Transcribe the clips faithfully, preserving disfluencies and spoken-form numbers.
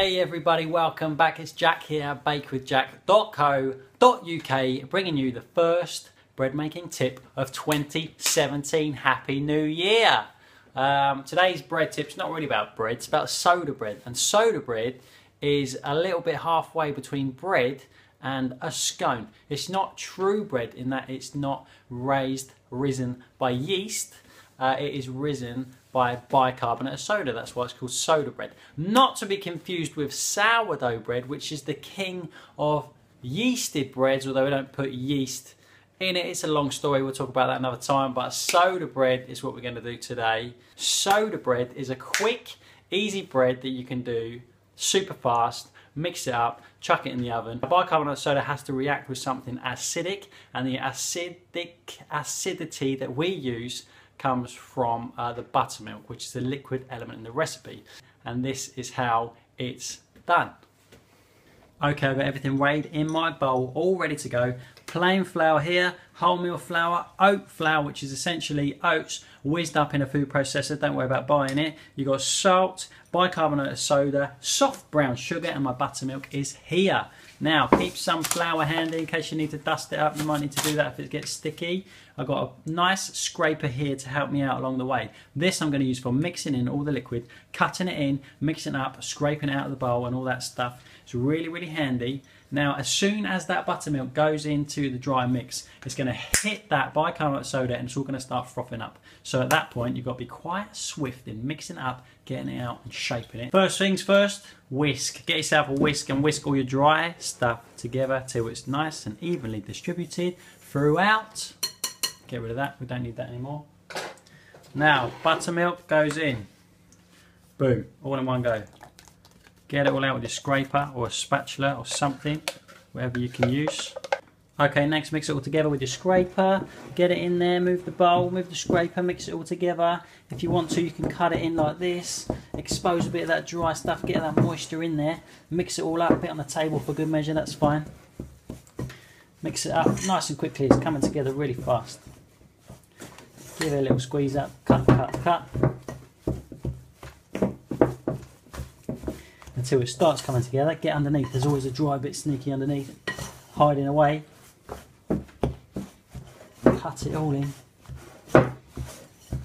Hey everybody, welcome back. It's Jack here, bake with jack dot co dot U K, bringing you the first bread making tip of twenty seventeen. Happy New Year! Um, today's bread tip's not really about bread, it's about soda bread. And soda bread is a little bit halfway between bread and a scone. It's not true bread in that it's not raised, risen by yeast. Uh, it is risen by bicarbonate of soda. That's why it's called soda bread. Not to be confused with sourdough bread, which is the king of yeasted breads, although we don't put yeast in it. It's a long story, we'll talk about that another time, but soda bread is what we're going to do today. Soda bread is a quick, easy bread that you can do super fast, mix it up, chuck it in the oven. Bicarbonate soda has to react with something acidic, and the acidic acidity that we use comes from uh, the buttermilk, which is the liquid element in the recipe. And this is how it's done. Okay, I've got everything weighed in my bowl, all ready to go. Plain flour here, wholemeal flour, oat flour, which is essentially oats whizzed up in a food processor. Don't worry about buying it. You've got salt, bicarbonate of soda, soft brown sugar, and my buttermilk is here. Now, keep some flour handy in case you need to dust it up. You might need to do that if it gets sticky. I've got a nice scraper here to help me out along the way. This I'm going to use for mixing in all the liquid, cutting it in, mixing it up, scraping it out of the bowl and all that stuff. It's really, really handy. Now, as soon as that buttermilk goes into the dry mix, it's going to hit that bicarbonate soda and it's all going to start frothing up. So at that point, you've got to be quite swift in mixing it up, getting it out and shaping it. First things first, whisk. Get yourself a whisk and whisk all your dry stuff together till it's nice and evenly distributed throughout. Get rid of that, we don't need that anymore. Now, buttermilk goes in. Boom, all in one go. Get it all out with your scraper or a spatula or something, whatever you can use. Okay, next mix it all together with your scraper. Get it in there, move the bowl, move the scraper, mix it all together. If you want to, you can cut it in like this, expose a bit of that dry stuff, get that moisture in there, mix it all up, a bit on the table for good measure, that's fine. Mix it up nice and quickly, it's coming together really fast. Give it a little squeeze up, cut, cut, cut. Until it starts coming together. Get underneath, there's always a dry bit sneaky underneath, hiding away. Cut it all in,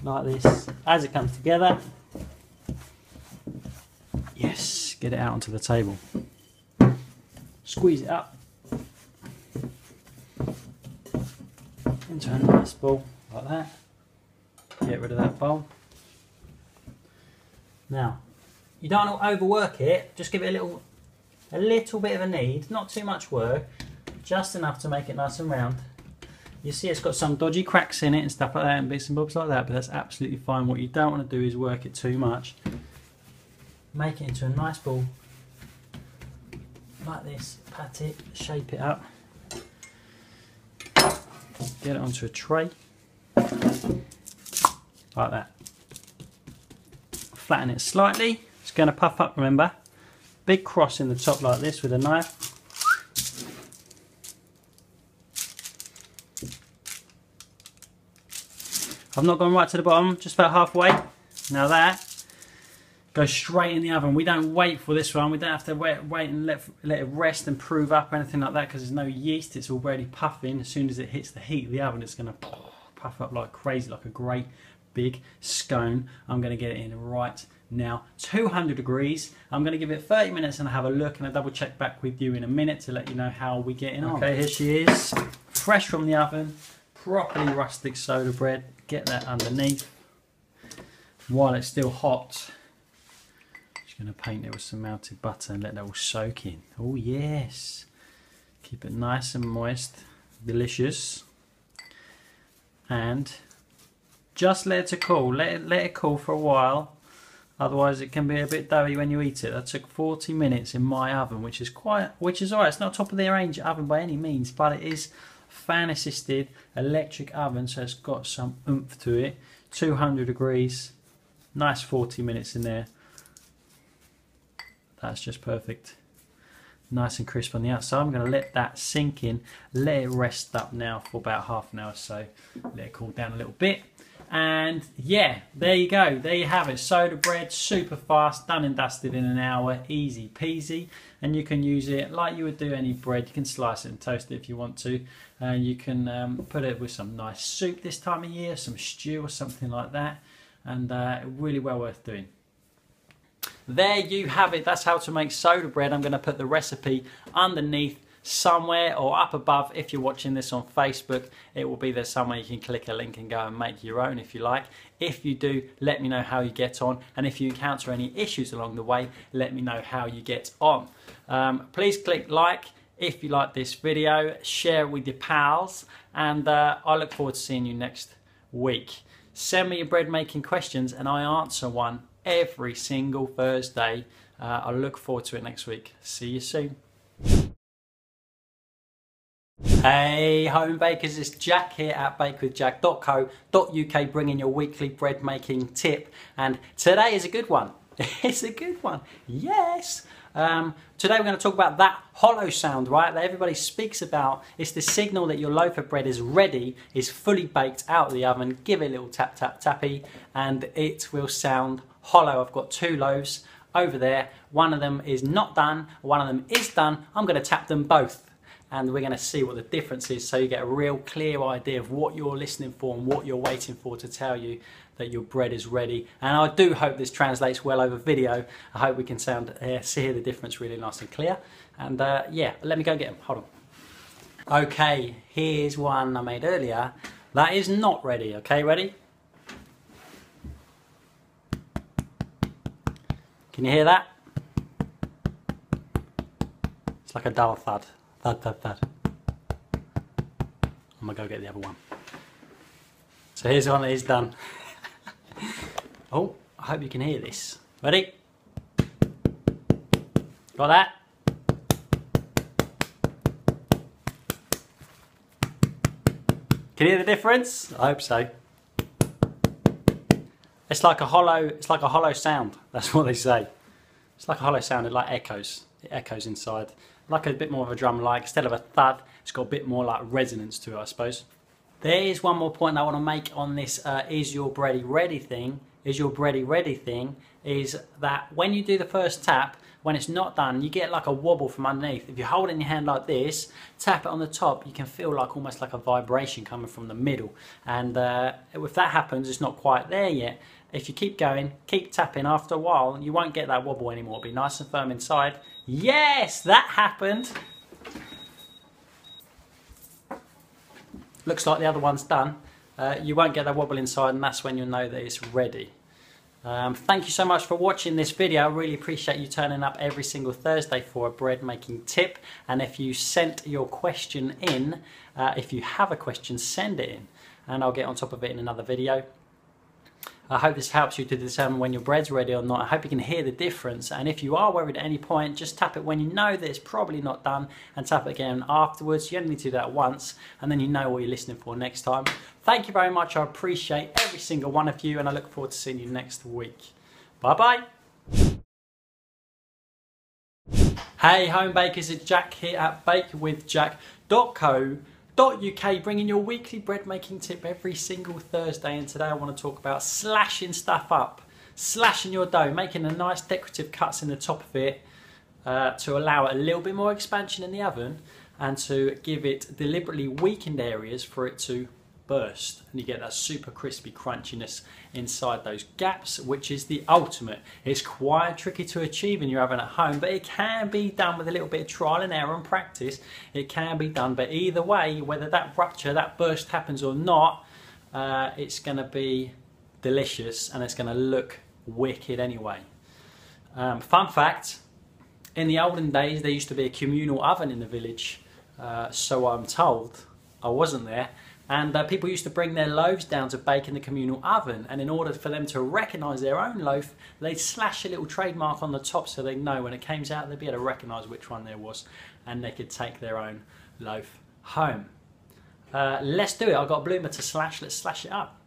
like this, as it comes together. Yes, get it out onto the table. Squeeze it up into a nice ball, like that. Get rid of that bowl. Now, you don't want to overwork it, just give it a little a little bit of a knead, not too much work, just enough to make it nice and round. You see it's got some dodgy cracks in it and stuff like that and bits and bobs like that, but that's absolutely fine. What you don't want to do is work it too much. Make it into a nice ball, like this, pat it, shape it up, get it onto a tray, like that. Flatten it slightly. It's going to puff up, remember. Big cross in the top like this with a knife. I've not gone right to the bottom, just about halfway. Now that goes straight in the oven. We don't wait for this one. We don't have to wait, wait and let, let it rest and prove up or anything like that because there's no yeast. It's already puffing. As soon as it hits the heat of the oven, it's going to puff up like crazy, like a great big scone. I'm going to get it in right now, two hundred degrees. I'm going to give it thirty minutes and have a look, and I'll double check back with you in a minute to let you know how we're getting on. Okay, here she is, fresh from the oven, properly rustic soda bread. Get that underneath while it's still hot. Just going to paint it with some melted butter and let that all soak in. Oh yes, keep it nice and moist, delicious. And just let it cool, let it, let it cool for a while, otherwise it can be a bit doughy when you eat it. That took forty minutes in my oven, which is quite, which is alright, it's not top of the range oven by any means, but it is fan assisted electric oven, so it's got some oomph to it, two hundred degrees, nice forty minutes in there, that's just perfect. Nice and crisp on the outside. I'm going to let that sink in, let it rest up now for about half an hour or so, let it cool down a little bit. And yeah, there you go, there you have it, soda bread, super fast, done and dusted in an hour, easy peasy. And you can use it like you would do any bread. You can slice it and toast it if you want to, and uh, you can um, put it with some nice soup this time of year, some stew or something like that, and uh, really well worth doing. There you have it, that's how to make soda bread. I'm going to put the recipe underneath somewhere, or up above if you're watching this on Facebook. It will be there somewhere. You can click a link and go and make your own if you like. If you do, let me know how you get on, and if you encounter any issues along the way, let me know how you get on. Um, please click like if you like this video, share it with your pals, and uh, I look forward to seeing you next week. Send me your bread making questions and I answer one every single Thursday. uh, I look forward to it next week. See you soon. Hey home bakers, it's Jack here at bake with jack dot co dot U K, bringing your weekly bread making tip, and today is a good one. It's a good one, yes. Um, today we're going to talk about that hollow sound, right, that everybody speaks about. It's the signal that your loaf of bread is ready, is fully baked out of the oven. Give it a little tap tap tappy and it will sound hollow. I've got two loaves over there, one of them is not done, one of them is done. I'm going to tap them both and we're going to see what the difference is, so you get a real clear idea of what you're listening for and what you're waiting for to tell you that your bread is ready. And I do hope this translates well over video. I hope we can sound uh, see the difference really nice and clear. And uh, yeah, let me go get them, hold on. Okay, here's one I made earlier that is not ready. Okay, ready? Can you hear that? It's like a dull thud. Thud, thud, thud. I'm gonna go get the other one. So here's one that is done. Oh, I hope you can hear this. Ready? Got that? Can you hear the difference? I hope so. It's like a hollow, it's like a hollow sound. That's what they say. It's like a hollow sound, it like echoes. It echoes inside. Like a bit more of a drum, like instead of a thud, it's got a bit more like resonance to it, I suppose. There is one more point I want to make on this uh, is your bready ready thing, is your bready ready thing, is that when you do the first tap, when it's not done, you get like a wobble from underneath. If you hold it in your hand like this, tap it on the top, you can feel like almost like a vibration coming from the middle. And uh, if that happens, it's not quite there yet. If you keep going, keep tapping, after a while, you won't get that wobble anymore. It'll be nice and firm inside. Yes, that happened. Looks like the other one's done. Uh, you won't get that wobble inside, and that's when you'll know that it's ready. Um, thank you so much for watching this video. I really appreciate you turning up every single Thursday for a bread making tip. And if you sent your question in, uh, if you have a question, send it in and I'll get on top of it in another video. I hope this helps you to determine when your bread's ready or not. I hope you can hear the difference, and if you are worried at any point, just tap it when you know that it's probably not done and tap it again afterwards. You only need to do that once and then you know what you're listening for next time. Thank you very much, I appreciate every single one of you and I look forward to seeing you next week. Bye bye. Hey home bakers, it's Jack here at bake with jack dot co dot U K, bringing your weekly bread making tip every single Thursday, and today I want to talk about slashing stuff up, slashing your dough, making a nice decorative cuts in the top of it uh, to allow it a little bit more expansion in the oven and to give it deliberately weakened areas for it to burst, and you get that super crispy crunchiness inside those gaps, which is the ultimate. It's quite tricky to achieve in your oven at home, but it can be done with a little bit of trial and error and practice. It can be done, but either way, whether that rupture, that burst happens or not, uh, it's going to be delicious and it's going to look wicked anyway. Um, fun fact, in the olden days there used to be a communal oven in the village, uh, so I'm told. I wasn't there. And uh, people used to bring their loaves down to bake in the communal oven, and in order for them to recognise their own loaf, they'd slash a little trademark on the top so they'd know when it came out, they'd be able to recognise which one there was and they could take their own loaf home. Uh, let's do it, I've got a bloomer to slash, let's slash it up.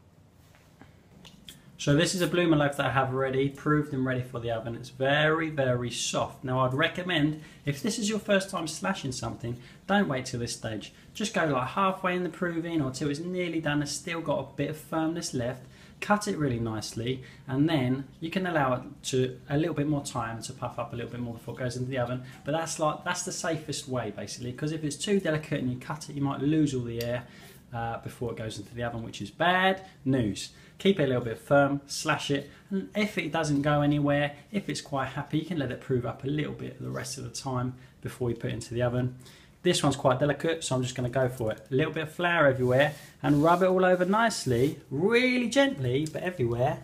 So this is a bloomer loaf that I have ready, proved and ready for the oven. It's very, very soft. Now I'd recommend, if this is your first time slashing something, don't wait till this stage. Just go like halfway in the proving or till it's nearly done, it's still got a bit of firmness left. Cut it really nicely, and then you can allow it to a little bit more time to puff up a little bit more before it goes into the oven. But that's like that's the safest way basically, because if it's too delicate and you cut it, you might lose all the air Uh, before it goes into the oven, which is bad news. Keep it a little bit firm, slash it, and if it doesn't go anywhere, if it's quite happy, you can let it prove up a little bit the rest of the time before you put it into the oven. This one's quite delicate, so I'm just going to go for it. A little bit of flour everywhere and rub it all over nicely, really gently, but everywhere,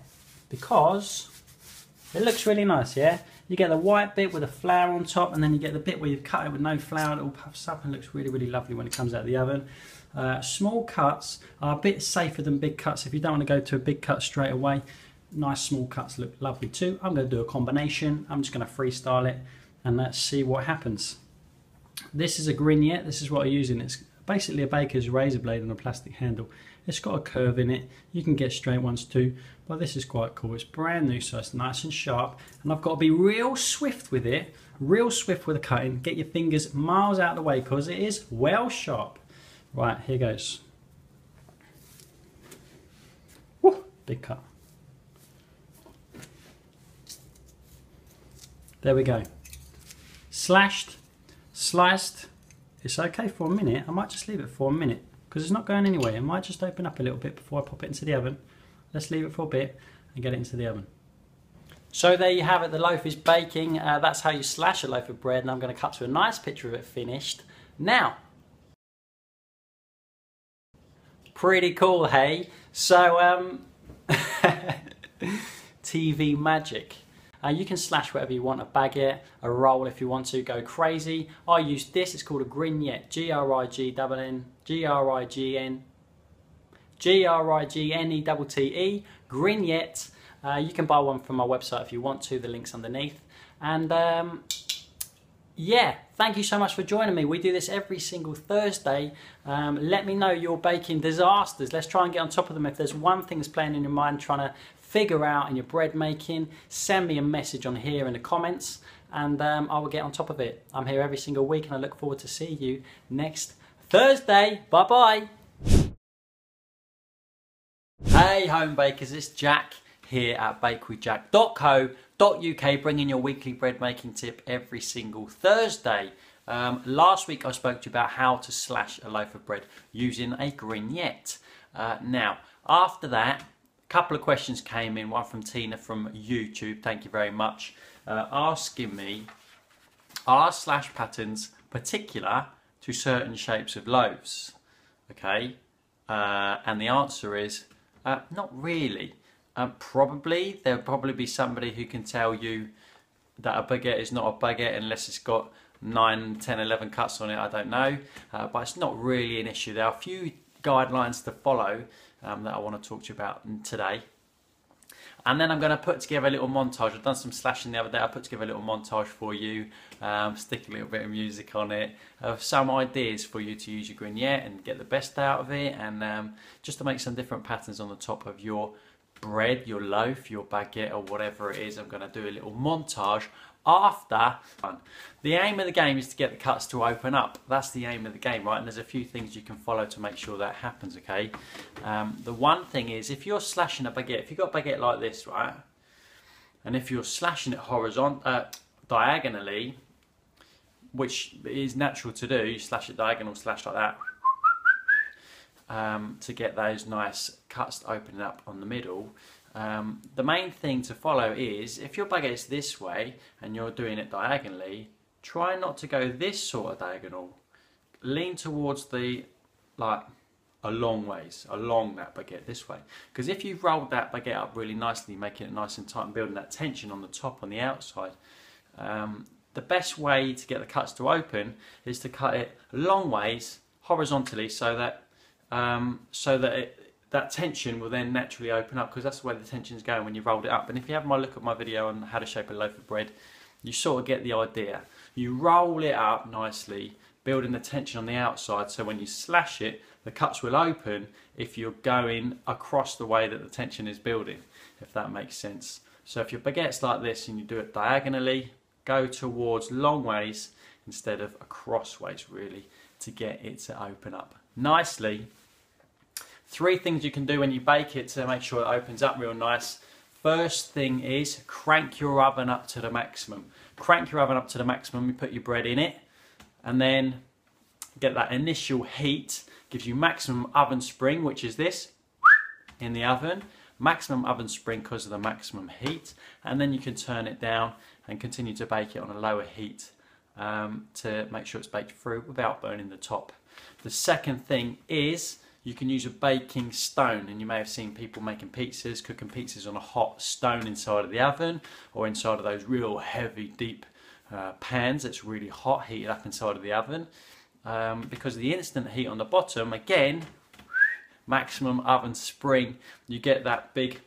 because it looks really nice, yeah? You get the white bit with the flour on top, and then you get the bit where you've cut it with no flour, and it all puffs up and looks really, really lovely when it comes out of the oven. Uh, small cuts are a bit safer than big cuts. If you don't want to go to a big cut straight away, nice small cuts look lovely too. I'm going to do a combination. I'm just going to freestyle it, and let's see what happens. This is a grignette. This is what I'm using. It's basically a baker's razor blade on a plastic handle. It's got a curve in it. You can get straight ones too, but this is quite cool. It's brand new, so it's nice and sharp, and I've got to be real swift with it, real swift with the cutting. Get your fingers miles out of the way because it is well sharp. Right, here goes. Woo, big cut. There we go. Slashed, sliced. It's okay for a minute. I might just leave it for a minute because it's not going anywhere. It might just open up a little bit before I pop it into the oven. Let's leave it for a bit and get it into the oven. So there you have it. The loaf is baking. Uh, that's how you slash a loaf of bread, and I'm going to cut to a nice picture of it finished now. Pretty cool, hey? So, um, T V magic. Uh, you can slash whatever you want, a baguette, a roll if you want to, go crazy. I use this, it's called a grignette, G R I G N N, G R I G N, G R I G N E T T E, grignette. Uh, you can buy one from my website if you want to, the link's underneath. And um, yeah, thank you so much for joining me. We do this every single Thursday. Um, let me know your baking disasters. Let's try and get on top of them. If there's one thing that's playing in your mind trying to figure out in your bread making, send me a message on here in the comments, and um, I will get on top of it. I'm here every single week, and I look forward to seeing you next Thursday. Bye-bye. Hey, home bakers, it's Jack here at bakery jack dot co dot U K, bringing your weekly bread making tip every single Thursday. Um, last week I spoke to you about how to slash a loaf of bread using a grignette. Uh, now, after that, a couple of questions came in, one from Tina from YouTube, thank you very much, uh, asking me, are slash patterns particular to certain shapes of loaves? Okay, uh, and the answer is, uh, not really. Um, probably, there'll probably be somebody who can tell you that a baguette is not a baguette unless it's got nine, ten, eleven cuts on it, I don't know. Uh, but it's not really an issue. There are a few guidelines to follow um, that I want to talk to you about today. And then I'm going to put together a little montage. I've done some slashing the other day. I put together a little montage for you, um, stick a little bit of music on it, of some ideas for you to use your grignette and get the best out of it, and um, just to make some different patterns on the top of your bread, your loaf, your baguette, or whatever it is. I'm going to do a little montage after. The aim of the game is to get the cuts to open up. That's the aim of the game, right? And there's a few things you can follow to make sure that happens, okay? Um, the one thing is, if you're slashing a baguette, if you've got a baguette like this, right? And if you're slashing it horizontal, uh, diagonally, which is natural to do, you slash it diagonal, slash like that, Um, to get those nice cuts to open up on the middle. Um, the main thing to follow is, if your baguette's this way and you're doing it diagonally, try not to go this sort of diagonal. Lean towards the, like, a long ways, along that baguette this way. Because if you've rolled that baguette up really nicely, making it nice and tight and building that tension on the top, on the outside, um, the best way to get the cuts to open is to cut it long ways, horizontally, so that Um, so that it, that tension will then naturally open up, because that's the way the tension's going when you rolled it up. And if you have my look at my video on how to shape a loaf of bread, you sort of get the idea. You roll it up nicely, building the tension on the outside, so when you slash it, the cuts will open if you're going across the way that the tension is building, if that makes sense. So if your baguette's like this and you do it diagonally, go towards long ways instead of across ways really to get it to open up nicely. Three things you can do when you bake it to make sure it opens up real nice. First thing is crank your oven up to the maximum. Crank your oven up to the maximum, you put your bread in it, and then get that initial heat, gives you maximum oven spring, which is this, in the oven. Maximum oven spring because of the maximum heat, and then you can turn it down and continue to bake it on a lower heat um, to make sure it's baked through without burning the top. The second thing is you can use a baking stone, and you may have seen people making pizzas, cooking pizzas on a hot stone inside of the oven or inside of those real heavy deep uh, pans that's really hot, heated up inside of the oven, um, because of the instant heat on the bottom. Again, maximum oven spring, you get that big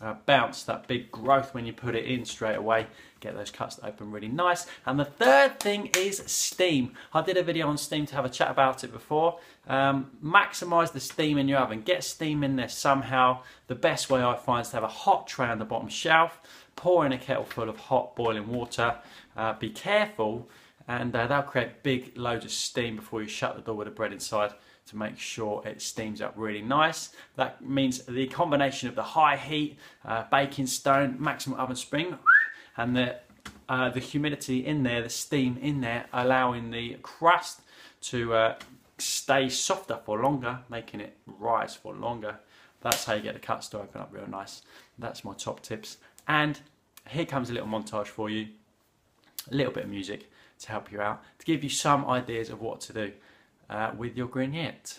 uh, bounce, that big growth when you put it in straight away, get those cuts to open really nice. And the third thing is steam. I did a video on steam to have a chat about it before. Um, maximise the steam in your oven, get steam in there somehow. The best way I find is to have a hot tray on the bottom shelf, pour in a kettle full of hot boiling water, uh, be careful, and uh, that'll create big loads of steam before you shut the door with the bread inside, to make sure it steams up really nice. That means the combination of the high heat, uh, baking stone, maximum oven spring, and the, uh, the humidity in there, the steam in there, allowing the crust to uh, stay softer for longer, making it rise for longer. That's how you get the cuts to open up real nice. That's my top tips. And here comes a little montage for you, a little bit of music to help you out, to give you some ideas of what to do Uh, with your grignette.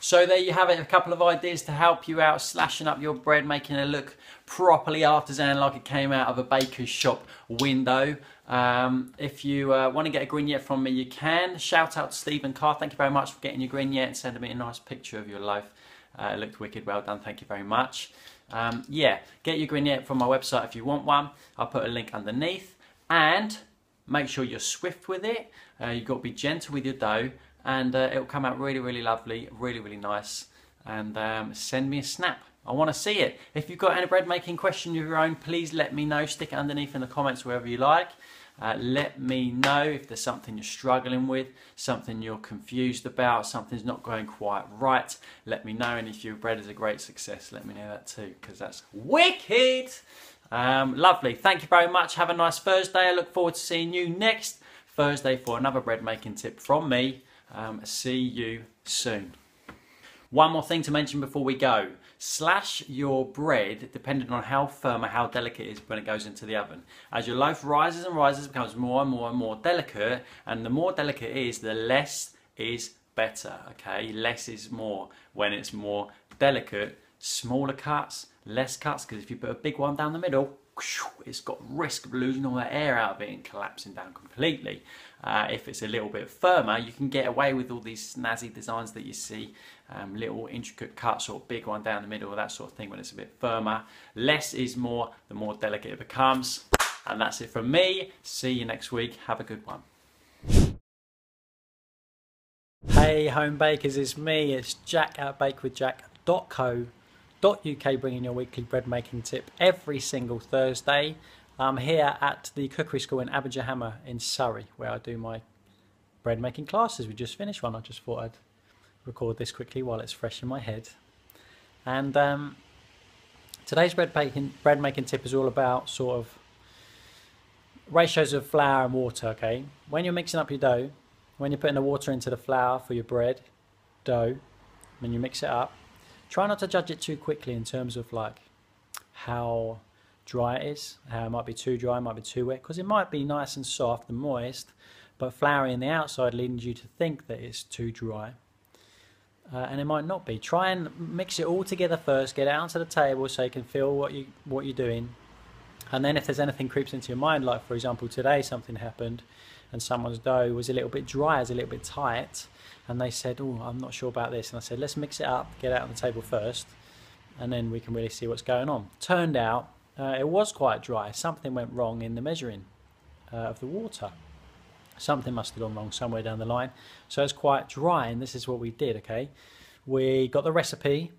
So there you have it, a couple of ideas to help you out, slashing up your bread, making it look properly artisan like it came out of a baker's shop window. Um, if you uh, want to get a grignette from me, you can. Shout out to Stephen Carr, thank you very much for getting your grignette and sending me a nice picture of your loaf. Uh, it looked wicked, well done, thank you very much. Um, yeah, get your grignette from my website if you want one. I'll put a link underneath. And make sure you're swift with it, uh, you've got to be gentle with your dough, and uh, it'll come out really, really lovely, really, really nice. And um, send me a snap. I want to see it. If you've got any bread making question of your own, please let me know. Stick it underneath in the comments wherever you like. Uh, let me know if there's something you're struggling with, something you're confused about, something's not going quite right. Let me know, and if your bread is a great success, let me know that too, because that's wicked. Um, lovely. Thank you very much. Have a nice Thursday. I look forward to seeing you next Thursday for another bread making tip from me. Um, see you soon. One more thing to mention before we go. Slash your bread depending on how firm or how delicate it is when it goes into the oven. As your loaf rises and rises, it becomes more and more and more delicate, and the more delicate it is, the less is better, okay? Less is more when it's more delicate. Smaller cuts, less cuts, because if you put a big one down the middle, it's got risk of losing all that air out of it and collapsing down completely. Uh, if it's a little bit firmer, you can get away with all these snazzy designs that you see, um, little intricate cuts or big one down the middle, that sort of thing when it's a bit firmer. Less is more, the more delicate it becomes. And that's it from me. See you next week. Have a good one. Hey home bakers, it's me, it's Jack at bake with jack dot co dot U K bringing your weekly bread making tip every single Thursday. I'm here at the cookery school in Abergele in Surrey where I do my bread making classes. We just finished one. I just thought I'd record this quickly while it's fresh in my head. And um, today's bread baking bread making tip is all about sort of ratios of flour and water. Okay, when you're mixing up your dough, when you're putting the water into the flour for your bread dough, when you mix it up, try not to judge it too quickly in terms of like how dry it is, how it might be too dry, it might be too wet, because it might be nice and soft and moist, but floury on the outside leading you to think that it's too dry. Uh, and it might not be. Try and mix it all together first, get it out to the table so you can feel what, you, what you're doing. And then if there's anything creeps into your mind, like for example today something happened and someone's dough was a little bit dry, was a little bit tight, and they said, oh, I'm not sure about this. And I said, let's mix it up, get it out on the table first, and then we can really see what's going on. Turned out, uh, it was quite dry. Something went wrong in the measuring uh, of the water. Something must have gone wrong somewhere down the line. So it's quite dry, and this is what we did, okay? We got the recipe,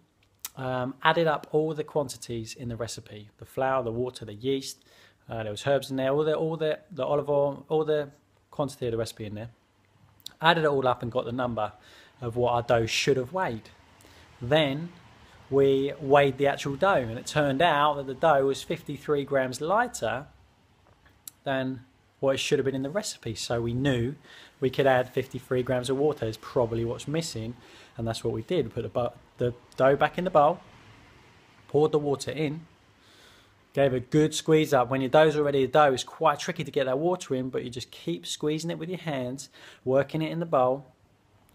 um, added up all the quantities in the recipe, the flour, the water, the yeast, uh, there was herbs in there, all the, all the, the olive oil, all the quantity of the recipe in there. Added it all up and got the number of what our dough should have weighed. Then we weighed the actual dough, and it turned out that the dough was fifty-three grams lighter than what it should have been in the recipe. So we knew we could add fifty-three grams of water is probably what's missing, and that's what we did. We put the, the dough back in the bowl, poured the water in, gave a good squeeze up. When your dough's already a dough, it's quite tricky to get that water in, but you just keep squeezing it with your hands, working it in the bowl,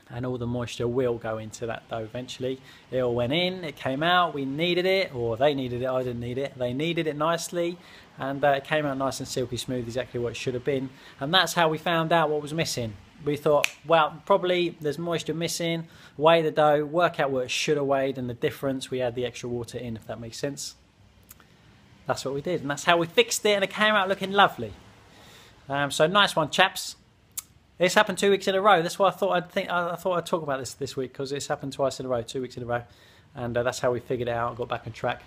and all the moisture will go into that dough eventually. It all went in, it came out, we needed it, or they needed it, I didn't need it. They needed it nicely, and uh, it came out nice and silky smooth, exactly what it should have been. And that's how we found out what was missing. We thought, well, probably there's moisture missing, weigh the dough, work out what it should have weighed, and the difference, we add the extra water in, if that makes sense. That's what we did, and that's how we fixed it, and it came out looking lovely. Um, so nice one, chaps. It's happened two weeks in a row. That's why I thought I'd think I thought I'd talk about this this week, because it's happened twice in a row, two weeks in a row, and uh, that's how we figured it out and got back on track.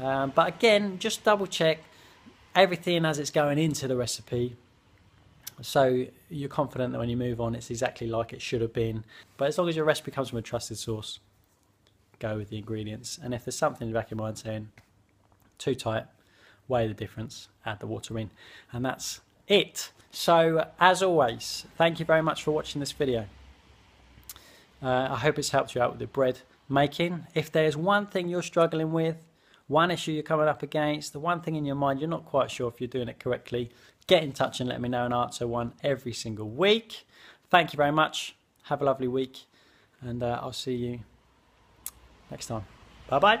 Um, but again, just double check everything as it's going into the recipe, so you're confident that when you move on, it's exactly like it should have been. But as long as your recipe comes from a trusted source, go with the ingredients. And if there's something in the back of your mind saying too tight, weigh the difference, add the water in, and that's it. So as always, thank you very much for watching this video. uh, I hope it's helped you out with the bread making. If there's one thing you're struggling with, one issue you're coming up against, the one thing in your mind you're not quite sure if you're doing it correctly, get in touch and let me know, and I'll answer one every single week. Thank you very much, have a lovely week, and uh, I'll see you next time. Bye bye.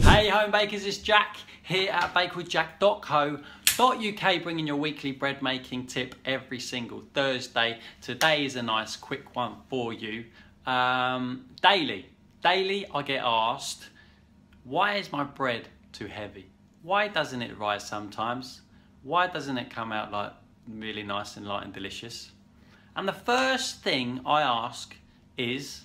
Hey home bakers, it's Jack here at bake with jack dot co dot U K bringing your weekly bread making tip every single Thursday. Today is a nice quick one for you. Um, daily, daily I get asked, why is my bread too heavy? Why doesn't it rise sometimes? Why doesn't it come out like really nice and light and delicious? And the first thing I ask is,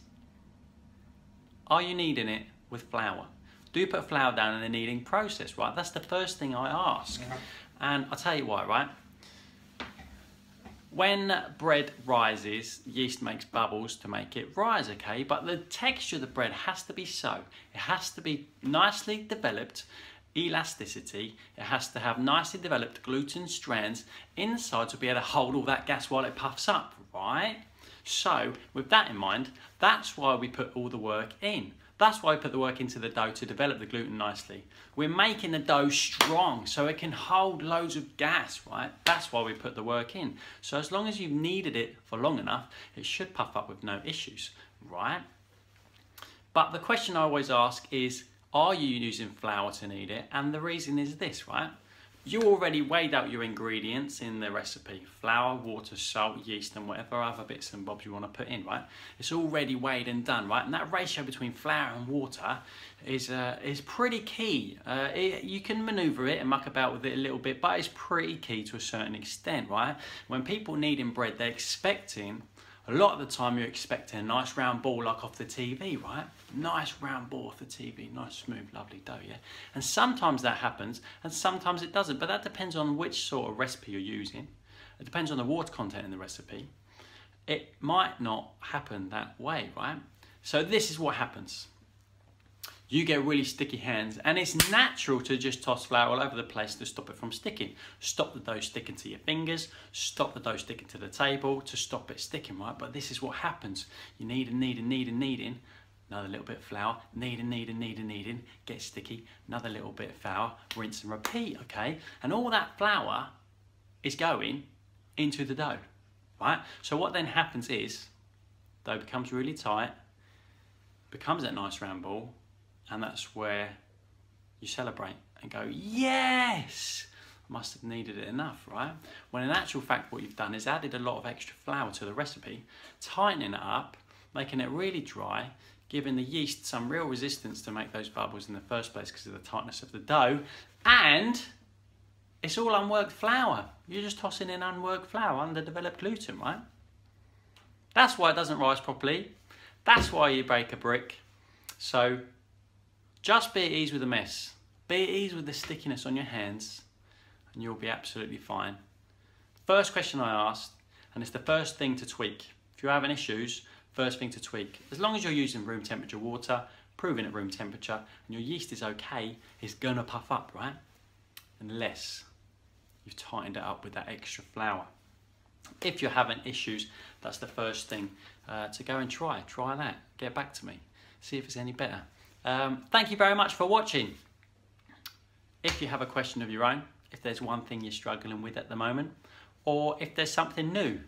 are you kneading it with flour? Do you put flour down in the kneading process, right? That's the first thing I ask. Yeah. And I'll tell you why, right? When bread rises, yeast makes bubbles to make it rise, okay? But the texture of the bread has to be so. It has to be nicely developed elasticity. It has to have nicely developed gluten strands inside to be able to hold all that gas while it puffs up, right? So with that in mind, that's why we put all the work in. That's why I put the work into the dough, to develop the gluten nicely. We're making the dough strong so it can hold loads of gas, right? That's why we put the work in. So as long as you've kneaded it for long enough, it should puff up with no issues, right? But the question I always ask is, are you using flour to knead it? And the reason is this, right? You already weighed out your ingredients in the recipe. Flour, water, salt, yeast, and whatever other bits and bobs you want to put in, right? It's already weighed and done, right? And that ratio between flour and water is uh, is pretty key. Uh, it, you can maneuver it and muck about with it a little bit, but it's pretty key to a certain extent, right? When people kneading bread, they're expecting, a lot of the time you're expecting a nice round ball like off the T V, right? Nice round ball off the T V, nice smooth, lovely dough, yeah? And sometimes that happens and sometimes it doesn't, but that depends on which sort of recipe you're using. It depends on the water content in the recipe. It might not happen that way, right? So this is what happens. You get really sticky hands, and it's natural to just toss flour all over the place to stop it from sticking. Stop the dough sticking to your fingers, stop the dough sticking to the table, to stop it sticking, right? But this is what happens. You knead and knead and knead and kneading, another little bit of flour, knead and knead and knead and kneading, get sticky, another little bit of flour, rinse and repeat, okay? And all that flour is going into the dough, right? So what then happens is, dough becomes really tight, becomes that nice round ball, and that's where you celebrate and go, yes, I must have kneaded it enough, right? When in actual fact, what you've done is added a lot of extra flour to the recipe, tightening it up, making it really dry, giving the yeast some real resistance to make those bubbles in the first place because of the tightness of the dough. And it's all unworked flour. You're just tossing in unworked flour, underdeveloped gluten, right? That's why it doesn't rise properly. That's why you break a brick. So, just be at ease with the mess. Be at ease with the stickiness on your hands and you'll be absolutely fine. First question I asked, and it's the first thing to tweak. If you're having issues, first thing to tweak. As long as you're using room temperature water, proving at room temperature, and your yeast is okay, it's gonna puff up, right? Unless you've tightened it up with that extra flour. If you're having issues, that's the first thing uh, to go and try. Try that, get back to me, see if it's any better. Um, thank you very much for watching. If you have a question of your own, if there's one thing you're struggling with at the moment, or if there's something new,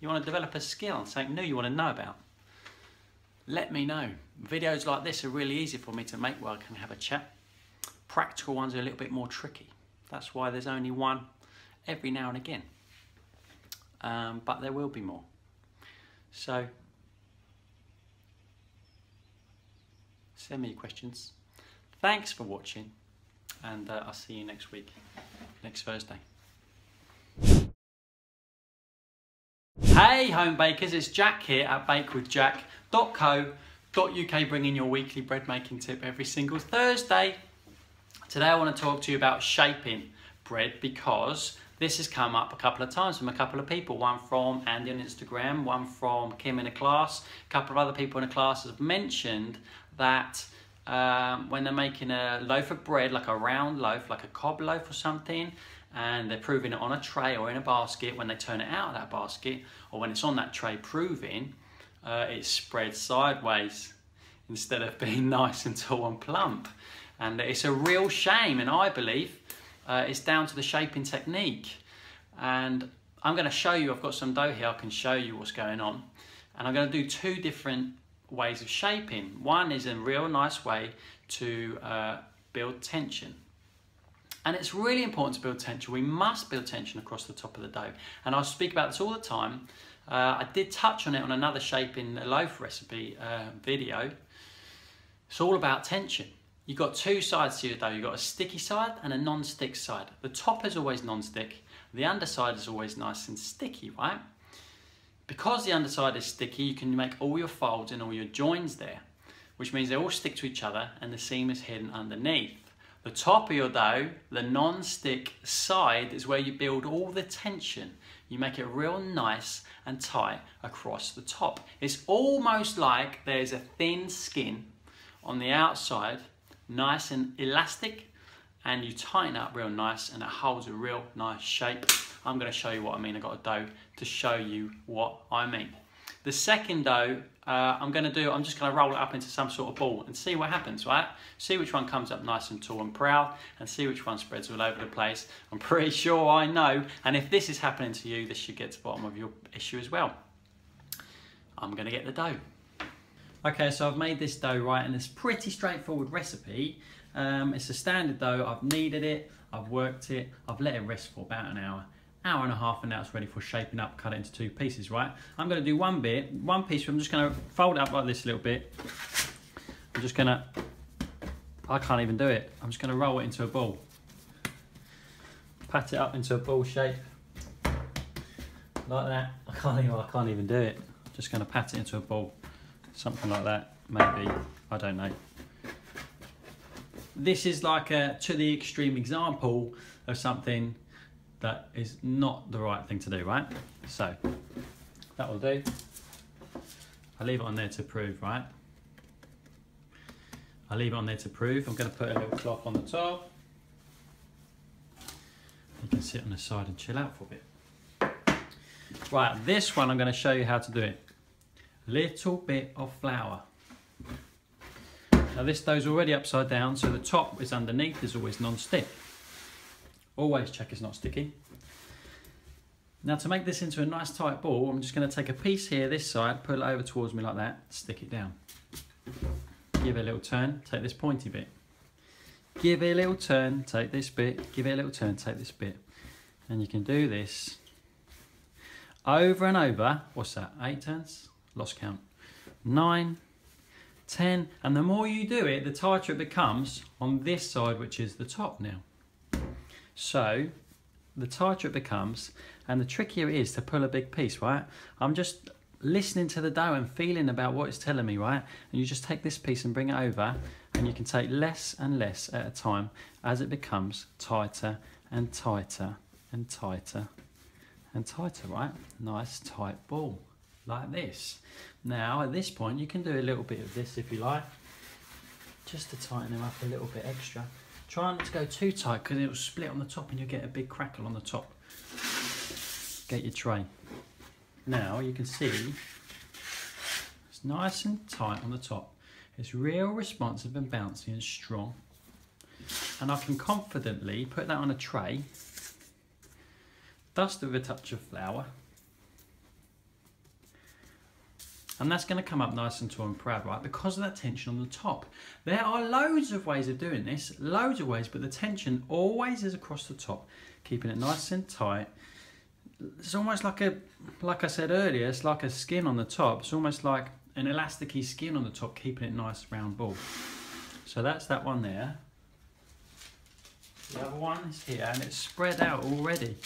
you want to develop a skill, something new you want to know about, let me know. Videos like this are really easy for me to make where I can have a chat. Practical ones are a little bit more tricky. That's why there's only one every now and again. Um, but there will be more. So, send me your questions. Thanks for watching, and uh, I'll see you next week, next Thursday. Hey home bakers, it's Jack here at bake with jack dot co dot U K, bringing your weekly bread making tip every single Thursday. Today I want to talk to you about shaping bread, because this has come up a couple of times from a couple of people, one from Andy on Instagram, one from Kim in a class, a couple of other people in a class have mentioned that um, when they're making a loaf of bread, like a round loaf, like a cob loaf or something, and they're proving it on a tray or in a basket, when they turn it out of that basket, or when it's on that tray proving, uh, it's spread sideways instead of being nice and tall and plump. And it's a real shame, and I believe Uh, it's down to the shaping technique. And I'm going to show you, I've got some dough here, I can show you what's going on. And I'm going to do two different ways of shaping. One is a real nice way to uh, build tension. And it's really important to build tension. We must build tension across the top of the dough. And I speak about this all the time. Uh, I did touch on it on another shaping loaf recipe uh, video. It's all about tension. You've got two sides to your dough. You've got a sticky side and a non-stick side. The top is always non-stick. The underside is always nice and sticky, right? Because the underside is sticky, you can make all your folds and all your joins there, which means they all stick to each other and the seam is hidden underneath. The top of your dough, the non-stick side, is where you build all the tension. You make it real nice and tight across the top. It's almost like there's a thin skin on the outside, nice and elastic, and you tighten up real nice and it holds a real nice shape. I'm going to show you what I mean. I've got a dough to show you what I mean. The second though, uh, I'm going to do, I'm just going to roll it up into some sort of ball and see what happens, right? See which one comes up nice and tall and proud, and see which one spreads all over the place. I'm pretty sure I know, and if this is happening to you, this should get to the bottom of your issue as well. I'm going to get the dough. Okay, so I've made this dough, right, and it's pretty straightforward recipe. Um, it's a standard dough. I've kneaded it, I've worked it, I've let it rest for about an hour, hour and a half, and now it's ready for shaping up, cut it into two pieces, right? I'm gonna do one bit, one piece, I'm just gonna fold it up like this a little bit. I'm just gonna, I can't even do it. I'm just gonna roll it into a ball. Pat it up into a ball shape, like that. I can't even, I can't even do it. I'm just gonna pat it into a ball. Something like that, maybe, I don't know. This is like a to the extreme example of something that is not the right thing to do, right? So, that will do. I leave it on there to prove, right? I leave it on there to prove. I'm gonna put a little cloth on the top. You can sit on the side and chill out for a bit. Right, this one I'm gonna show you how to do it. Little bit of flour. Now this dough's already upside down, so the top is underneath, is always non-stick. Always check it's not sticky. Now to make this into a nice tight ball, I'm just going to take a piece here, this side, pull it over towards me like that, stick it down. Give it a little turn, take this pointy bit. Give it a little turn, take this bit, give it a little turn, take this bit. And you can do this over and over. What's that, eight turns? Lost count, nine, ten, and the more you do it, the tighter it becomes on this side, which is the top now. So the tighter it becomes, and the trickier it is to pull a big piece, right? I'm just listening to the dough and feeling about what it's telling me, right? And you just take this piece and bring it over, and you can take less and less at a time as it becomes tighter and tighter and tighter and tighter, right? Nice tight ball. Like this. Now at this point you can do a little bit of this if you like, just to tighten them up a little bit extra. Try not to go too tight because it'll split on the top and you'll get a big crackle on the top. Get your tray. Now you can see it's nice and tight on the top. It's real responsive and bouncy and strong, and I can confidently put that on a tray, dust it with a touch of flour, and that's going to come up nice and tall and proud, right? Because of that tension on the top. There are loads of ways of doing this, loads of ways, but the tension always is across the top, keeping it nice and tight. It's almost like a, like I said earlier, it's like a skin on the top. It's almost like an elasticy skin on the top, keeping it nice round ball. So that's that one there. The other one is here, and it's spread out already.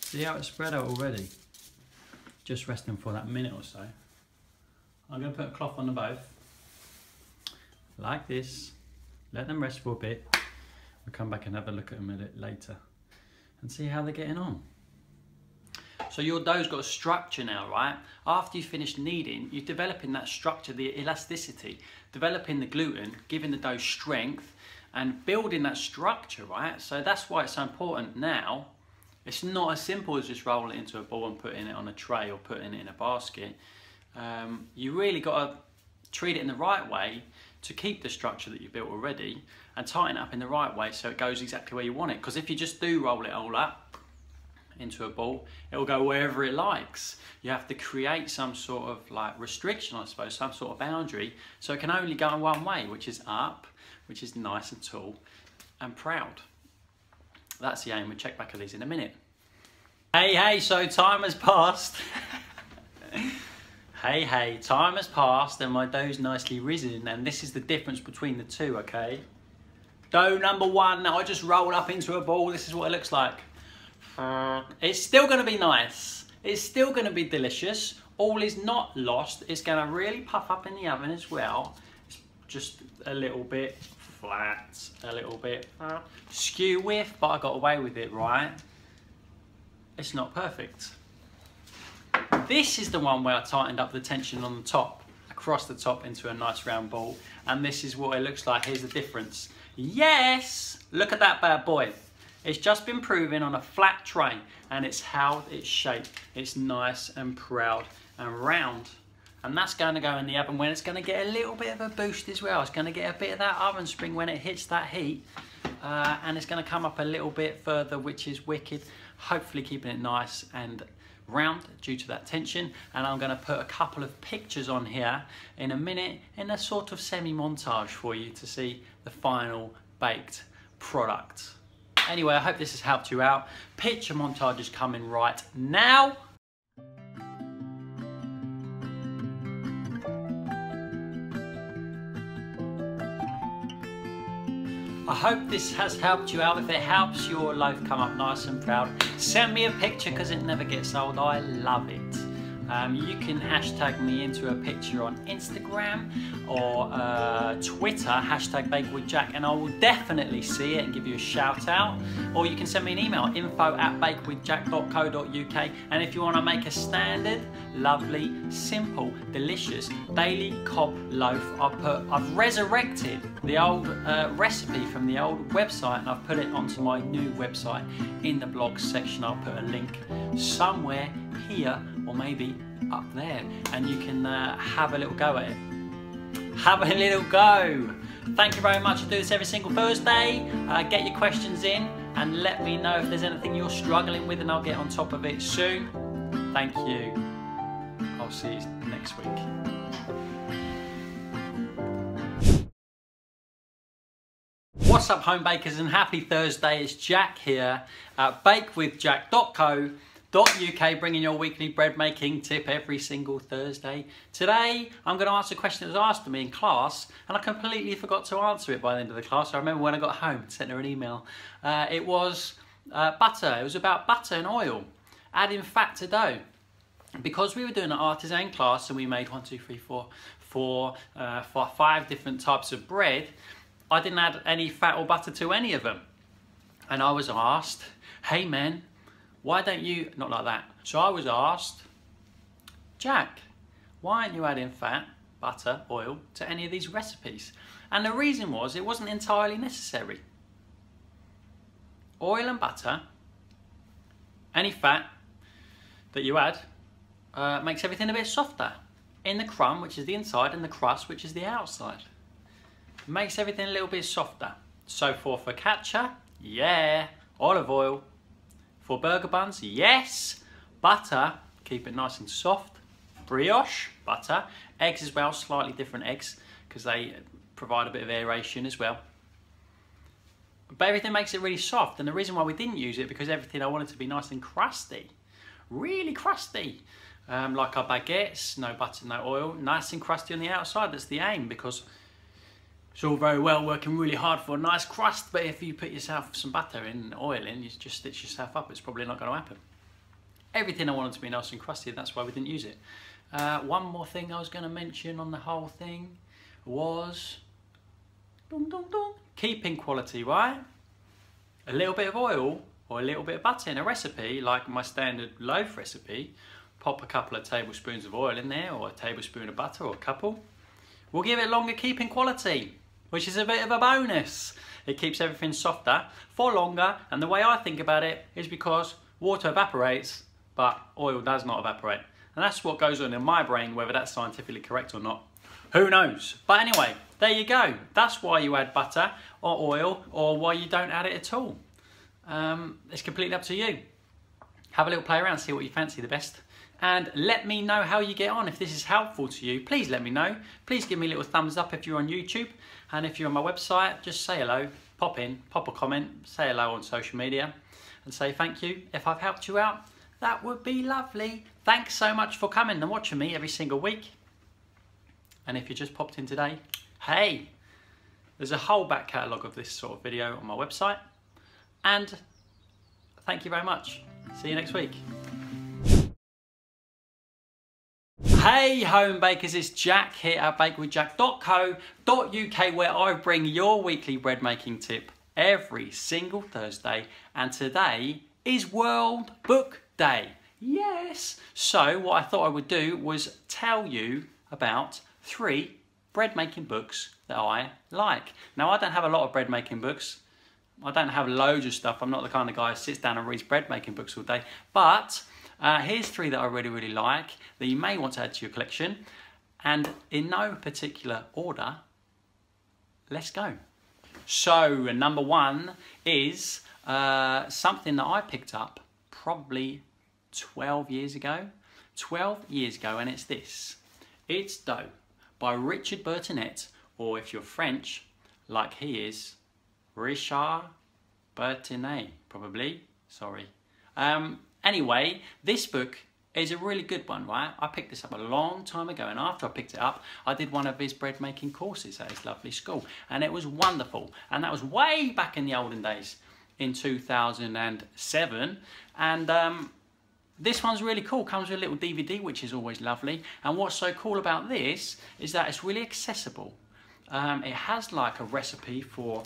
See how it's spread out already? Just resting for that minute or so. I'm going to put a cloth on them both, like this, let them rest for a bit. We'll come back and have a look at them a bit later and see how they're getting on. So your dough's got a structure now, right? After you finish kneading, you're developing that structure, the elasticity, developing the gluten, giving the dough strength and building that structure, right? So that's why it's so important now. It's not as simple as just rolling it into a ball and putting it on a tray or putting it in a basket. Um, you really got to treat it in the right way to keep the structure that you built already, and tighten it up in the right way so it goes exactly where you want it. Because if you just do roll it all up into a ball, it will go wherever it likes. You have to create some sort of like restriction, I suppose, some sort of boundary, so it can only go in one way, which is up, which is nice and tall and proud. That's the aim. We'll check back on these in a minute. Hey, hey, so time has passed. Hey, hey, time has passed and my dough's nicely risen, and this is the difference between the two, okay? Dough number one, I just rolled up into a ball. This is what it looks like. It's still gonna be nice. It's still gonna be delicious. All is not lost. It's gonna really puff up in the oven as well. It's just a little bit flat, a little bit skew with, but I got away with it, right? It's not perfect. This is the one where I tightened up the tension on the top, across the top into a nice round ball. And this is what it looks like. Here's the difference. Yes, look at that bad boy. It's just been proven on a flat tray, and it's held its shape. It's nice and proud and round. and that's going to go in the oven when it's going to get a little bit of a boost as well. It's going to get a bit of that oven spring when it hits that heat, uh, and it's going to come up a little bit further, which is wicked, hopefully keeping it nice and round due to that tension. And I'm going to put a couple of pictures on here in a minute in a sort of semi-montage for you to see the final baked product. Anyway, I hope this has helped you out. Picture montage is coming right now. I hope this has helped you out. If it helps your loaf come up nice and proud, send me a picture, because it never gets old. I love it. Um, you can hashtag me into a picture on Instagram or uh, Twitter, hashtag BakeWithJack, and I will definitely see it and give you a shout out. Or you can send me an email, info at bakewithjack dot co dot uk. And if you want to make a standard, lovely, simple, delicious daily cob loaf, I've, put, I've resurrected the old uh, recipe from the old website, and I've put it onto my new website in the blog section. I'll put a link somewhere here, or maybe up there, and you can uh, have a little go at it. Have a little go. Thank you very much. I do this every single Thursday. Uh, get your questions in and let me know if there's anything you're struggling with, and I'll get on top of it soon. Thank you. I'll see you next week. What's up, home bakers, and happy Thursday. It's Jack here at bake with jack dot co dot uk, bringing your weekly bread making tip every single Thursday. Today I'm going to answer a question that was asked to me in class, and I completely forgot to answer it by the end of the class. I remember when I got home and sent her an email. Uh, it was uh, butter. It was about butter and oil, adding fat to dough. Because we were doing an artisan class and we made one, two, three, four, four, uh, four, five different types of bread, I didn't add any fat or butter to any of them. And I was asked, hey man, why don't you, not like that. So I was asked, Jack, why aren't you adding fat, butter, oil to any of these recipes? And the reason was it wasn't entirely necessary. Oil and butter, any fat that you add, uh, makes everything a bit softer in the crumb, which is the inside, and the crust, which is the outside. It makes everything a little bit softer. So for focaccia, yeah, olive oil. For burger buns, yes, butter, keep it nice and soft. Brioche, butter. Eggs as well, slightly different eggs, because they provide a bit of aeration as well. But everything makes it really soft, and the reason why we didn't use it, because everything I wanted to be nice and crusty, really crusty. Um, like our baguettes, no butter, no oil, nice and crusty on the outside. That's the aim, because it's all very well working really hard for a nice crust, but if you put yourself some butter in, oil in, you just stitch yourself up. It's probably not going to happen. Everything I wanted to be nice and crusty, and that's why we didn't use it. Uh, one more thing I was going to mention on the whole thing was dong, dong, dong, keeping quality, right? A little bit of oil or a little bit of butter in a recipe, like my standard loaf recipe, pop a couple of tablespoons of oil in there, or a tablespoon of butter, or a couple. We'll give it longer keeping quality, which is a bit of a bonus. It keeps everything softer for longer, and the way I think about it is because water evaporates, but oil does not evaporate. And that's what goes on in my brain, whether that's scientifically correct or not. Who knows? But anyway, there you go. That's why you add butter or oil, or why you don't add it at all. Um, it's completely up to you. Have a little play around, see what you fancy the best. And let me know how you get on. If this is helpful to you, please let me know. Please give me a little thumbs up if you're on YouTube. And if you're on my website, just say hello, pop in, pop a comment, say hello on social media, and say thank you. If I've helped you out, that would be lovely. Thanks so much for coming and watching me every single week. And if you just popped in today, hey, there's a whole back catalogue of this sort of video on my website. And thank you very much. See you next week. Hey home bakers, it's Jack here at bake with jack dot co dot uk, where I bring your weekly bread making tip every single Thursday, and today is World Book Day. Yes! So what I thought I would do was tell you about three bread making books that I like. Now I don't have a lot of bread making books. I don't have loads of stuff. I'm not the kind of guy who sits down and reads bread making books all day, but Uh, here's three that I really, really like that you may want to add to your collection. and in no particular order, let's go. So number one is uh, something that I picked up probably twelve years ago. twelve years ago, and it's this. It's Doe by Richard Bertinet, or if you're French, like he is, Richard Bertinet, probably. Sorry. Um, anyway, this book is a really good one, right? I picked this up a long time ago, and after I picked it up, I did one of his bread making courses at his lovely school, and it was wonderful. And that was way back in the olden days, in two thousand seven. And um, this one's really cool, comes with a little D V D, which is always lovely. And what's so cool about this is that it's really accessible. Um, it has like a recipe for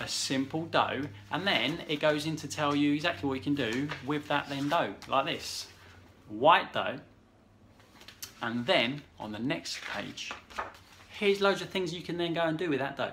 a simple dough, and then it goes in to tell you exactly what you can do with that then dough, like this. White dough, and then on the next page, here's loads of things you can then go and do with that dough.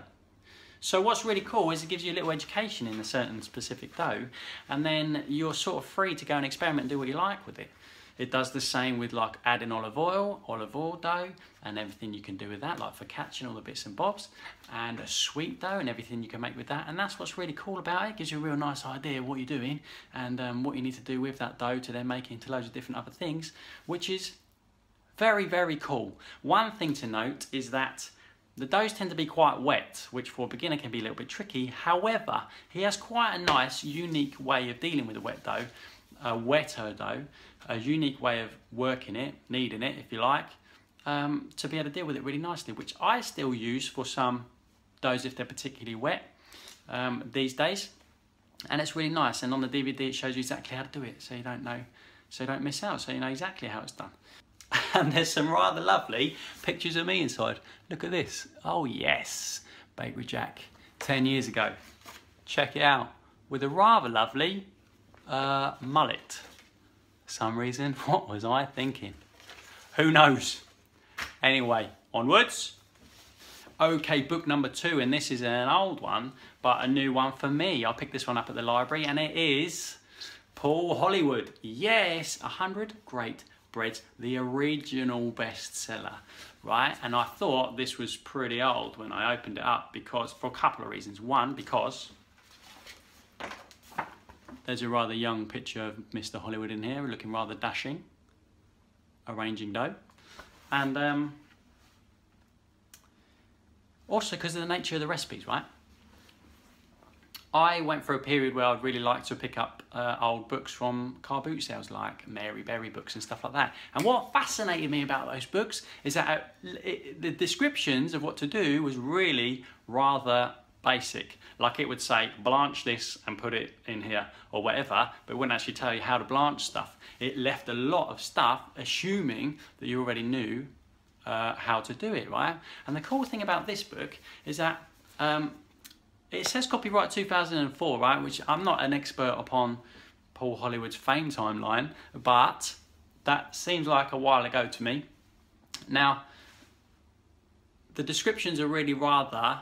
So what's really cool is it gives you a little education in a certain specific dough, and then you're sort of free to go and experiment and do what you like with it. It does the same with like adding olive oil, olive oil dough, and everything you can do with that, like focaccia and all the bits and bobs, and a sweet dough and everything you can make with that. And that's what's really cool about it. It gives you a real nice idea of what you're doing and um, what you need to do with that dough to then make it into loads of different other things, which is very, very cool. One thing to note is that the doughs tend to be quite wet, which for a beginner can be a little bit tricky. However, he has quite a nice, unique way of dealing with a wet dough, a wetter dough, a unique way of working it, kneading it if you like, um, to be able to deal with it really nicely, which I still use for some doughs if they're particularly wet um, these days. And it's really nice, and on the D V D it shows you exactly how to do it, so you don't know, so you don't miss out, so you know exactly how it's done. And there's some rather lovely pictures of me inside. Look at this. Oh yes, Bakery Jack, ten years ago. Check it out, with a rather lovely uh, mullet. Some reason, what was I thinking? Who knows? Anyway, onwards. Okay, book number two, and this is an old one, but a new one for me. I picked this one up at the library, and it is Paul Hollywood. Yes, one hundred Great Breads, the original bestseller, right? And I thought this was pretty old when I opened it up, because for a couple of reasons. One, because there's a rather young picture of Mister Hollywood in here, looking rather dashing, arranging dough. And um, also because of the nature of the recipes, right? I went for a period where I'd really like to pick up uh, old books from car boot sales, like Mary Berry books and stuff like that. And what fascinated me about those books is that it, the descriptions of what to do was really rather basic. Like it would say blanch this and put it in here or whatever, but it wouldn't actually tell you how to blanch stuff. It left a lot of stuff assuming that you already knew uh, how to do it, right? And the cool thing about this book is that um, it says copyright two thousand four, right? Which I'm not an expert upon Paul Hollywood's fame timeline, but that seems like a while ago to me. Now, the descriptions are really rather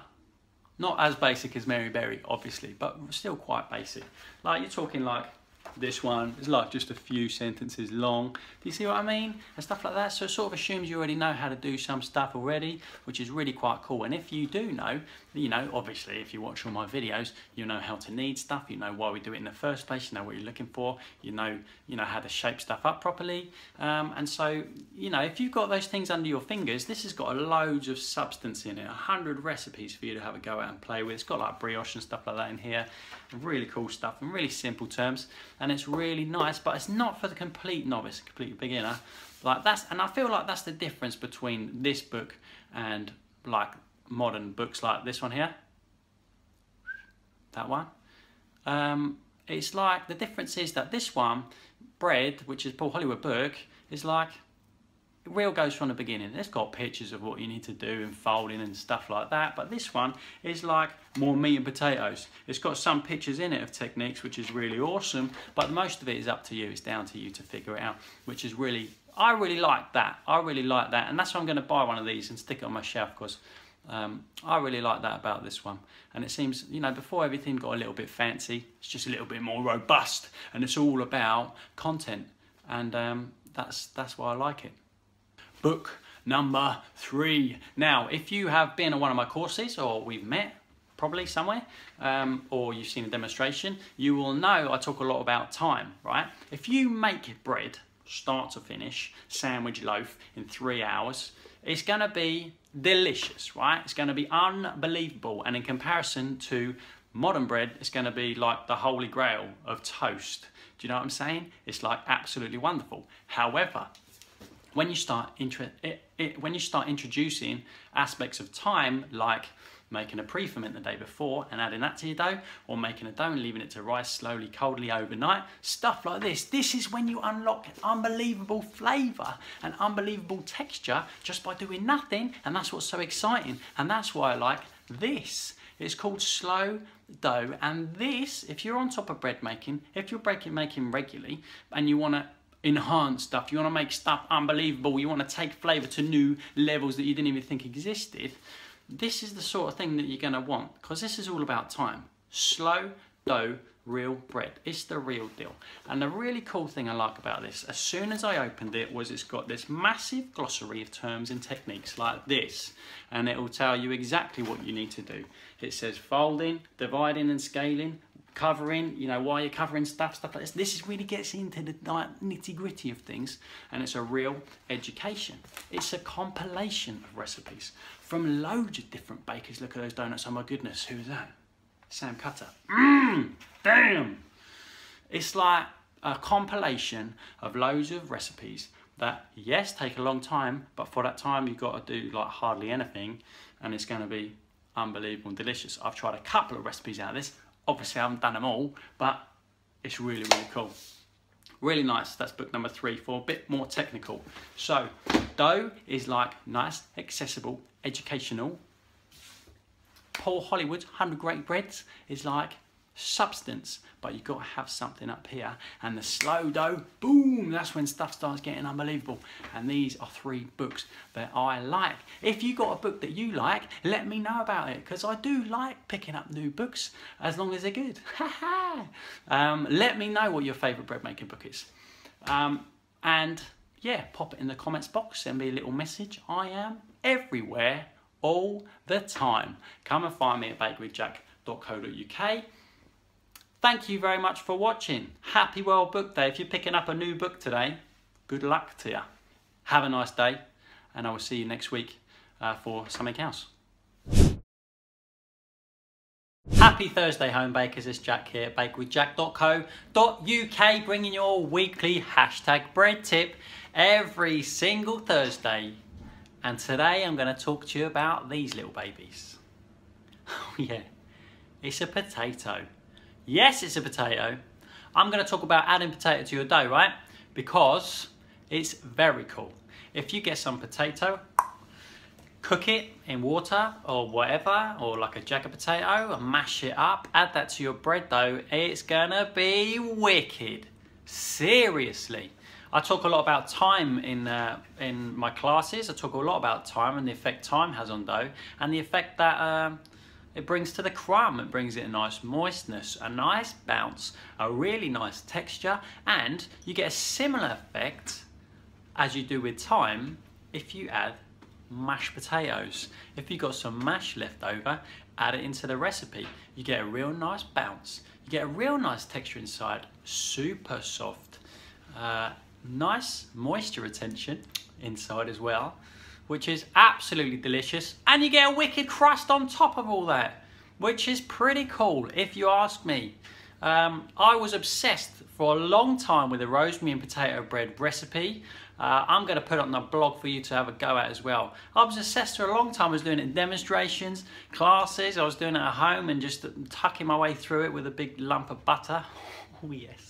not as basic as Mary Berry, obviously, but still quite basic. Like, you're talking like this one is like just a few sentences long. Do you see what I mean? And stuff like that. So it sort of assumes you already know how to do some stuff already, which is really quite cool. And if you do know, you know, obviously, if you watch all my videos, you know how to knead stuff. You know why we do it in the first place. You know what you're looking for. You know, you know how to shape stuff up properly. Um, and so, you know, if you've got those things under your fingers, this has got loads of substance in it. A hundred recipes for you to have a go at and play with. It's got like brioche and stuff like that in here. Really cool stuff in really simple terms. And it's really nice, but it's not for the complete novice, complete beginner. Like that's, and I feel like that's the difference between this book and like modern books like this one here. That one. Um, it's like the difference is that this one, Bread, which is Paul Hollywood book, is like it real goes from the beginning. It's got pictures of what you need to do and folding and stuff like that. But this one is like more meat and potatoes. It's got some pictures in it of techniques, which is really awesome, but most of it is up to you. It's down to you to figure it out, which is really, I really like that. I really like that. And that's why I'm going to buy one of these and stick it on my shelf, because um, I really like that about this one. And it seems, you know, before everything got a little bit fancy, it's just a little bit more robust, and it's all about content. And um, that's, that's why I like it. Book number three. Now, if you have been on one of my courses or we've met probably somewhere, um, or you've seen a demonstration, you will know I talk a lot about time, right? If you make bread, start to finish, sandwich loaf in three hours, it's gonna be delicious, right? It's gonna be unbelievable. And in comparison to modern bread, it's gonna be like the holy grail of toast. Do you know what I'm saying? It's like absolutely wonderful. However, when you start, intra it, it, when you start introducing aspects of time, like making a pre-ferment the day before and adding that to your dough, or making a dough and leaving it to rise slowly, coldly overnight, stuff like this. This is when you unlock unbelievable flavor and unbelievable texture just by doing nothing, and that's what's so exciting. And that's why I like this. It's called slow dough, and this, if you're on top of bread making, if you're bread making regularly and you wanna enhance stuff, you wanna make stuff unbelievable, you wanna take flavor to new levels that you didn't even think existed, this is the sort of thing that you're gonna want, because this is all about time. Slow dough, real bread. It's the real deal. And the really cool thing I like about this, as soon as I opened it, was it's got this massive glossary of terms and techniques like this, and it will tell you exactly what you need to do. It says folding, dividing and scaling, covering, you know, why you're covering stuff, stuff like this. This is really gets into the nitty gritty of things, and it's a real education. It's a compilation of recipes from loads of different bakers. Look at those donuts, oh my goodness, who's that? Sam Cutter. Mmm, damn! It's like a compilation of loads of recipes that, yes, take a long time, but for that time you've got to do like hardly anything, and it's gonna be unbelievable and delicious. I've tried a couple of recipes out of this. Obviously I haven't done them all, but it's really, really cool. Really nice. That's book number three for a bit more technical. So dough is like nice, accessible, educational. Paul Hollywood's one hundred Great Breads is like substance, but you've got to have something up here. And the slow dough, boom, that's when stuff starts getting unbelievable. And these are three books that I like. If you got a book that you like, let me know about it, because I do like picking up new books as long as they're good. um, let me know what your favourite bread making book is. Um, and yeah, pop it in the comments box, send me a little message. I am everywhere, all the time. Come and find me at bake with jack dot co dot U K. Thank you very much for watching. Happy World Book Day. If you're picking up a new book today, good luck to you. Have a nice day, and I will see you next week uh, for something else. Happy Thursday, home bakers. It's Jack here at bake with jack dot co dot U K, bringing your weekly hashtag bread tip every single Thursday. And today I'm going to talk to you about these little babies. Oh yeah, it's a potato. Yes, it's a potato. I'm going to talk about adding potato to your dough, right? Because it's very cool. If you get some potato, cook it in water or whatever, or like a jacket potato, and mash it up, add that to your bread dough. It's going to be wicked. Seriously. I talk a lot about time in, uh, in my classes. I talk a lot about time and the effect time has on dough, and the effect that um, it brings to the crumb. It brings it a nice moistness, a nice bounce, a really nice texture, and you get a similar effect as you do with time if you add mashed potatoes. If you've got some mash left over, add it into the recipe. You get a real nice bounce. You get a real nice texture inside, super soft. Uh, Nice moisture retention inside as well, which is absolutely delicious, and you get a wicked crust on top of all that, which is pretty cool if you ask me. um, I was obsessed for a long time with the rosemary and potato bread recipe. uh, I'm going to put it on the blog for you to have a go at as well. I was obsessed for a long time. I was doing it in demonstrations, classes, I was doing it at home and just tucking my way through it with a big lump of butter. Oh yes,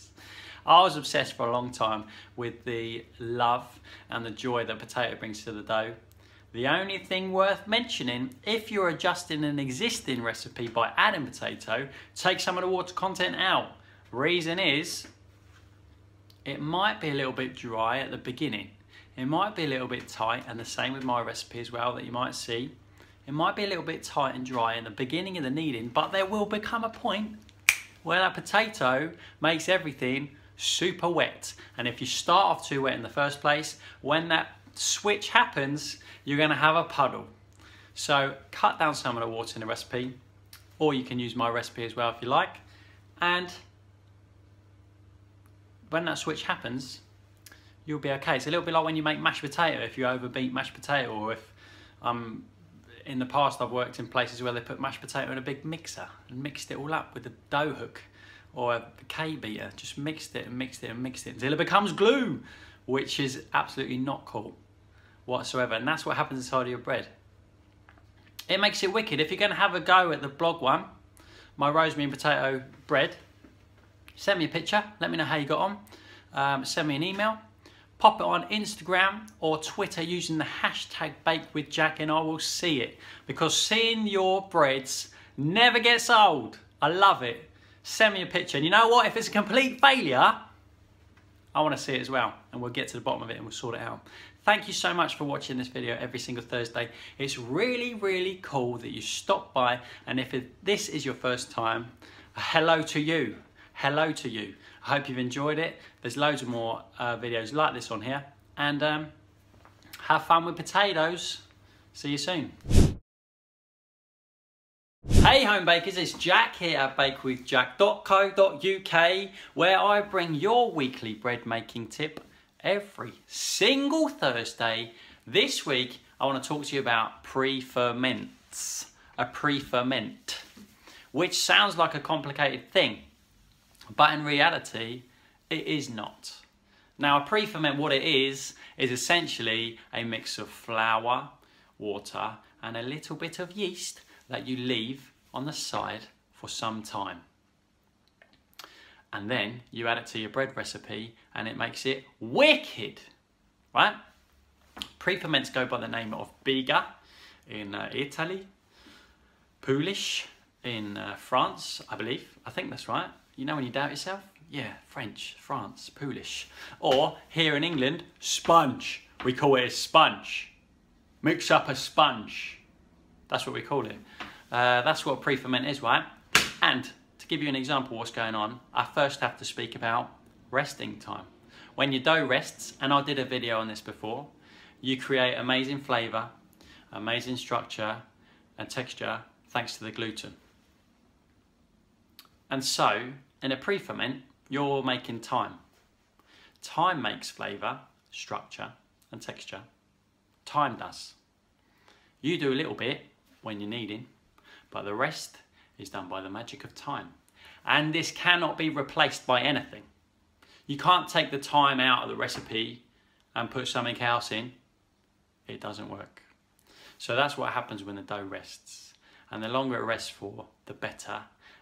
I was obsessed for a long time with the love and the joy that potato brings to the dough. The only thing worth mentioning, if you're adjusting an existing recipe by adding potato, take some of the water content out. Reason is, it might be a little bit dry at the beginning. It might be a little bit tight, and the same with my recipe as well that you might see. It might be a little bit tight and dry in the beginning of the kneading, but there will become a point where that potato makes everything super wet. And if you start off too wet in the first place, when that switch happens, you're going to have a puddle. So cut down some of the water in the recipe, or you can use my recipe as well if you like. And when that switch happens, you'll be okay. It's a little bit like when you make mashed potato, if you overbeat mashed potato, or if um, in the past I've worked in places where they put mashed potato in a big mixer and mixed it all up with a dough hook or a K-beater, just mixed it and mixed it and mixed it until it becomes glue, which is absolutely not cool whatsoever. And that's what happens inside of your bread. It makes it wicked. If you're going to have a go at the blog one, my rosemary and potato bread, send me a picture, let me know how you got on, um, send me an email, pop it on Instagram or Twitter using the hashtag bakewithjack, and I will see it, because seeing your breads never gets old. I love it. Send me a picture, and you know what, if it's a complete failure, I want to see it as well, and we'll get to the bottom of it and we'll sort it out. Thank you so much for watching this video every single Thursday. It's really, really cool that you stop by, and if it, this is your first time, hello to you. Hello to you. I hope you've enjoyed it. There's loads of more uh, videos like this on here, and um, have fun with potatoes. See you soon. Hey home bakers, it's Jack here at bake with jack dot co dot U K, where I bring your weekly bread making tip every single Thursday. This week I want to talk to you about pre-ferments. A pre-ferment, which sounds like a complicated thing, but in reality it is not. Now, a pre-ferment, what it is, is essentially a mix of flour, water and a little bit of yeast that you leave on the side for some time. And then you add it to your bread recipe and it makes it wicked, right? Pre-ferments go by the name of biga in uh, Italy, Polish in uh, France, I believe. I think that's right. You know when you doubt yourself? Yeah, French, France, Polish. Or here in England, sponge. We call it a sponge. Mix up a sponge. That's what we call it. Uh, that's what pre-ferment is, right? And to give you an example of what's going on, I first have to speak about resting time. When your dough rests, and I did a video on this before, you create amazing flavor, amazing structure and texture thanks to the gluten. And so in a pre-ferment, you're making time. Time makes flavor, structure and texture. Time does. You do a little bit when you're needing, but the rest is done by the magic of time. And this cannot be replaced by anything. You can't take the time out of the recipe and put something else in. It doesn't work. So that's what happens when the dough rests. And the longer it rests for, the better.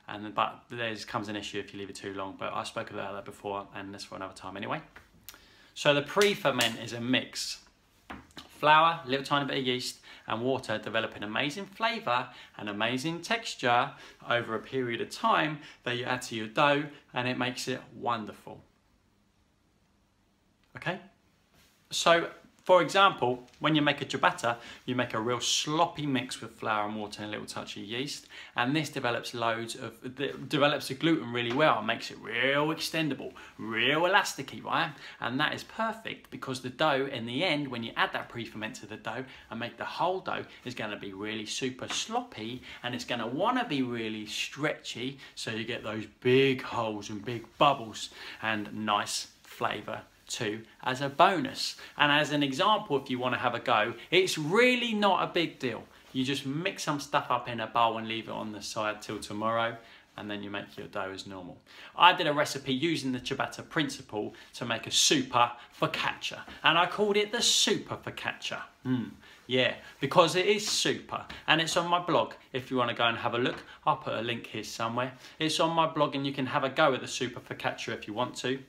And the, but there comes an issue if you leave it too long, but I spoke about that before, and that's for another time anyway. So the pre-ferment is a mix. Flour, little tiny bit of yeast and water develop an amazing flavour and amazing texture over a period of time that you add to your dough, and it makes it wonderful. Okay? So, for example, when you make a ciabatta, you make a real sloppy mix with flour and water and a little touch of yeast, and this develops loads of develops the gluten really well and makes it real extendable, real elasticy, right? And that is perfect, because the dough in the end, when you add that pre-ferment to the dough and make the whole dough, is going to be really super sloppy, and it's going to want to be really stretchy, so you get those big holes and big bubbles and nice flavour to as a bonus. And as an example, if you want to have a go, it's really not a big deal. You just mix some stuff up in a bowl and leave it on the side till tomorrow, and then you make your dough as normal. I did a recipe using the ciabatta principle to make a super focaccia, and I called it the super focaccia. Mm, yeah, because it is super, and it's on my blog. If you want to go and have a look, I'll put a link here somewhere. It's on my blog, and you can have a go at the super focaccia if you want to.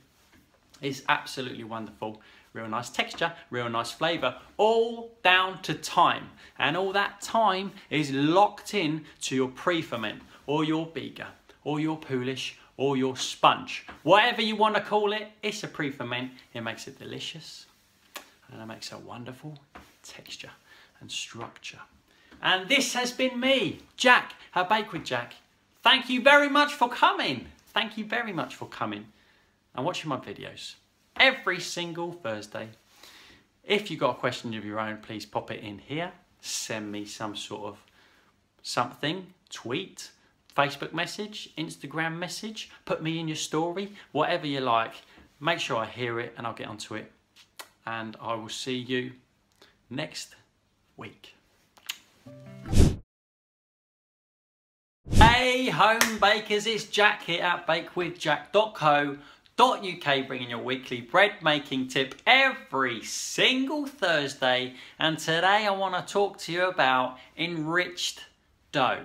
It's absolutely wonderful. Real nice texture, real nice flavour, all down to time. And all that time is locked in to your pre-ferment, or your biga, or your Polish, or your sponge. Whatever you want to call it, it's a pre-ferment. It makes it delicious, and it makes a wonderful texture and structure. And this has been me, Jack, at Bake with Jack. Thank you very much for coming. Thank you very much for coming. And watching my videos every single Thursday. If you've got a question of your own, please pop it in here. Send me some sort of something, tweet, Facebook message, Instagram message, put me in your story, whatever you like. Make sure I hear it and I'll get onto it. And I will see you next week. Hey home bakers, it's Jack here at bake with jack dot co dot U K, bringing your weekly bread making tip every single Thursday. And today I want to talk to you about enriched dough.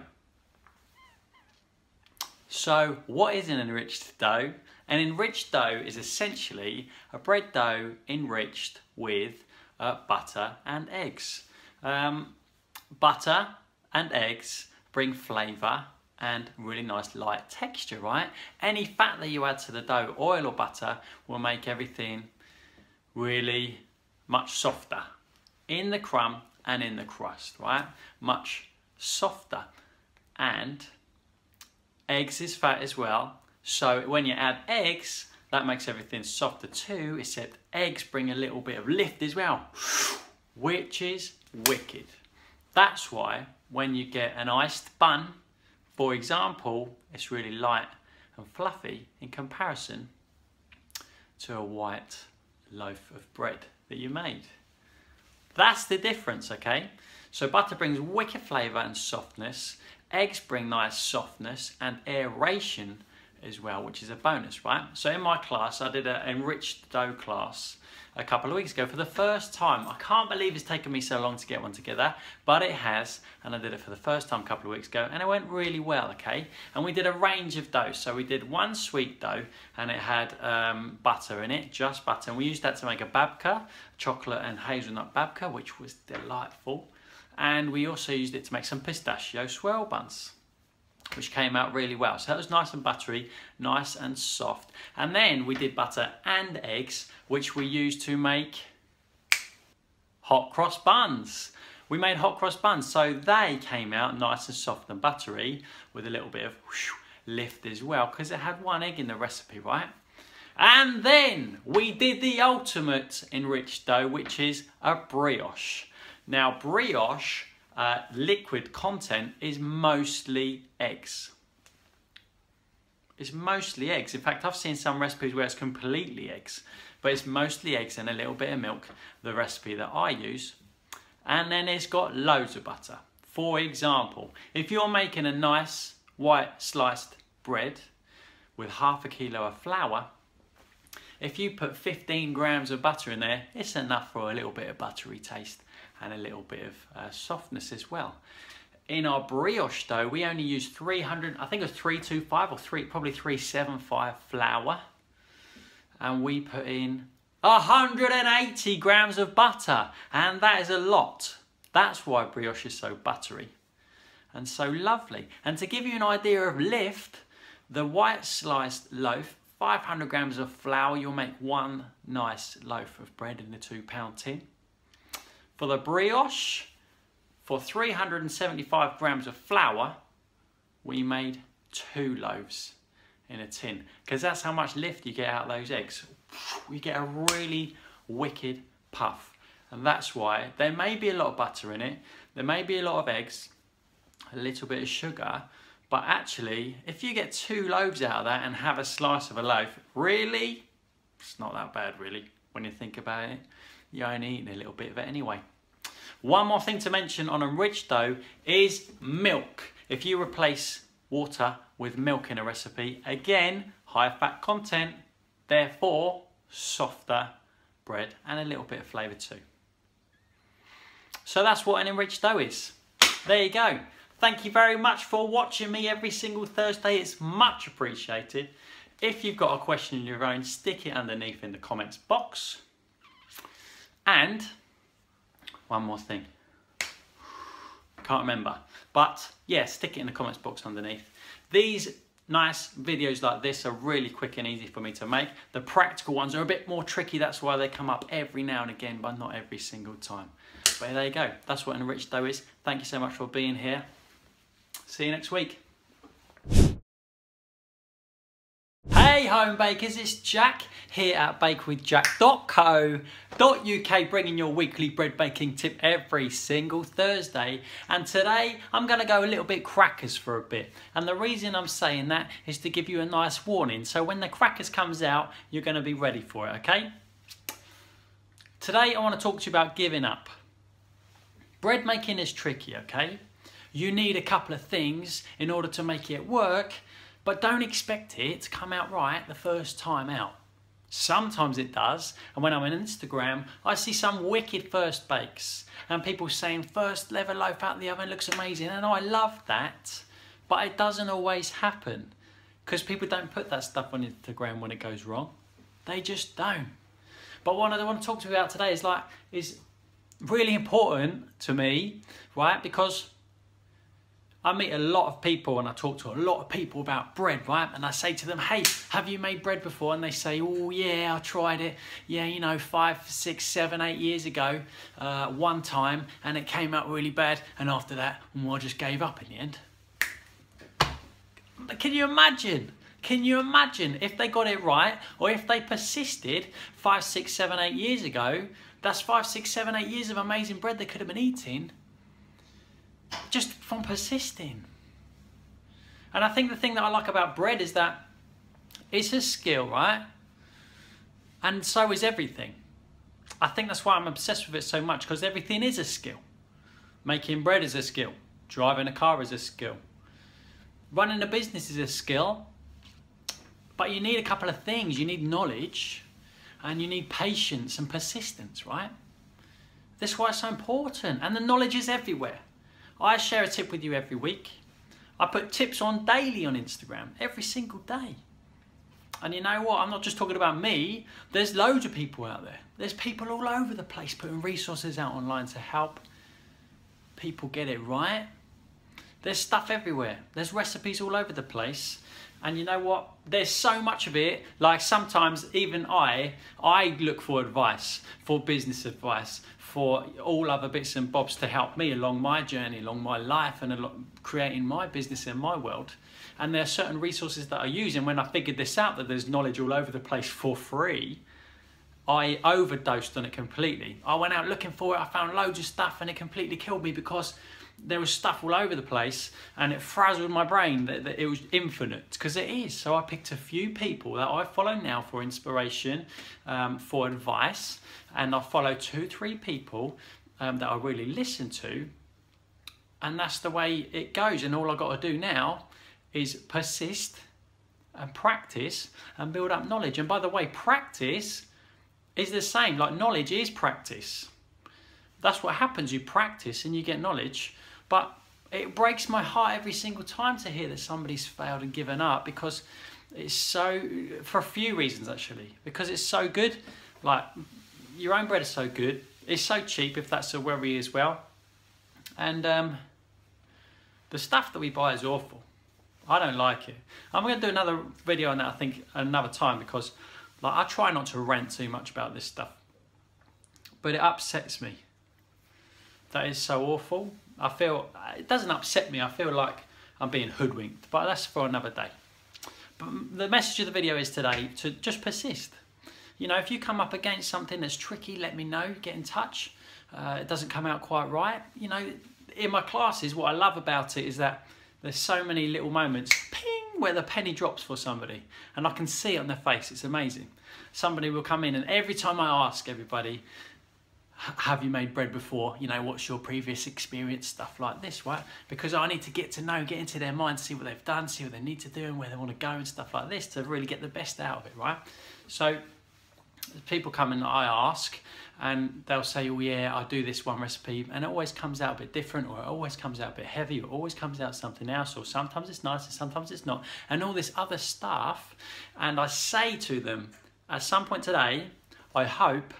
So what is an enriched dough? An enriched dough is essentially a bread dough enriched with uh, butter and eggs. Um, butter and eggs bring flavour and really nice light texture, right? Any fat that you add to the dough, oil or butter, will make everything really much softer in the crumb and in the crust, right? Much softer. And eggs is fat as well, so when you add eggs, that makes everything softer too, except eggs bring a little bit of lift as well, which is wicked. That's why when you get an iced bun, for example, it's really light and fluffy in comparison to a white loaf of bread that you made. That's the difference, okay? So butter brings wicked flavour and softness. Eggs bring nice softness and aeration as well, which is a bonus, right? So in my class, I did an enriched dough class a couple of weeks ago for the first time. I can't believe it's taken me so long to get one together, but it has, and I did it for the first time a couple of weeks ago, and it went really well, okay? And we did a range of dough. So we did one sweet dough, and it had um, butter in it, just butter, and we used that to make a babka, chocolate and hazelnut babka, which was delightful. And we also used it to make some pistachio swirl buns, which came out really well. So that was nice and buttery, nice and soft. And then we did butter and eggs, which we used to make hot cross buns. We made hot cross buns, so they came out nice and soft and buttery with a little bit of whoosh lift as well, because it had one egg in the recipe, right? And then we did the ultimate enriched dough, which is a brioche. Now, brioche uh, liquid content is mostly eggs. It's mostly eggs. In fact, I've seen some recipes where it's completely eggs, but it's mostly eggs and a little bit of milk, the recipe that I use. And then it's got loads of butter. For example, if you're making a nice white sliced bread with half a kilo of flour, if you put fifteen grams of butter in there, it's enough for a little bit of buttery taste and a little bit of uh, softness as well. In our brioche dough, we only used three hundred, I think it was three two five or three, probably three seven five flour. And we put in one hundred eighty grams of butter. And that is a lot. That's why brioche is so buttery and so lovely. And to give you an idea of lift, the white sliced loaf, five hundred grams of flour, you'll make one nice loaf of bread in a two pound tin. For the brioche, for three hundred seventy-five grams of flour, we made two loaves in a tin, because that's how much lift you get out of those eggs. You get a really wicked puff. And that's why there may be a lot of butter in it, there may be a lot of eggs, a little bit of sugar, but actually, if you get two loaves out of that and have a slice of a loaf, really, it's not that bad really, when you think about it. You're only eating a little bit of it anyway. One more thing to mention on enriched dough is milk. If you replace water with milk in a recipe, again, high fat content, therefore softer bread and a little bit of flavour too. So that's what an enriched dough is. There you go. Thank you very much for watching me every single Thursday. It's much appreciated. If you've got a question of your own, stick it underneath in the comments box. And one more thing, can't remember, but yeah, stick it in the comments box underneath. These nice videos like this are really quick and easy for me to make. The practical ones are a bit more tricky, that's why they come up every now and again, but not every single time. But there you go, that's what enriched dough is. Thank you so much for being here. See you next week. Hey home bakers, it's Jack here at bake with jack dot co dot U K, bringing your weekly bread baking tip every single Thursday. And today I'm going to go a little bit crackers for a bit, and the reason I'm saying that is to give you a nice warning, so when the crackers comes out you're going to be ready for it, okay? Today I want to talk to you about giving up. Bread making is tricky, okay? You need a couple of things in order to make it work, but don't expect it to come out right the first time out. Sometimes it does, and when I'm on Instagram, I see some wicked first bakes, and people saying first level loaf out the oven looks amazing, and I love that, but it doesn't always happen, because people don't put that stuff on Instagram when it goes wrong. They just don't. But what I want to talk to you about today is like, is really important to me, right, because I meet a lot of people and I talk to a lot of people about bread, right? And I say to them, hey, have you made bread before? And they say, oh yeah, I tried it. Yeah, you know, five, six, seven, eight years ago, uh, one time, and it came out really bad. And after that, well, I just gave up in the end. But can you imagine? Can you imagine if they got it right, or if they persisted five, six, seven, eight years ago, that's five, six, seven, eight years of amazing bread they could have been eating, just from persisting. And I think the thing that I like about bread is that it's a skill, right? And so is everything. I think that's why I'm obsessed with it so much, because everything is a skill. Making bread is a skill. Driving a car is a skill. Running a business is a skill. But you need a couple of things. You need knowledge, and you need patience and persistence, right? That's why it's so important. And the knowledge is everywhere. I share a tip with you every week. I put tips on daily on Instagram, every single day. And you know what? I'm not just talking about me. There's loads of people out there. There's people all over the place putting resources out online to help people get it right. There's stuff everywhere. There's recipes all over the place. And you know what? There's so much of it. Like sometimes even I, I look for advice, for business advice, for all other bits and bobs to help me along my journey, along my life, and along creating my business in my world. And there are certain resources that I use. And when I figured this out, that there's knowledge all over the place for free, I overdosed on it completely. I went out looking for it. I found loads of stuff, and it completely killed me because there was stuff all over the place, and it frazzled my brain that, that it was infinite, because it is. So I picked a few people that I follow now for inspiration, um, for advice, and I follow two, three people um, that I really listen to, and that's the way it goes. And all I got to do now is persist and practice and build up knowledge. And by the way, practice is the same, like knowledge is practice. That's what happens, you practice and you get knowledge. But it breaks my heart every single time to hear that somebody's failed and given up, because it's so, for a few reasons actually, because it's so good. Like your own bread is so good, it's so cheap if that's a worry as well. And um, the stuff that we buy is awful. I don't like it. I'm going to do another video on that, I think, another time, because like I try not to rant too much about this stuff, but it upsets me. That is so awful. I feel, it doesn't upset me, I feel like I'm being hoodwinked, but that's for another day. But the message of the video is today to just persist. You know, if you come up against something that's tricky, let me know, get in touch. Uh, it doesn't come out quite right. You know, in my classes, what I love about it is that there's so many little moments, ping, where the penny drops for somebody, and I can see it on their face, it's amazing. Somebody will come in, and every time I ask everybody, have you made bread before? You know, what's your previous experience? Stuff like this, right? Because I need to get to know, get into their mind, see what they've done, see what they need to do and where they want to go and stuff like this to really get the best out of it, right? So people come and I ask, and they'll say, oh yeah, I do this one recipe, and it always comes out a bit different, or it always comes out a bit heavy, or it always comes out something else, or sometimes it's nice and sometimes it's not, and all this other stuff. And I say to them, at some point today, I hope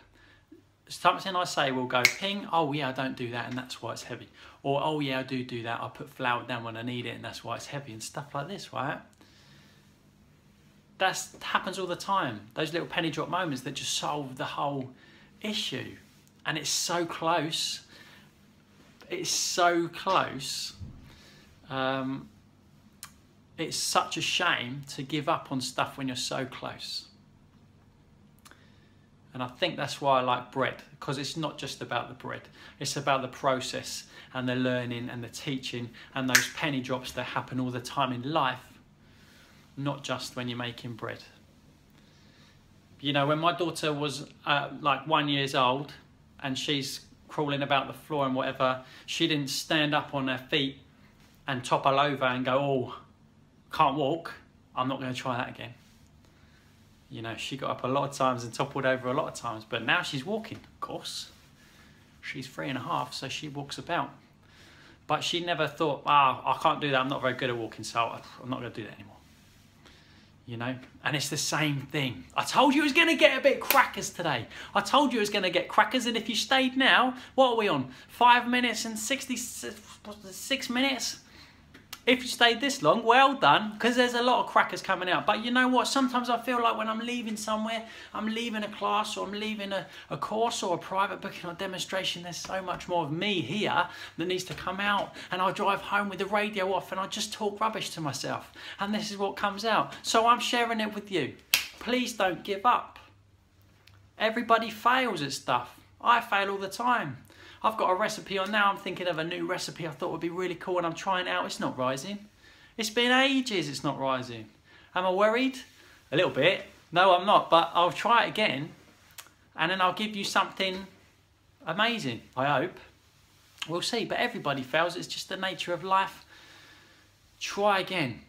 something I say will go ping, oh yeah, I don't do that and that's why it's heavy. Or oh yeah, I do do that, I put flour down when I need it and that's why it's heavy, and stuff like this, right? That happens all the time. Those little penny drop moments that just solve the whole issue. And it's so close. It's so close. Um, It's such a shame to give up on stuff when you're so close. And I think that's why I like bread, because it's not just about the bread. It's about the process and the learning and the teaching and those penny drops that happen all the time in life, not just when you're making bread. You know, when my daughter was uh, like one years old and she's crawling about the floor and whatever, she didn't stand up on her feet and topple over and go, oh, can't walk, I'm not going to try that again. You know, she got up a lot of times and toppled over a lot of times, but now she's walking, of course. She's three and a half, so she walks about. But she never thought, ah, oh, I can't do that, I'm not very good at walking, so I'm not going to do that anymore. You know, and it's the same thing. I told you it was going to get a bit crackers today. I told you it was going to get crackers, and if you stayed now, what are we on? Five minutes and sixty-six minutes? If you stayed this long, well done, because there's a lot of crackers coming out. But you know what? Sometimes I feel like when I'm leaving somewhere, I'm leaving a class or I'm leaving a, a course or a private booking or demonstration, there's so much more of me here that needs to come out. And I drive home with the radio off and I just talk rubbish to myself. And this is what comes out. So I'm sharing it with you. Please don't give up. Everybody fails at stuff. I fail all the time. I've got a recipe on now, I'm thinking of a new recipe I thought would be really cool and I'm trying it out, it's not rising. It's been ages it's not rising. Am I worried? A little bit. No, I'm not, but I'll try it again and then I'll give you something amazing, I hope. We'll see, but everybody fails, it's just the nature of life. Try again.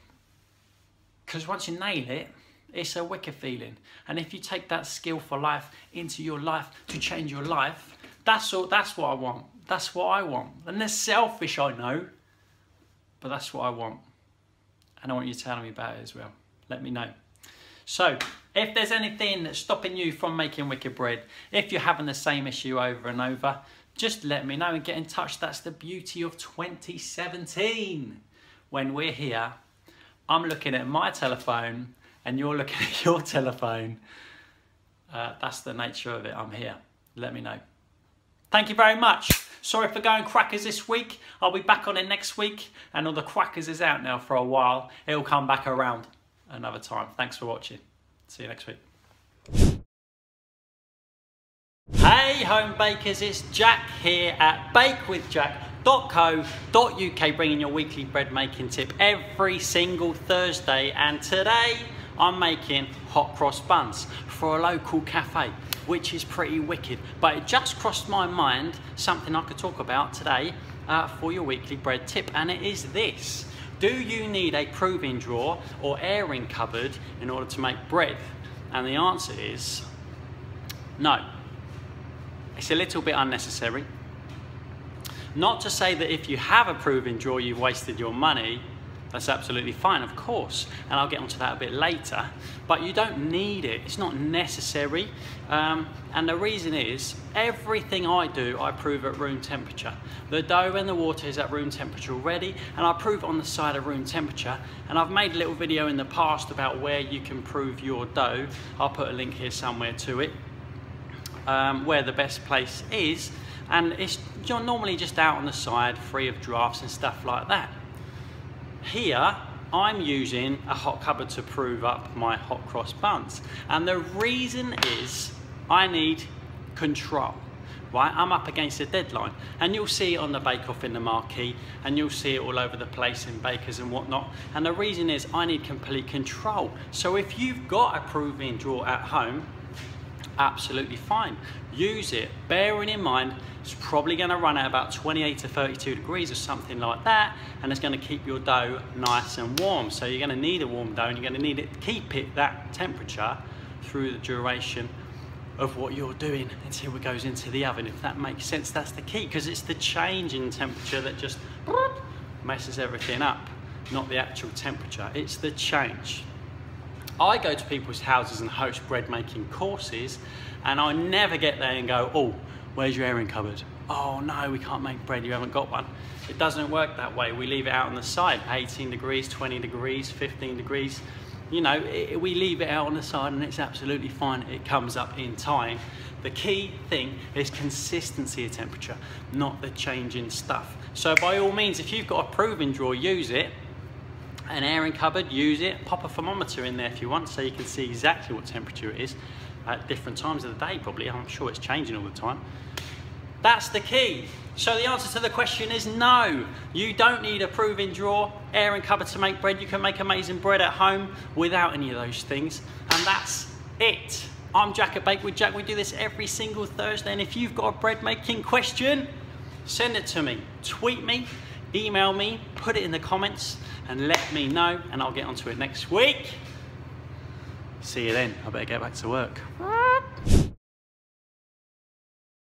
Because once you nail it, it's a wicked feeling. And if you take that skill for life into your life to change your life, That's, all, that's what I want. That's what I want. And they're selfish, I know. But that's what I want. And I want you telling me about it as well. Let me know. So, if there's anything that's stopping you from making wicked bread, if you're having the same issue over and over, just let me know and get in touch. That's the beauty of twenty seventeen. When we're here, I'm looking at my telephone and you're looking at your telephone. Uh, that's the nature of it. I'm here. Let me know. Thank you very much. Sorry for going crackers this week. I'll be back on it next week. And all the crackers is out now for a while. It'll come back around another time. Thanks for watching. See you next week. Hey home bakers, it's Jack here at bake with jack dot co dot U K bringing your weekly bread making tip every single Thursday. And today I'm making hot cross buns for a local cafe, which is pretty wicked. But it just crossed my mind, something I could talk about today uh, for your weekly bread tip, and it is this. Do you need a proving drawer or airing cupboard in order to make bread? And the answer is no. It's a little bit unnecessary. Not to say that if you have a proving drawer, you've wasted your money. That's absolutely fine, of course, and I'll get onto that a bit later, but you don't need it. It's not necessary, um, and the reason is everything I do, I prove at room temperature. The dough and the water is at room temperature already, and I prove on the side of room temperature, and I've made a little video in the past about where you can prove your dough. I'll put a link here somewhere to it, um, where the best place is, and it's you're normally just out on the side, free of drafts and stuff like that. Here, I'm using a hot cupboard to prove up my hot cross buns. And the reason is I need control, right? I'm up against a deadline. And you'll see it on the Bake Off in the marquee, and you'll see it all over the place in bakers and whatnot. And the reason is I need complete control. So if you've got a proving drawer at home, absolutely fine. Use it, bearing in mind, it's probably going to run at about twenty-eight to thirty-two degrees or something like that, and it's going to keep your dough nice and warm. So you're going to need a warm dough, and you're going to need it to keep it that temperature through the duration of what you're doing until it goes into the oven. If that makes sense, that's the key, because it's the change in temperature that just messes everything up, not the actual temperature. It's the change. I go to people's houses and host bread making courses, and I never get there and go, oh, where's your airing cupboard? Oh no, we can't make bread, you haven't got one. It doesn't work that way. We leave it out on the side, eighteen degrees, twenty degrees, fifteen degrees. You know, it, we leave it out on the side and it's absolutely fine. It comes up in time. The key thing is consistency of temperature, not the change in stuff. So by all means, if you've got a proving drawer, use it. an airing cupboard, use it. Pop a thermometer in there if you want, so you can see exactly what temperature it is at different times of the day probably. I'm sure it's changing all the time. That's the key. So the answer to the question is no. You don't need a proving drawer, airing cupboard to make bread. You can make amazing bread at home without any of those things. And that's it. I'm Jack at Bake with Jack. We do this every single Thursday. And if you've got a bread making question, send it to me. Tweet me, email me, put it in the comments and let me know. And I'll get onto it next week. See you then. I better get back to work.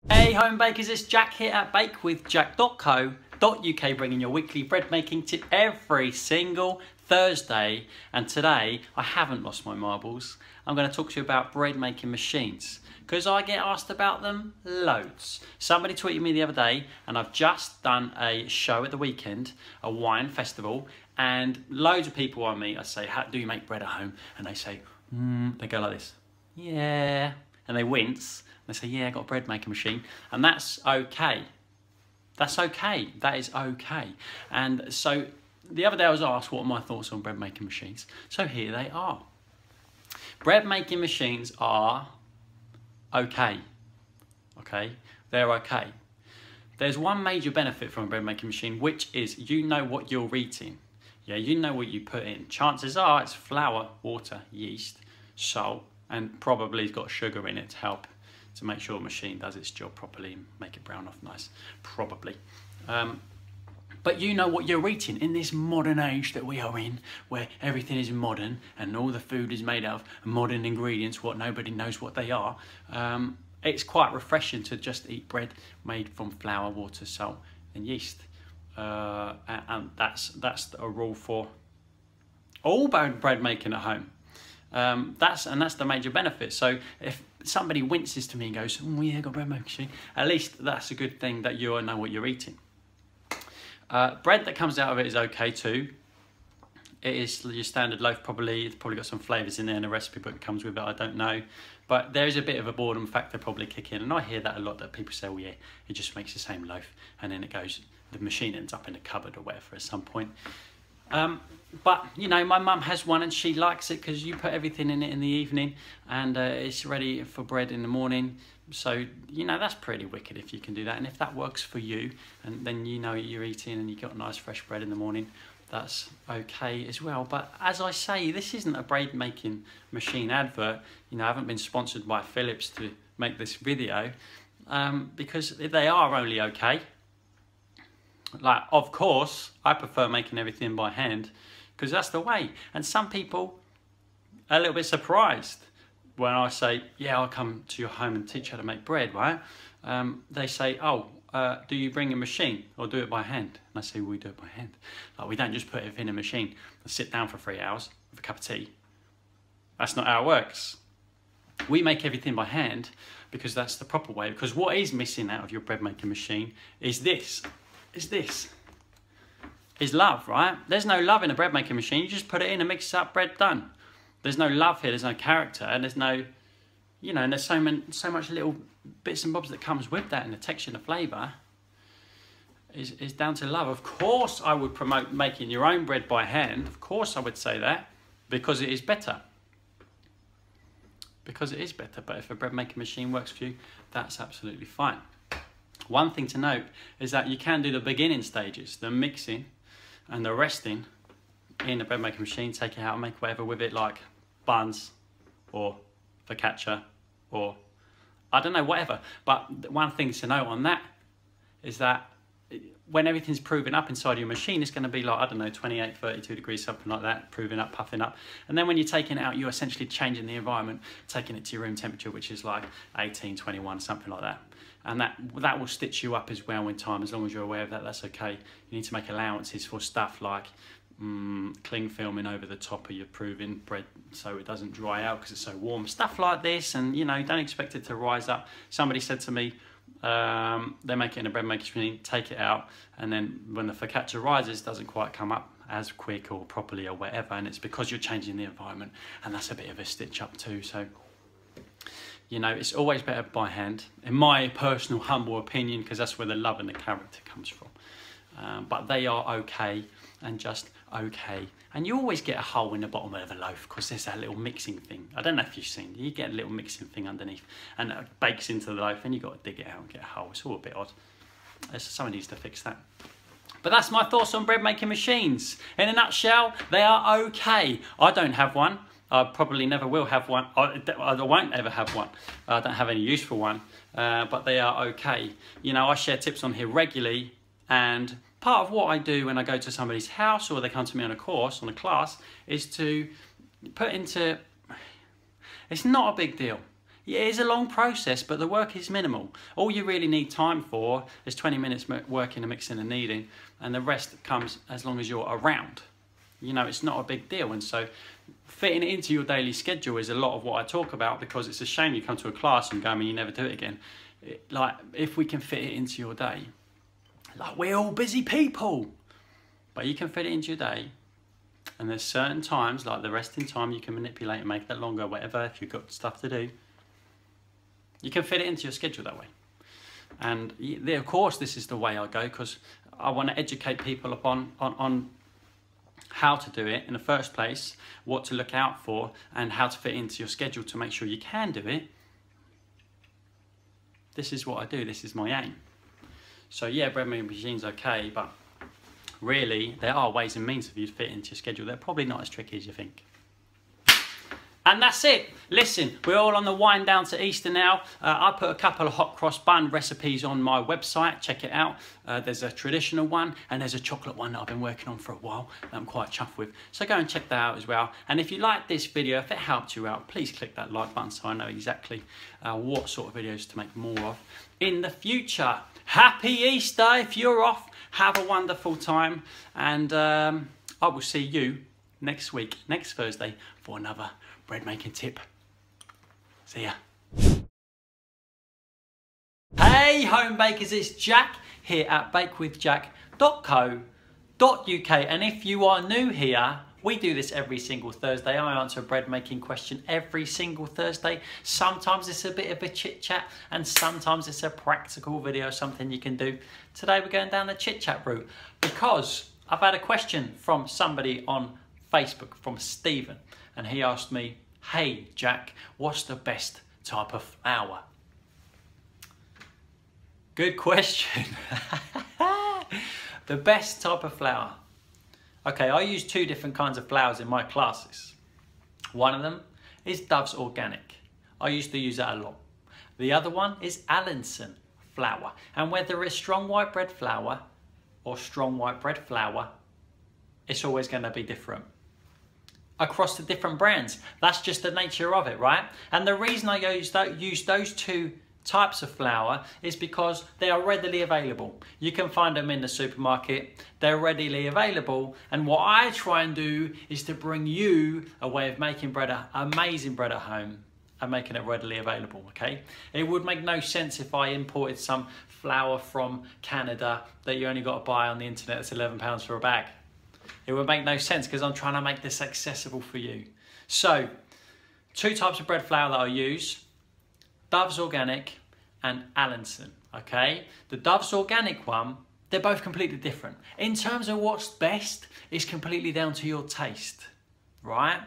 Hey home bakers, it's Jack here at bake with jack dot co dot U K, bringing your weekly bread making tip every single Thursday. And today I haven't lost my marbles. I'm going to talk to you about bread making machines because I get asked about them loads. Somebody tweeted me the other day, and I've just done a show at the weekend, a wine festival, and loads of people I meet, I say, how do you make bread at home? And they say, mm, they go like this, yeah, and they wince. They say, yeah, I got a bread making machine. And that's okay. That's okay. That is okay. And so the other day I was asked, what are my thoughts on bread making machines? So here they are. Bread making machines are okay. Okay, they're okay. There's one major benefit from a bread making machine, which is you know what you're eating. Yeah, you know what you put in. Chances are it's flour, water, yeast, salt, and probably it's got sugar in it to help to make sure the machine does its job properly and make it brown off nice, probably. Um, but you know what you're eating in this modern age that we are in, where everything is modern and all the food is made of modern ingredients, what nobody knows what they are. Um, it's quite refreshing to just eat bread made from flour, water, salt and yeast. Uh, and, and that's, that's a rule for all bread making at home. Um, that's and that's the major benefit. So if somebody winces to me and goes, oh yeah, I got a bread making machine, at least that's a good thing that you know what you're eating. Uh, bread that comes out of it is okay too. It is your standard loaf probably. It's probably got some flavours in there in the recipe book that comes with it, I don't know. But there is a bit of a boredom factor probably kick in. And I hear that a lot, that people say, well yeah, it just makes the same loaf. And then it goes, the machine ends up in a cupboard or whatever at some point. Um, but you know, my mum has one and she likes it because you put everything in it in the evening and uh, it's ready for bread in the morning. So you know, that's pretty wicked if you can do that, and if that works for you, and then you know you're eating and you got nice fresh bread in the morning, that's okay as well. But as I say, this isn't a bread making machine advert. You know, I haven't been sponsored by Philips to make this video um, because they are only okay. Like, of course, I prefer making everything by hand because that's the way. And some people are a little bit surprised when I say, yeah, I'll come to your home and teach you how to make bread, right? Um, they say, oh, uh, do you bring a machine or do it by hand? And I say, well, we do it by hand. Like, we don't just put it in a machine and sit down for three hours with a cup of tea. That's not how it works. We make everything by hand because that's the proper way. Because what is missing out of your bread making machine is this. Is this is love, right? There's no love in a bread making machine. You just put it in and mix it up, bread done. There's no love here. There's no character, and there's no, you know, and there's so many, so much little bits and bobs that comes with that, and the texture and the flavour is is down to love. Of course, I would promote making your own bread by hand. Of course, I would say that because it is better. Because it is better. But if a bread making machine works for you, that's absolutely fine. One thing to note is that you can do the beginning stages, the mixing and the resting in the bread making machine, take it out and make whatever with it, like buns or focaccia or I don't know, whatever. But one thing to note on that is that when everything's proven up inside your machine, it's going to be like, I don't know, twenty-eight, thirty-two degrees, something like that, proven up, puffing up. And then when you're taking it out, you're essentially changing the environment, taking it to your room temperature, which is like eighteen, twenty-one, something like that. And that that will stitch you up as well in time, as long as you're aware of that. That's okay. You need to make allowances for stuff like um, cling filming over the top of your proven bread so it doesn't dry out because it's so warm. Stuff like this, and you know, don't expect it to rise up. Somebody said to me, um, they make it in a bread making machine, take it out, and then when the focaccia rises, it doesn't quite come up as quick or properly or whatever, and it's because you're changing the environment, and that's a bit of a stitch up too. So. You know, it's always better by hand, in my personal humble opinion, because that's where the love and the character comes from. um, but they are okay and just okay. And you always get a hole in the bottom of a loaf because there's that little mixing thing. I don't know if you've seen, you get a little mixing thing underneath and it bakes into the loaf and you've got to dig it out and get a hole. It's all a bit odd. Someone needs to fix that. But that's my thoughts on bread making machines. In a nutshell, they are okay. I don't have one. I probably never will have one. I, I won't ever have one. I don't have any use for one, uh, but they are okay. You know, I share tips on here regularly, and part of what I do when I go to somebody's house or they come to me on a course, on a class, is to put into, it's not a big deal. It is a long process, but the work is minimal. All you really need time for is twenty minutes working and mixing and kneading, and the rest comes as long as you're around. You know, it's not a big deal. And so fitting it into your daily schedule is a lot of what I talk about, because it's a shame you come to a class and go, I mean, you never do it again. It, like, if we can fit it into your day, like, we're all busy people, but you can fit it into your day. And there's certain times, like the resting time, you can manipulate and make that longer, whatever, if you've got stuff to do. You can fit it into your schedule that way. And of course, this is the way I go, because I want to educate people upon on, on how to do it in the first place, what to look out for, and how to fit into your schedule to make sure you can do it. This is what I do, this is my aim. So yeah, bread making machines okay, but really there are ways and means of you to fit into your schedule. They're probably not as tricky as you think. And that's it. Listen, we're all on the wind down to Easter now. Uh, I put a couple of hot cross bun recipes on my website. Check it out. Uh, there's a traditional one and there's a chocolate one that I've been working on for a while that I'm quite chuffed with. So go and check that out as well. And if you like this video, if it helped you out, please click that like button so I know exactly uh, what sort of videos to make more of in the future. Happy Easter if you're off. Have a wonderful time. And um, I will see you next week, next Thursday, for another bread making tip. See ya. Hey home bakers, it's Jack here at bake with jack dot co dot U K, and if you are new here, we do this every single Thursday. I answer a bread making question every single Thursday. Sometimes it's a bit of a chit chat and sometimes it's a practical video, something you can do. Today we're going down the chit chat route because I've had a question from somebody on Facebook, from Stephen, and he asked me, hey Jack, what's the best type of flour? Good question. The best type of flour. Okay, I use two different kinds of flours in my classes. One of them is Dove's Organic. I used to use that a lot. The other one is Allinson flour. And whether it's strong white bread flour or strong white bread flour, it's always going to be different across the different brands. That's just the nature of it, right? And the reason I use, that, use those two types of flour is because they are readily available. You can find them in the supermarket. They're readily available. And what I try and do is to bring you a way of making bread, amazing bread at home, and making it readily available, okay? It would make no sense if I imported some flour from Canada that you only got to buy on the internet. It's eleven pounds for a bag. It would make no sense because I'm trying to make this accessible for you. So, two types of bread flour that I use, Dove's Organic and Allinson, okay? The Dove's Organic one, they're both completely different. In terms of what's best, it's completely down to your taste, right?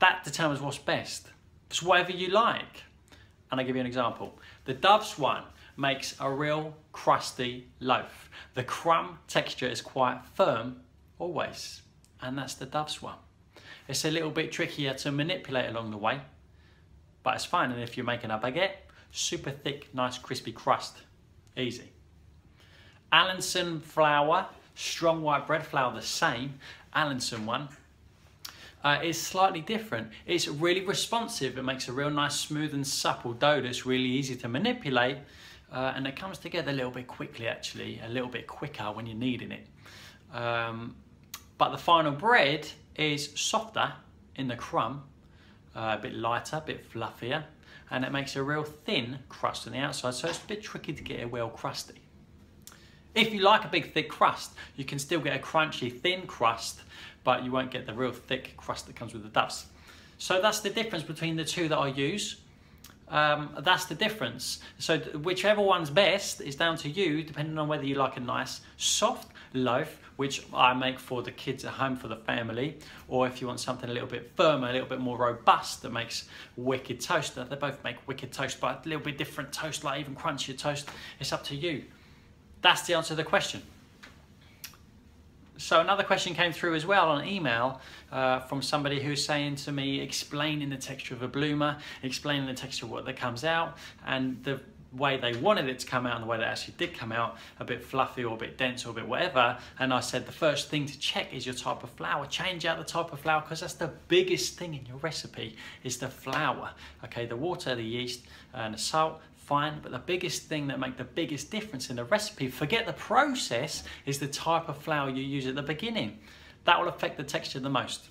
That determines what's best. It's whatever you like. And I'll give you an example. The Dove's one makes a real crusty loaf. The crumb texture is quite firm, always, and that's the Dove's one. It's a little bit trickier to manipulate along the way, but it's fine. And if you're making a baguette, super thick, nice crispy crust, easy. Allinson flour, strong white bread flour, the same, Allinson one, uh, is slightly different. It's really responsive. It makes a real nice smooth and supple dough that's really easy to manipulate, uh, and it comes together a little bit quickly actually, a little bit quicker when you're kneading it. Um, But the final bread is softer in the crumb, uh, a bit lighter, a bit fluffier, and it makes a real thin crust on the outside, so it's a bit tricky to get it well crusty. If you like a big thick crust, you can still get a crunchy thin crust, but you won't get the real thick crust that comes with the Dove's. So that's the difference between the two that I use. um, that's the difference. So whichever one's best is down to you, depending on whether you like a nice soft loaf, which I make for the kids at home, for the family, or if you want something a little bit firmer, a little bit more robust, that makes wicked toast. They both make wicked toast, but a little bit different toast, like even crunchier toast. It's up to you. That's the answer to the question. So another question came through as well on email uh, from somebody who's saying to me, explaining the texture of a bloomer, explaining the texture of what that comes out, and the way they wanted it to come out and the way that actually did come out, a bit fluffy or a bit dense or a bit whatever. And I said the first thing to check is your type of flour. Change out the type of flour, because that's the biggest thing in your recipe, is the flour. Okay, the water, the yeast and the salt, fine, but the biggest thing that make the biggest difference in the recipe, forget the process, is the type of flour you use at the beginning. That will affect the texture the most.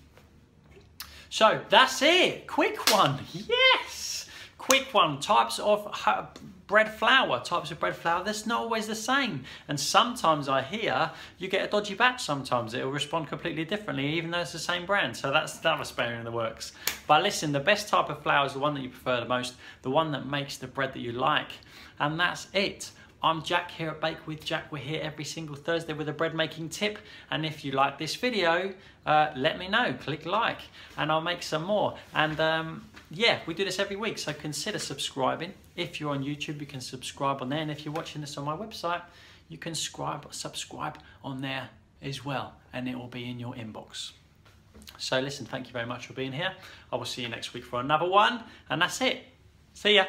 So that's it, quick one, yes! Quick one, types of bread flour, types of bread flour, that's not always the same. And sometimes I hear you get a dodgy batch, sometimes it'll respond completely differently, even though it's the same brand. So that's another spanner in the works. But listen, the best type of flour is the one that you prefer the most, the one that makes the bread that you like. And that's it. I'm Jack here at Bake with Jack. We're here every single Thursday with a bread making tip. And if you like this video, uh, let me know, click like, and I'll make some more. And um, yeah, we do this every week, so consider subscribing. If you're on YouTube, you can subscribe on there, and if you're watching this on my website, you can subscribe, subscribe on there as well, and it will be in your inbox. So listen, thank you very much for being here. I will see you next week for another one, and that's it. See ya.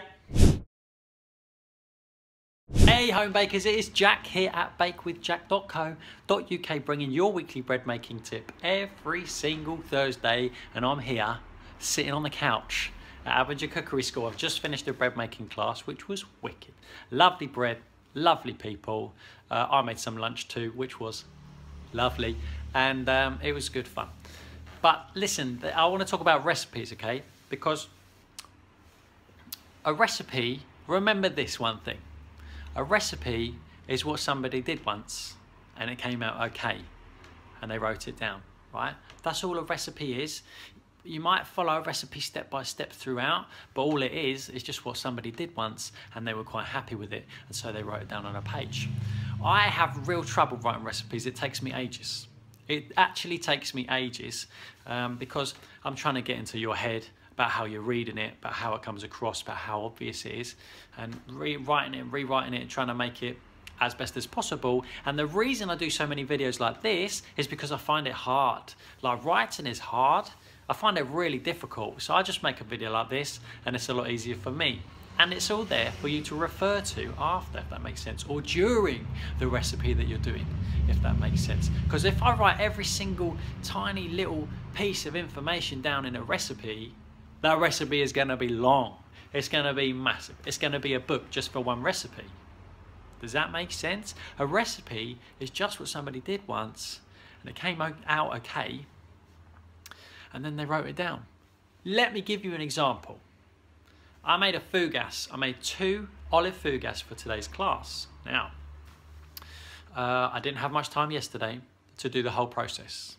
Hey home bakers, it is Jack here at bake with jack dot co dot U K, bringing your weekly bread making tip every single Thursday, and I'm here sitting on the couch at Avenger Cookery School. I've just finished a bread making class, which was wicked. Lovely bread, lovely people. Uh, I made some lunch too, which was lovely. And um, it was good fun. But listen, I want to talk about recipes, okay? Because a recipe, remember this one thing. A recipe is what somebody did once and it came out okay. And they wrote it down, right? That's all a recipe is. You might follow a recipe step by step throughout, but all it is is just what somebody did once and they were quite happy with it, and so they wrote it down on a page. I have real trouble writing recipes. It takes me ages. It actually takes me ages um, because I'm trying to get into your head about how you're reading it, about how it comes across, about how obvious it is, and rewriting it and rewriting it and trying to make it as best as possible. And the reason I do so many videos like this is because I find it hard. Like, writing is hard. I find it really difficult, so I just make a video like this and it's a lot easier for me. And it's all there for you to refer to after, if that makes sense, or during the recipe that you're doing, if that makes sense. Because if I write every single tiny little piece of information down in a recipe, that recipe is going to be long. It's going to be massive. It's going to be a book just for one recipe. Does that make sense? A recipe is just what somebody did once and it came out okay, and then they wrote it down. Let me give you an example. I made a fougasse. I made two olive fougasses for today's class. Now, uh, I didn't have much time yesterday to do the whole process.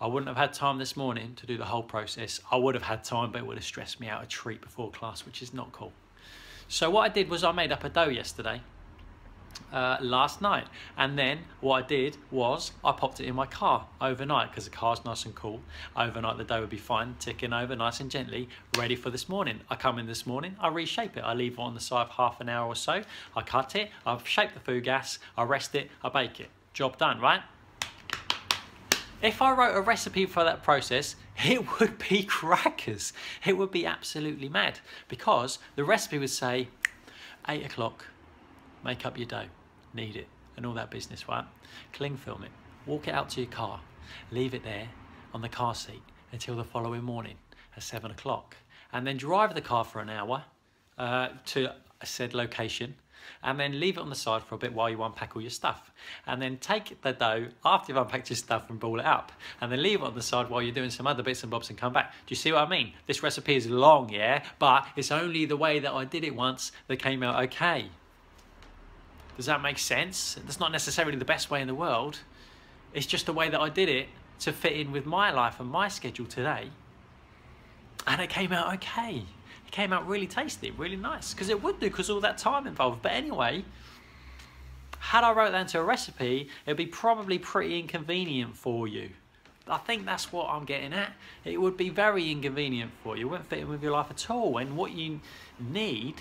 I wouldn't have had time this morning to do the whole process. I would have had time, but it would have stressed me out a treat before class, which is not cool. So what I did was I made up a dough yesterday, uh, last night. And then what I did was I popped it in my car overnight, because the car's nice and cool. Overnight the dough would be fine, ticking over nice and gently, ready for this morning. I come in this morning, I reshape it. I leave it on the side for half an hour or so. I cut it, I shape the fougasse, I rest it, I bake it. Job done, right? If I wrote a recipe for that process, it would be crackers. It would be absolutely mad, because the recipe would say, eight o'clock, make up your dough, knead it, and all that business, right? Cling film it, walk it out to your car, leave it there on the car seat until the following morning at seven o'clock, and then drive the car for an hour uh, to a said location, and then leave it on the side for a bit while you unpack all your stuff, and then take the dough after you've unpacked your stuff and ball it up, and then leave it on the side while you're doing some other bits and bobs and come back. Do you see what I mean? This recipe is long, yeah, but it's only the way that I did it once that came out okay. Does that make sense? That's not necessarily the best way in the world. It's just the way that I did it to fit in with my life and my schedule today. And it came out okay. It came out really tasty, really nice, because it would do, because all that time involved. But anyway, had I wrote that into a recipe, it'd be probably pretty inconvenient for you. I think that's what I'm getting at. It would be very inconvenient for you. It wouldn't fit in with your life at all. And what you need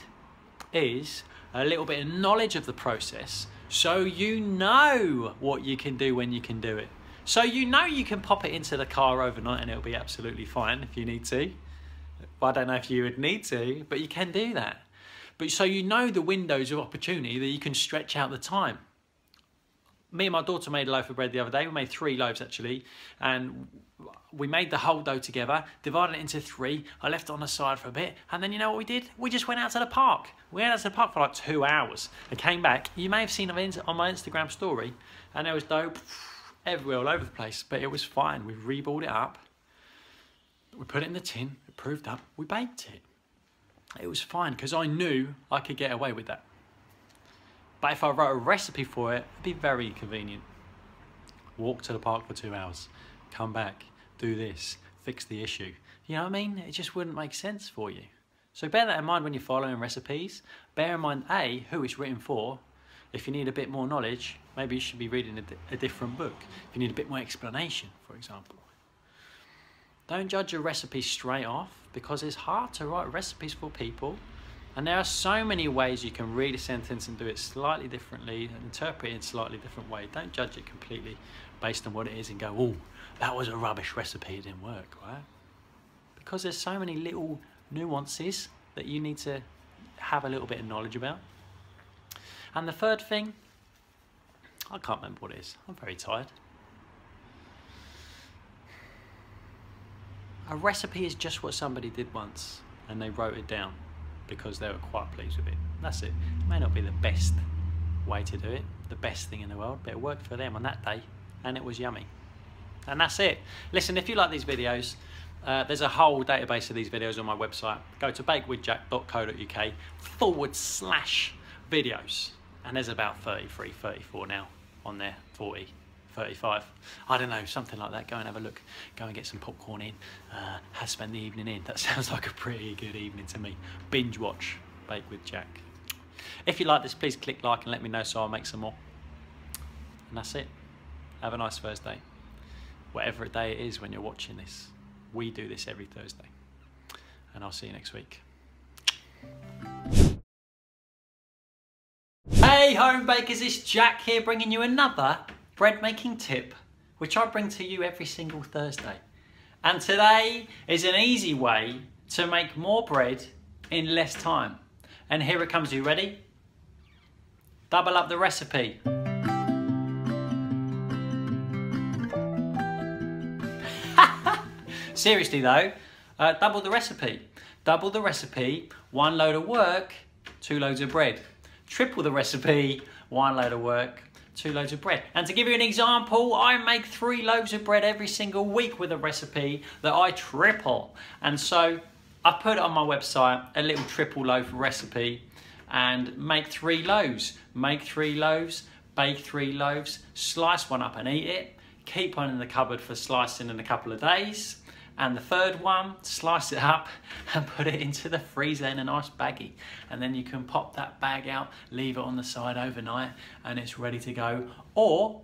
is a little bit of knowledge of the process, so you know what you can do when you can do it. So you know you can pop it into the car overnight and it'll be absolutely fine if you need to. Well, I don't know if you would need to, but you can do that. But so you know the windows of opportunity that you can stretch out the time. Me and my daughter made a loaf of bread the other day. We made three loaves actually, and we made the whole dough together, divided it into three. I left it on the side for a bit, and then you know what we did? We just went out to the park. We went out to the park for like two hours and came back. You may have seen it on my Instagram story, and there was dough everywhere, all over the place, but it was fine. We reballed it up. We put it in the tin, it proved up, we baked it. It was fine, because I knew I could get away with that. But if I wrote a recipe for it, it'd be very convenient. Walk to the park for two hours, come back, do this, fix the issue. You know what I mean? It just wouldn't make sense for you. So bear that in mind when you're following recipes. Bear in mind, A, who it's written for. If you need a bit more knowledge, maybe you should be reading a, di a different book. If you need a bit more explanation, for example. Don't judge a recipe straight off, because it's hard to write recipes for people. And there are so many ways you can read a sentence and do it slightly differently and interpret it in a slightly different way. Don't judge it completely based on what it is and go, oh, that was a rubbish recipe, it didn't work, right? Because there's so many little nuances that you need to have a little bit of knowledge about. And the third thing, I can't remember what it is. I'm very tired. A recipe is just what somebody did once and they wrote it down, because they were quite pleased with it. That's it. It may not be the best way to do it, the best thing in the world, but it worked for them on that day and it was yummy. And that's it. Listen, if you like these videos, uh, there's a whole database of these videos on my website. Go to bakewithjack.co.uk forward slash videos. And there's about thirty-three, thirty-four now on there, forty, thirty-five. I don't know, something like that. Go and have a look. Go and get some popcorn in. Uh, have spend the evening in. That sounds like a pretty good evening to me. Binge watch Bake with Jack. If you like this, please click like and let me know so I'll make some more. And that's it. Have a nice Thursday. Whatever day it is when you're watching this. We do this every Thursday. And I'll see you next week. Hey home bakers, it's Jack here bringing you another bread making tip, which I bring to you every single Thursday. And today is an easy way to make more bread in less time. And here it comes, you ready? Double up the recipe. Seriously though, uh, double the recipe. Double the recipe, one load of work, two loads of bread. Triple the recipe, one load of work, two loads of bread. And to give you an example, I make three loaves of bread every single week with a recipe that I triple. And so I put on my website a little triple loaf recipe and make three loaves, make three loaves, bake three loaves, slice one up and eat it, keep one in the cupboard for slicing in a couple of days. And the third one, slice it up and put it into the freezer in a nice baggie. And then you can pop that bag out, leave it on the side overnight, and it's ready to go. Or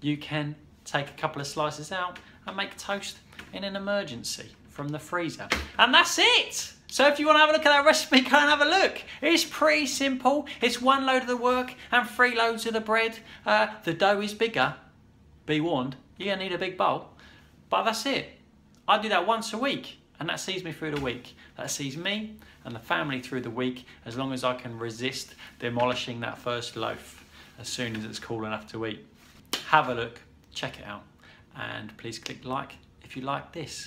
you can take a couple of slices out and make toast in an emergency from the freezer. And that's it. So if you want to have a look at that recipe, go and have a look. It's pretty simple. It's one load of the work and three loads of the bread. Uh, the dough is bigger. Be warned, you're going to need a big bowl. But that's it. I do that once a week, and that sees me through the week. That sees me and the family through the week, as long as I can resist demolishing that first loaf as soon as it's cool enough to eat. Have a look, check it out, and please click like if you like this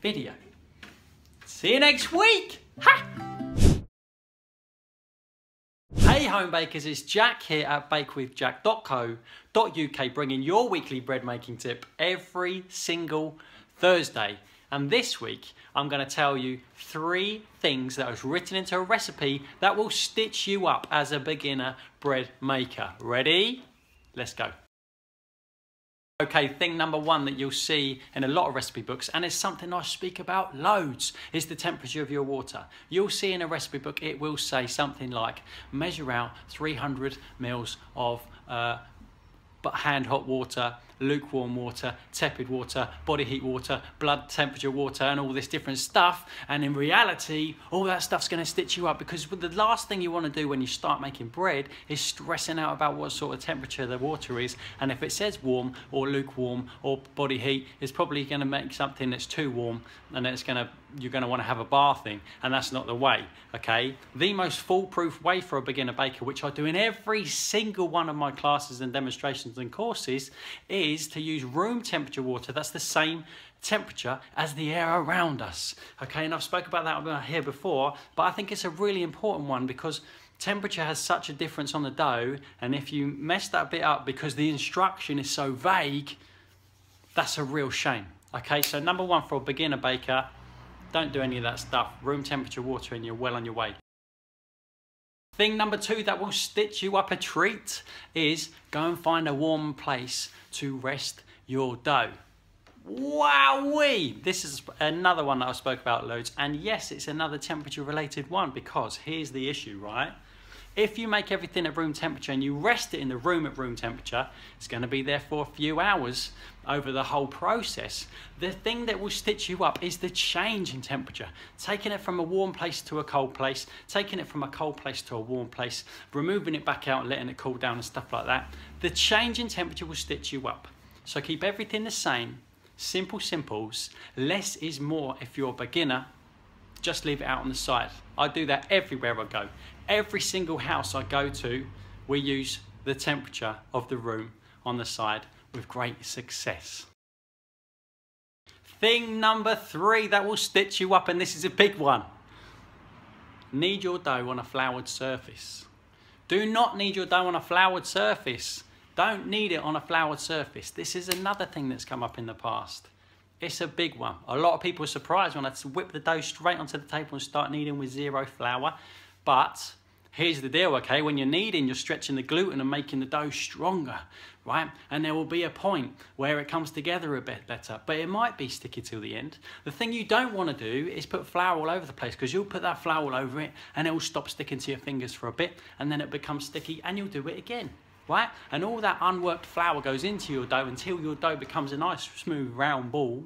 video. See you next week. Ha! Hey home bakers, it's Jack here at bake with jack dot co dot uk bringing your weekly bread making tip every single Thursday. And this week I'm going to tell you three things that was written into a recipe that will stitch you up as a beginner bread maker. Ready? Let's go. Okay, thing number one that you'll see in a lot of recipe books, and it's something I speak about loads, is the temperature of your water. You'll see in a recipe book, it will say something like, measure out three hundred mils of uh, but hand hot water, lukewarm water, tepid water, body heat water, blood temperature water, and all this different stuff. And in reality, all that stuff's gonna stitch you up, because the last thing you wanna do when you start making bread is stressing out about what sort of temperature the water is. And if it says warm or lukewarm or body heat, it's probably gonna make something that's too warm, and it's gonna, you're gonna wanna have a bar thing, and that's not the way, okay? The most foolproof way for a beginner baker, which I do in every single one of my classes and demonstrations and courses, is is to use room temperature water that's the same temperature as the air around us. Okay, and I've spoken about that here before, but I think it's a really important one because temperature has such a difference on the dough, and if you mess that bit up because the instruction is so vague, that's a real shame. Okay, so number one for a beginner baker, don't do any of that stuff. Room temperature water and you're well on your way. Thing number two that will stitch you up a treat is go and find a warm place to rest your dough. Wowee! This is another one that I spoke about loads, and yes, it's another temperature related one, because here's the issue, right? If you make everything at room temperature and you rest it in the room at room temperature, it's going to be there for a few hours over the whole process. The thing that will stitch you up is the change in temperature. Taking it from a warm place to a cold place, taking it from a cold place to a warm place, removing it back out and letting it cool down and stuff like that. The change in temperature will stitch you up. So keep everything the same. Simple simples. Less is more if you're a beginner. Just leave it out on the side. I do that everywhere I go. Every single house I go to, we use the temperature of the room on the side with great success. Thing number three that will stitch you up, and this is a big one. Knead your dough on a floured surface. Do not knead your dough on a floured surface. Don't knead it on a floured surface. This is another thing that's come up in the past. It's a big one. A lot of people are surprised when I whip the dough straight onto the table and start kneading with zero flour. But here's the deal, okay? When you're kneading, you're stretching the gluten and making the dough stronger, right? And there will be a point where it comes together a bit better, but it might be sticky till the end. The thing you don't want to do is put flour all over the place, because you'll put that flour all over it and it will stop sticking to your fingers for a bit, and then it becomes sticky and you'll do it again. Right? And all that unworked flour goes into your dough until your dough becomes a nice, smooth, round ball.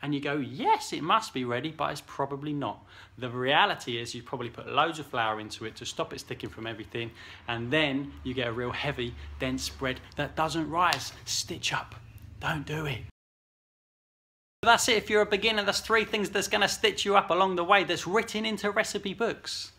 And you go, yes, it must be ready, but it's probably not. The reality is you probably put loads of flour into it to stop it sticking from everything. And then you get a real heavy, dense bread that doesn't rise. Stitch up. Don't do it. That's it. If you're a beginner, that's three things that's going to stitch you up along the way that's written into recipe books.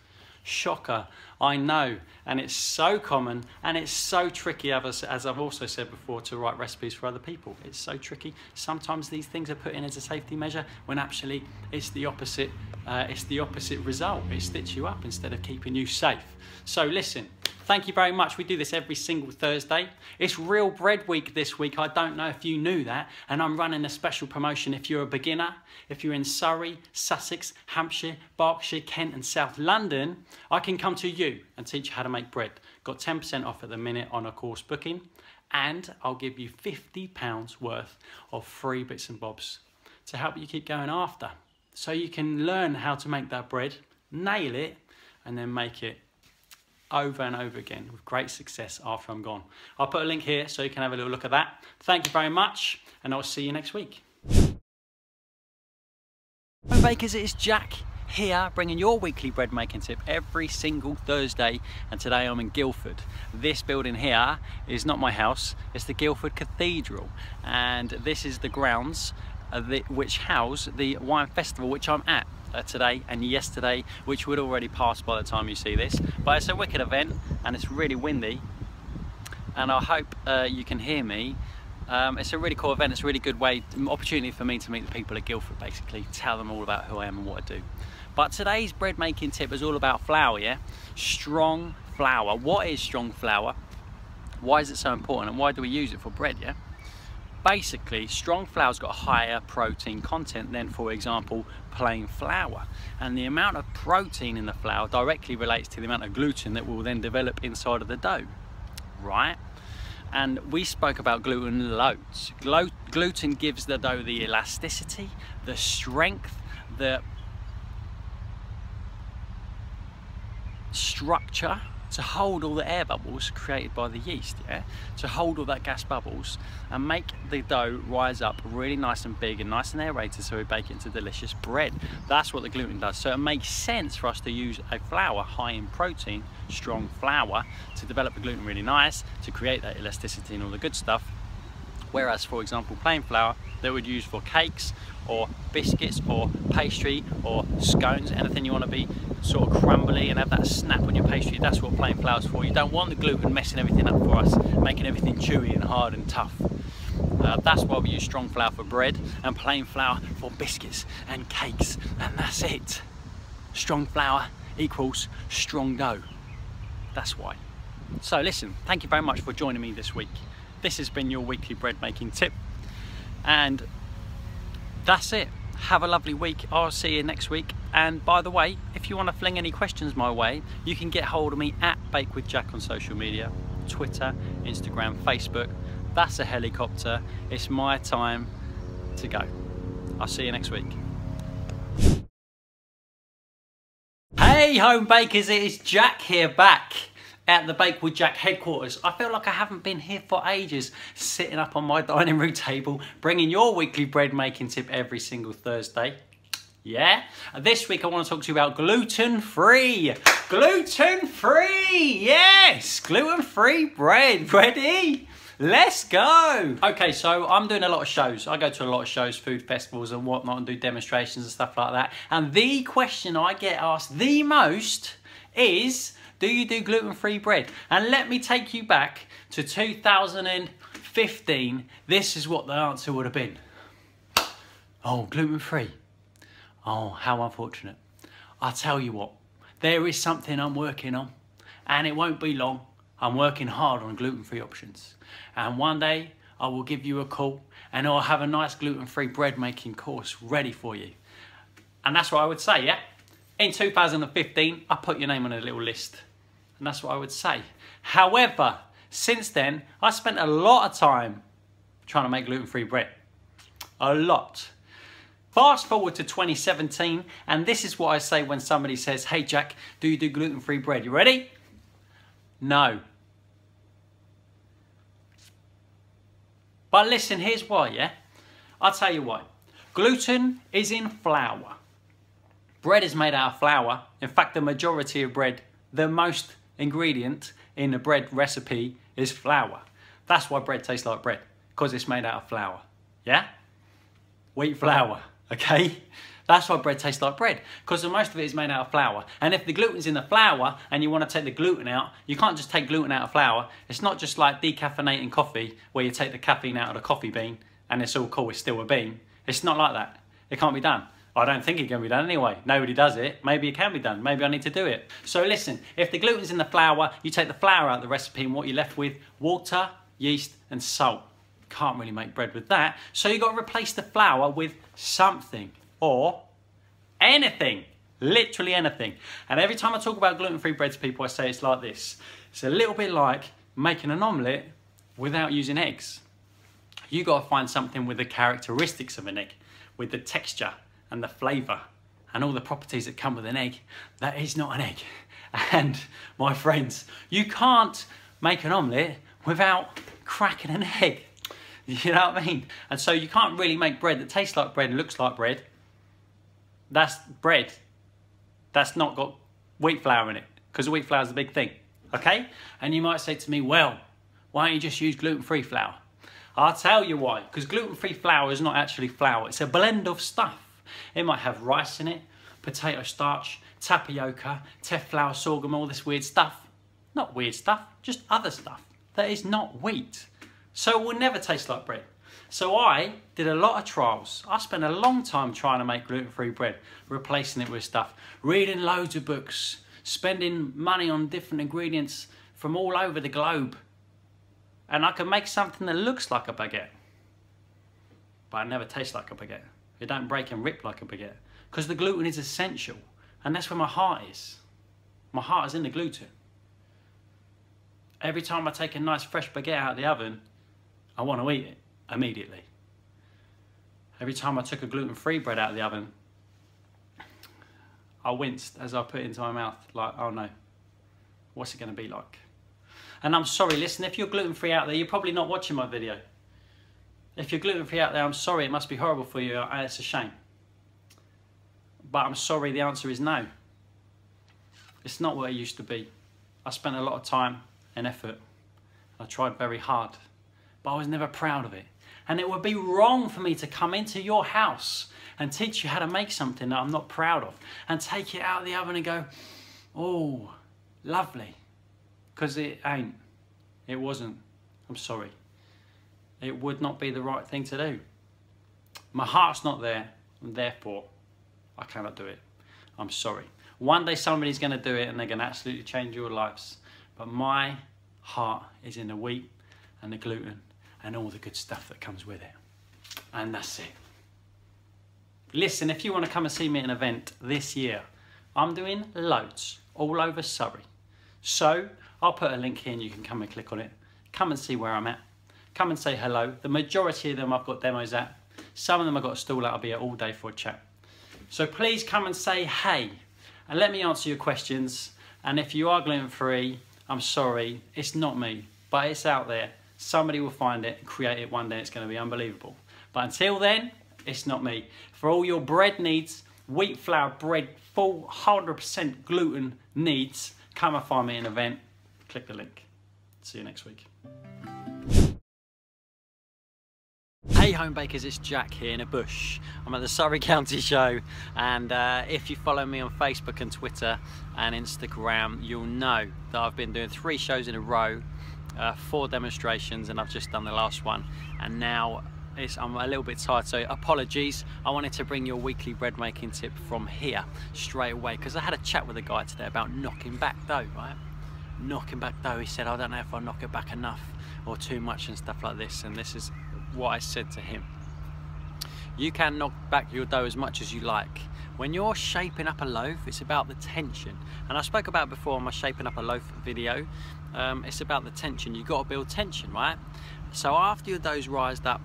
Shocker, I know, and it's so common, and it's so tricky, as I've also said before, to write recipes for other people. It's so tricky. Sometimes these things are put in as a safety measure when actually it's the opposite, uh, it's the opposite result. It stitches you up instead of keeping you safe. So listen, thank you very much. We do this every single Thursday. It's Real Bread Week this week. I don't know if you knew that, and I'm running a special promotion if you're a beginner. If you're in Surrey, Sussex, Hampshire, Berkshire, Kent and South London, I can come to you and teach you how to make bread. Got ten percent off at the minute on a course booking, and I'll give you fifty pounds worth of free bits and bobs to help you keep going after. So you can learn how to make that bread, nail it, and then make it over and over again with great success after I'm gone. I'll put a link here so you can have a little look at that. Thank you very much, and I'll see you next week. Hello bakers, it's Jack here bringing your weekly bread making tip every single Thursday, and today I'm in Guildford. This building here is not my house, it's the Guildford Cathedral, and this is the grounds which house the wine festival which I'm at today and yesterday, which would already pass by the time you see this, but it's a wicked event and it's really windy, and I hope uh, you can hear me. Um, it's a really cool event. It's a really good way, opportunity for me to meet the people at Guildford, basically tell them all about who I am and what I do. But today's bread making tip is all about flour. Yeah, strong flour. What is strong flour? Why is it so important, and why do we use it for bread? Yeah, basically strong flour's got a higher protein content than, for example, plain flour, and the amount of protein in the flour directly relates to the amount of gluten that will then develop inside of the dough, right? And we spoke about gluten loads. Glo gluten gives the dough the elasticity, the strength, the structure to hold all the air bubbles created by the yeast, yeah? To hold all that gas bubbles and make the dough rise up really nice and big and nice and aerated so we bake it into delicious bread. That's what the gluten does. So it makes sense for us to use a flour high in protein, strong flour, to develop the gluten really nice, to create that elasticity and all the good stuff. Whereas, for example, plain flour that we'd use for cakes or biscuits or pastry or scones, anything you want to be sort of crumbly and have that snap on your pastry, that's what plain flour's for. You don't want the gluten messing everything up for us, making everything chewy and hard and tough. Uh, that's why we use strong flour for bread and plain flour for biscuits and cakes, and that's it. Strong flour equals strong dough. That's why. So listen, thank you very much for joining me this week. This has been your weekly bread making tip, and that's it. Have a lovely week. I'll see you next week. And by the way, if you want to fling any questions my way, you can get hold of me at Bake with Jack on social media: Twitter, Instagram, Facebook. That's a helicopter. It's my time to go. I'll see you next week. Hey home bakers, it is Jack here, back at the Bake with Jack headquarters. I feel like I haven't been here for ages, sitting up on my dining room table, bringing your weekly bread making tip every single Thursday. Yeah? This week I want to talk to you about gluten-free. Gluten-free, yes! Gluten-free bread, ready? Let's go! Okay, so I'm doing a lot of shows. I go to a lot of shows, food festivals and whatnot, and do demonstrations and stuff like that. And the question I get asked the most is, do you do gluten-free bread? And let me take you back to two thousand fifteen. This is what the answer would have been. Oh, gluten-free. Oh, how unfortunate. I tell you what, there is something I'm working on, and it won't be long. I'm working hard on gluten-free options. And one day I will give you a call and I'll have a nice gluten-free bread making course ready for you. And that's what I would say, yeah? In two thousand fifteen, I put your name on a little list, and that's what I would say. However, since then, I spent a lot of time trying to make gluten-free bread. A lot. Fast forward to twenty seventeen, and this is what I say when somebody says, hey Jack, do you do gluten-free bread? You ready? No. But listen, here's why, yeah? I'll tell you why. Gluten is in flour. Bread is made out of flour. In fact, the majority of bread, the most ingredient in the bread recipe is flour. That's why bread tastes like bread, because it's made out of flour, yeah? Wheat flour, okay? That's why bread tastes like bread, because most of it is made out of flour. And if the gluten's in the flour and you want to take the gluten out, you can't just take gluten out of flour. It's not just like decaffeinating coffee, where you take the caffeine out of the coffee bean and it's all cool, it's still a bean. It's not like that. It can't be done. I don't think it can be done anyway. Nobody does it. Maybe it can be done. Maybe I need to do it. So listen, if the gluten's in the flour, you take the flour out of the recipe, and what you're left with, water, yeast, and salt. Can't really make bread with that. So you've got to replace the flour with something, or anything, literally anything. And every time I talk about gluten-free bread to people, I say it's like this. It's a little bit like making an omelette without using eggs. You've got to find something with the characteristics of an egg, with the texture, and the flavour and all the properties that come with an egg. That is not an egg. And my friends, you can't make an omelette without cracking an egg. You know what I mean? And so you can't really make bread that tastes like bread and looks like bread. That's bread. That's not got wheat flour in it, because wheat flour is a big thing. Okay? And you might say to me, well, why don't you just use gluten-free flour? I'll tell you why. Because gluten-free flour is not actually flour. It's a blend of stuff. It might have rice in it, potato starch, tapioca, teflour, sorghum, all this weird stuff. Not weird stuff, just other stuff that is not wheat. So it will never taste like bread. So I did a lot of trials. I spent a long time trying to make gluten-free bread, replacing it with stuff, reading loads of books, spending money on different ingredients from all over the globe. And I can make something that looks like a baguette, but it never tastes like a baguette. It don't break and rip like a baguette, because the gluten is essential, and that's where my heart is. My heart is in the gluten. Every time I take a nice fresh baguette out of the oven, I want to eat it immediately. Every time I took a gluten-free bread out of the oven, I winced as I put it into my mouth, like, oh no, what's it going to be like? And I'm sorry, listen, if you're gluten-free out there, you're probably not watching my video. If you're gluten-free out there, I'm sorry, it must be horrible for you, and it's a shame. But I'm sorry, the answer is no. It's not what it used to be. I spent a lot of time and effort. I tried very hard, but I was never proud of it. And it would be wrong for me to come into your house and teach you how to make something that I'm not proud of and take it out of the oven and go, oh, lovely. Because it ain't. It wasn't. I'm sorry. It would not be the right thing to do. My heart's not there, and therefore I cannot do it. I'm sorry. One day somebody's going to do it and they're going to absolutely change your lives. But my heart is in the wheat and the gluten and all the good stuff that comes with it. And that's it. Listen, if you want to come and see me at an event this year, I'm doing loads all over Surrey. So I'll put a link here and you can come and click on it. Come and see where I'm at. Come and say hello. The majority of them I've got demos at. Some of them I've got a stall that I'll be at all day for a chat. So please come and say hey. And let me answer your questions. And if you are gluten-free, I'm sorry, it's not me, but it's out there. Somebody will find it and create it one day. It's going to be unbelievable. But until then, it's not me. For all your bread needs, wheat flour bread, full one hundred percent gluten needs, come and find me an event. Click the link. See you next week. Hey home bakers, it's Jack here in a bush. I'm at the Surrey County Show, and uh, if you follow me on Facebook and Twitter and Instagram, you'll know that I've been doing three shows in a row, uh, four demonstrations, and I've just done the last one, and now it's, I'm a little bit tired, so apologies. I wanted to bring your weekly bread making tip from here straight away because I had a chat with a guy today about knocking back dough, right? Knocking back dough, he said, I don't know if I knock it back enough or too much and stuff like this, and this is what I said to him. You can knock back your dough as much as you like. When you're shaping up a loaf, it's about the tension, and I spoke about before on my shaping up a loaf video. Um, it's about the tension. You've got to build tension, right? So after your dough's rised up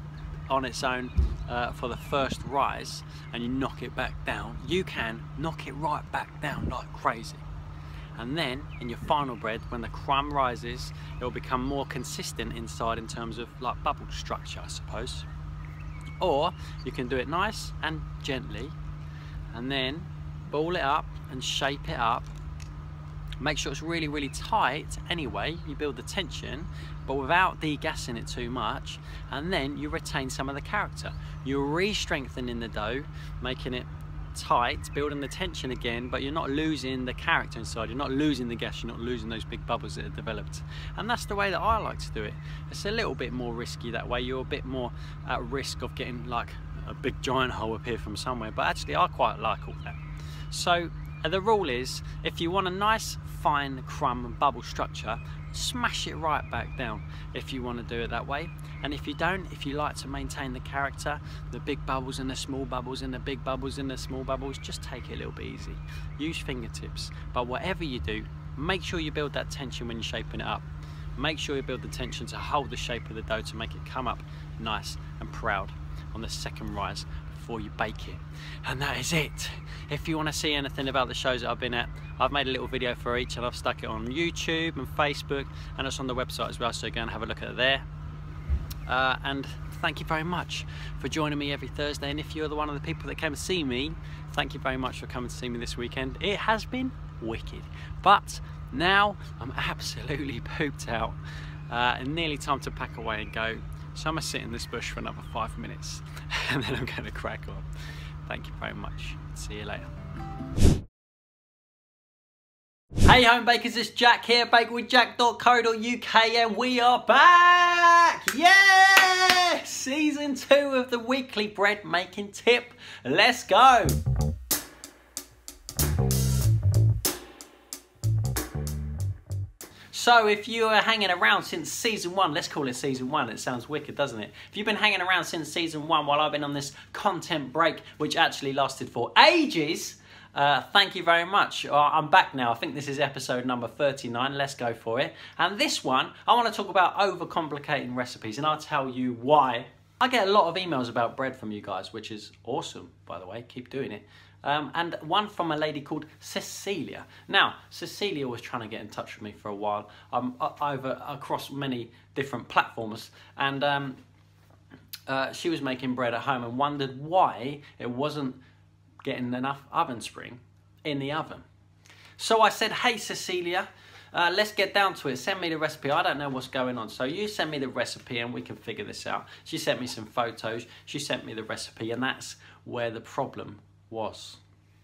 on its own uh, for the first rise and you knock it back down, you can knock it right back down like crazy. And then in your final bread, when the crumb rises, it will become more consistent inside in terms of like bubble structure, I suppose. Or you can do it nice and gently and then ball it up and shape it up. Make sure it's really, really tight anyway. You build the tension, but without degassing it too much. And then you retain some of the character. You're re-strengthening the dough, making it tight, building the tension again, but you're not losing the character inside, you're not losing the gas, you're not losing those big bubbles that are developed. And that's the way that I like to do it. It's a little bit more risky that way. You're a bit more at risk of getting like a big giant hole appear from somewhere, but actually I quite like all that. So the rule is, if you want a nice fine crumb and bubble structure, smash it right back down if you want to do it that way. And if you don't, if you like to maintain the character, the big bubbles and the small bubbles and the big bubbles and the small bubbles, just take it a little bit easy. Use fingertips. But whatever you do, make sure you build that tension when you're shaping it up. Make sure you build the tension to hold the shape of the dough to make it come up nice and proud on the second rise before you bake it. And that is it. If you want to see anything about the shows that I've been at, I've made a little video for each and I've stuck it on YouTube and Facebook, and it's on the website as well, so go and have a look at it there. Uh, and thank you very much for joining me every Thursday, and if you're the one of the people that came to see me, thank you very much for coming to see me this weekend. It has been wicked, but now I'm absolutely pooped out uh, and nearly time to pack away and go. So I'm going to sit in this bush for another five minutes and then I'm going to crack on. Thank you very much. See you later. Hey home bakers, it's Jack here, bake with jack dot co dot U K, and we are back! Yeah! Season two of the weekly bread making tip. Let's go! So if you are hanging around since season one, let's call it season one, it sounds wicked, doesn't it? If you've been hanging around since season one while I've been on this content break, which actually lasted for ages, Uh, thank you very much. Uh, I'm back now. I think this is episode number thirty-nine. Let's go for it. And this one, I want to talk about overcomplicating recipes, and I'll tell you why. I get a lot of emails about bread from you guys, which is awesome, by the way. Keep doing it. Um, and one from a lady called Cecilia. Now, Cecilia was trying to get in touch with me for a while, um, over across many different platforms, and um, uh, she was making bread at home and wondered why it wasn't getting enough oven spring in the oven. So I said, hey Cecilia, uh, let's get down to it. Send me the recipe. I don't know what's going on, so you send me the recipe and we can figure this out. She sent me some photos, she sent me the recipe, and that's where the problem was.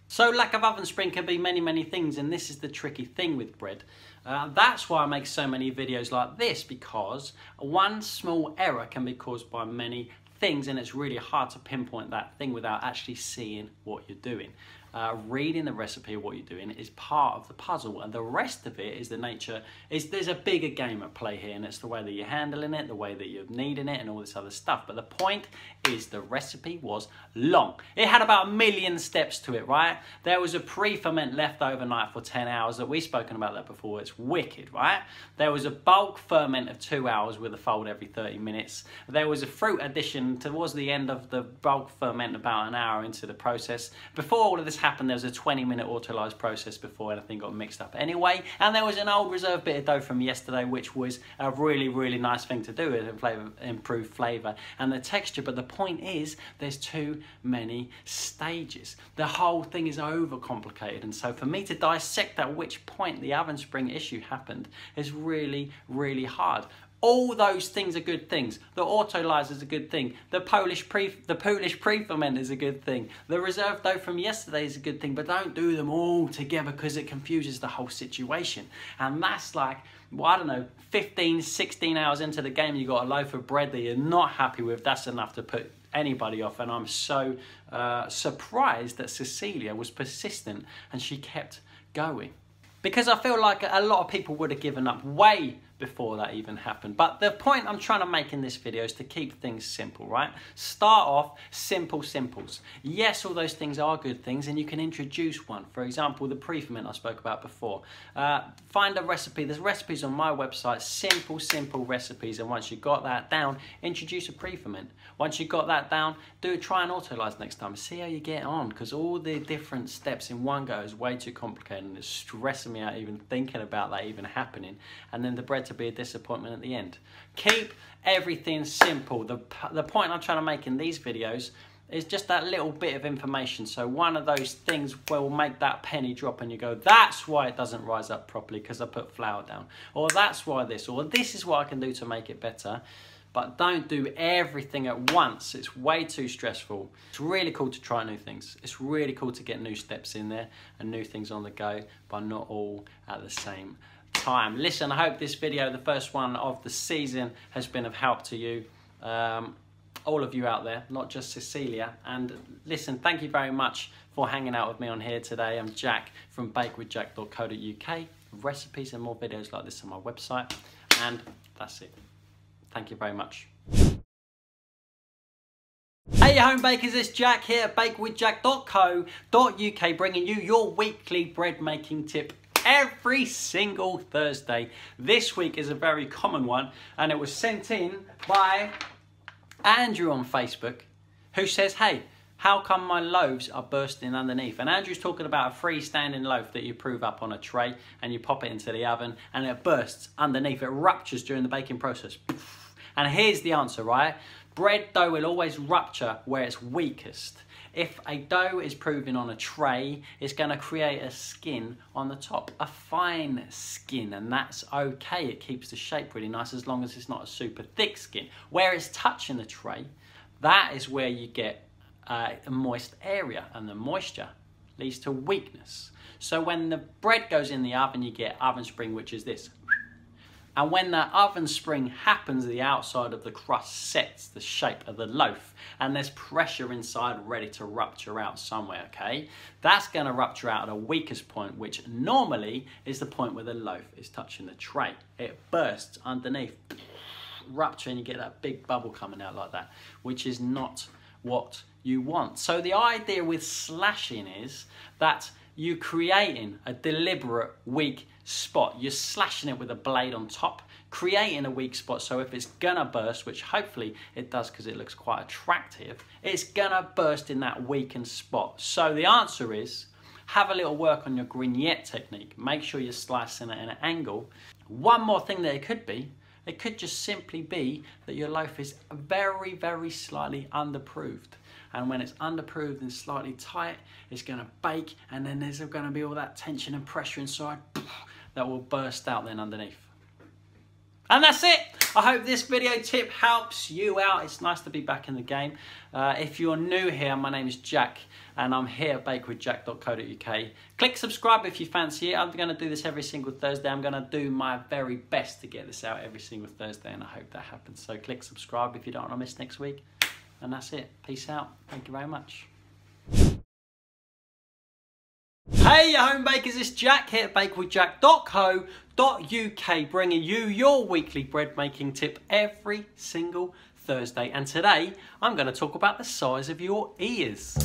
So lack of oven spring can be many many things, and this is the tricky thing with bread. Uh, that's why I make so many videos like this, because one small error can be caused by many things, and it's really hard to pinpoint that thing without actually seeing what you're doing. Uh, reading the recipe of what you're doing is part of the puzzle, and the rest of it is the nature is there's a bigger game at play here, and it's the way that you're handling it, the way that you're kneading it, and all this other stuff. But the point is the recipe was long. It had about a million steps to it, right? There was a pre-ferment left overnight for ten hours that we've spoken about that before. It's wicked, right? There was a bulk ferment of two hours with a fold every thirty minutes. There was a fruit addition towards the end of the bulk ferment about an hour into the process. Before all of this happened, there was a twenty minute autolyse process before anything got mixed up anyway, and there was an old reserve bit of dough from yesterday, which was a really really nice thing to do. It flavor, improved flavour and the texture. But the point is there's too many stages. The whole thing is overcomplicated, and so for me to dissect at which point the oven spring issue happened is really really hard. All those things are good things. The autolyse is a good thing. The Polish pre the Polish pre-ferment is a good thing. The reserve dough from yesterday is a good thing, but don't do them all together because it confuses the whole situation. And that's like, well, I don't know, fifteen, sixteen hours into the game, you got a loaf of bread that you're not happy with. That's enough to put anybody off. And I'm so uh, surprised that Cecilia was persistent and she kept going, because I feel like a lot of people would have given up way before that even happened. But the point I'm trying to make in this video is to keep things simple, right? Start off simple simples. Yes, all those things are good things, and you can introduce one. For example, the pre-ferment I spoke about before. Uh, find a recipe. There's recipes on my website, simple, simple recipes, and once you've got that down, introduce a pre-ferment. Once you've got that down, do try an autolyse next time. See how you get on, because all the different steps in one go is way too complicated, and it's stressing me out even thinking about that even happening. And then the bread to be a disappointment at the end. Keep everything simple. The, the point I'm trying to make in these videos is just that little bit of information. So one of those things will make that penny drop and you go, that's why it doesn't rise up properly because I put flour down. Or that's why this, or this is what I can do to make it better. But don't do everything at once. It's way too stressful. It's really cool to try new things. It's really cool to get new steps in there and new things on the go, but not all at the same time. Time. Listen, I hope this video, the first one of the season, has been of help to you, um, all of you out there, not just Cecilia. And listen, thank you very much for hanging out with me on here today. I'm Jack from bake with jack dot co dot U K. Recipes and more videos like this on my website, and that's it. Thank you very much. Hey home bakers, it's Jack here at bake with jack dot co dot U K, bringing you your weekly bread making tip every single Thursday. This week is a very common one, and it was sent in by Andrew on Facebook, who says, hey, how come my loaves are bursting underneath? And Andrew's talking about a freestanding loaf that you prove up on a tray and you pop it into the oven and it bursts underneath. It ruptures during the baking process. And here's the answer, right? Bread dough will always rupture where it's weakest. If a dough is proven on a tray, it's going to create a skin on the top, a fine skin, and that's okay. It keeps the shape really nice as long as it's not a super thick skin. Where it's touching the tray, that is where you get uh, a moist area, and the moisture leads to weakness. So when the bread goes in the oven, you get oven spring, which is this. And when that oven spring happens, the outside of the crust sets the shape of the loaf, and there's pressure inside ready to rupture out somewhere, okay? That's gonna rupture out at the weakest point, which normally is the point where the loaf is touching the tray. It bursts underneath, rupture, and you get that big bubble coming out like that, which is not what you want. So the idea with slashing is that you're creating a deliberate weak spot. You're slashing it with a blade on top, creating a weak spot, so if it's gonna burst, which hopefully it does because it looks quite attractive, it's gonna burst in that weakened spot. So the answer is, have a little work on your grignette technique. Make sure you're slicing at an angle. One more thing that it could be, it could just simply be that your loaf is very, very slightly underproofed. And when it's underproofed and slightly tight, it's gonna bake, and then there's gonna be all that tension and pressure inside that will burst out then underneath. And that's it. I hope this video tip helps you out. It's nice to be back in the game. Uh, if you're new here, my name is Jack, and I'm here at bake with jack dot co dot U K. Click subscribe if you fancy it. I'm going to do this every single Thursday. I'm going to do my very best to get this out every single Thursday, and I hope that happens. So click subscribe if you don't want to miss next week. And that's it. Peace out. Thank you very much. Hey, your home bakers, it's Jack here at bake with jack dot co dot U K, bringing you your weekly bread making tip every single Thursday. And today, I'm going to talk about the size of your ears.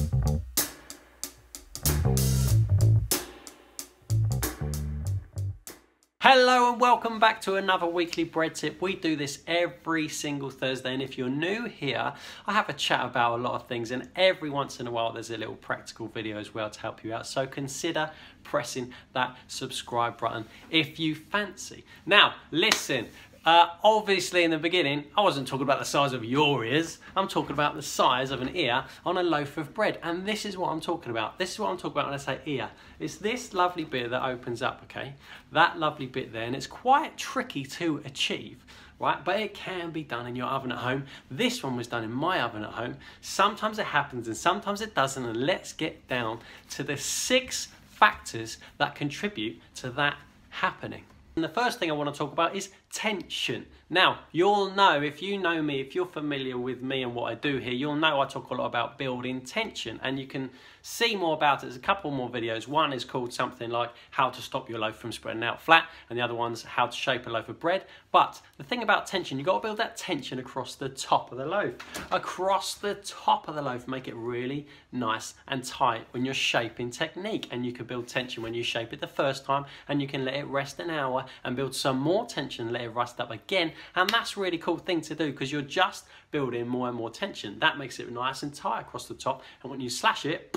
Hello and welcome back to another weekly bread tip. We do this every single Thursday, and if you're new here, I have a chat about a lot of things, and every once in a while there's a little practical video as well to help you out, so consider pressing that subscribe button if you fancy. Now listen, uh, obviously in the beginning I wasn't talking about the size of your ears, I'm talking about the size of an ear on a loaf of bread, and this is what I'm talking about. This is what I'm talking about when I say ear. It's this lovely bit that opens up, okay? That lovely bit there, and it's quite tricky to achieve, right? But it can be done in your oven at home. This one was done in my oven at home. Sometimes it happens and sometimes it doesn't, and let's get down to the six factors that contribute to that happening. And the first thing I want to talk about is tension. Now, you'll know, if you know me, if you're familiar with me and what I do here, you'll know I talk a lot about building tension, and you can see more about it. There's a couple more videos. One is called something like how to stop your loaf from spreading out flat, and the other one's how to shape a loaf of bread. But the thing about tension, you've got to build that tension across the top of the loaf. Across the top of the loaf, make it really nice and tight when you're shaping technique, and you can build tension when you shape it the first time, and you can let it rest an hour and build some more tension, let it rust up again, and that's a really cool thing to do because you're just building more and more tension. That makes it nice and tight across the top, and when you slash it,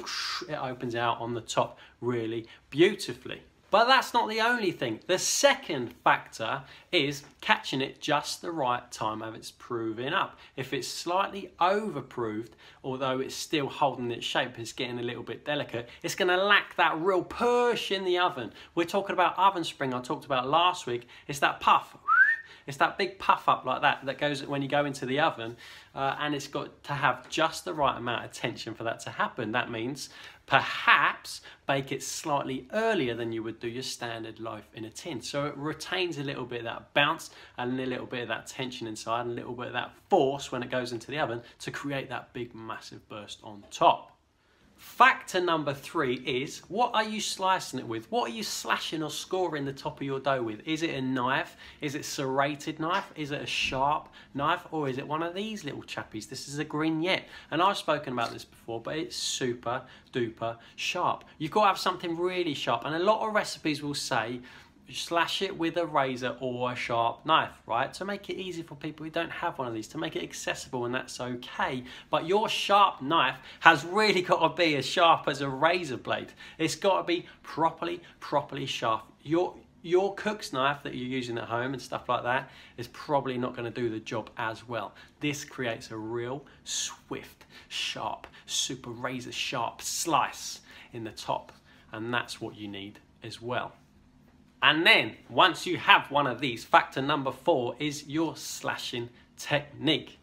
it opens out on the top really beautifully. But that's not the only thing. The second factor is catching it just the right time as it's proofing up. If it's slightly overproofed, although it's still holding its shape, it's getting a little bit delicate, it's gonna lack that real push in the oven. We're talking about oven spring I talked about last week. It's that puff. It's that big puff up like that that goes when you go into the oven, uh, and it's got to have just the right amount of tension for that to happen. That means perhaps bake it slightly earlier than you would do your standard loaf in a tin, so it retains a little bit of that bounce and a little bit of that tension inside and a little bit of that force when it goes into the oven to create that big massive burst on top. Factor number three is, what are you slicing it with? What are you slashing or scoring the top of your dough with? Is it a knife? Is it serrated knife? Is it a sharp knife? Or is it one of these little chappies? This is a grignette, and I've spoken about this before, but it's super duper sharp. You've got to have something really sharp, and a lot of recipes will say slash it with a razor or a sharp knife, right? To make it easy for people who don't have one of these, to make it accessible, and that's okay. But your sharp knife has really got to be as sharp as a razor blade. It's got to be properly, properly sharp. Your Your cook's knife that you're using at home and stuff like that is probably not going to do the job as well. This creates a real swift, sharp, super razor sharp slice in the top, and that's what you need as well. And then, once you have one of these, factor number four is your slashing technique.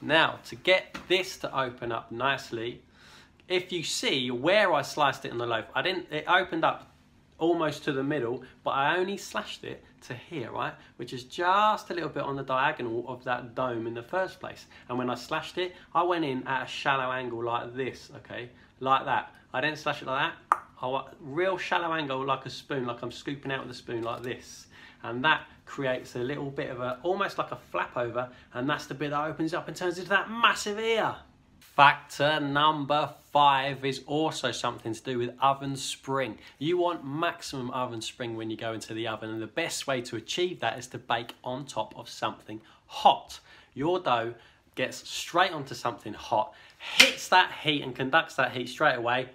Now, to get this to open up nicely, if you see where I sliced it in the loaf, I didn't, it opened up almost to the middle, but I only slashed it to here, right? Which is just a little bit on the diagonal of that dome in the first place. And when I slashed it, I went in at a shallow angle like this, okay? Like that. I didn't slash it like that. A real shallow angle like a spoon, like I'm scooping out with a spoon like this, and that creates a little bit of a, almost like a flap over, and that's the bit that opens up and turns into that massive ear. Factor number five is also something to do with oven spring. You want maximum oven spring when you go into the oven, and the best way to achieve that is to bake on top of something hot. Your dough gets straight onto something hot, hits that heat and conducts that heat straight away.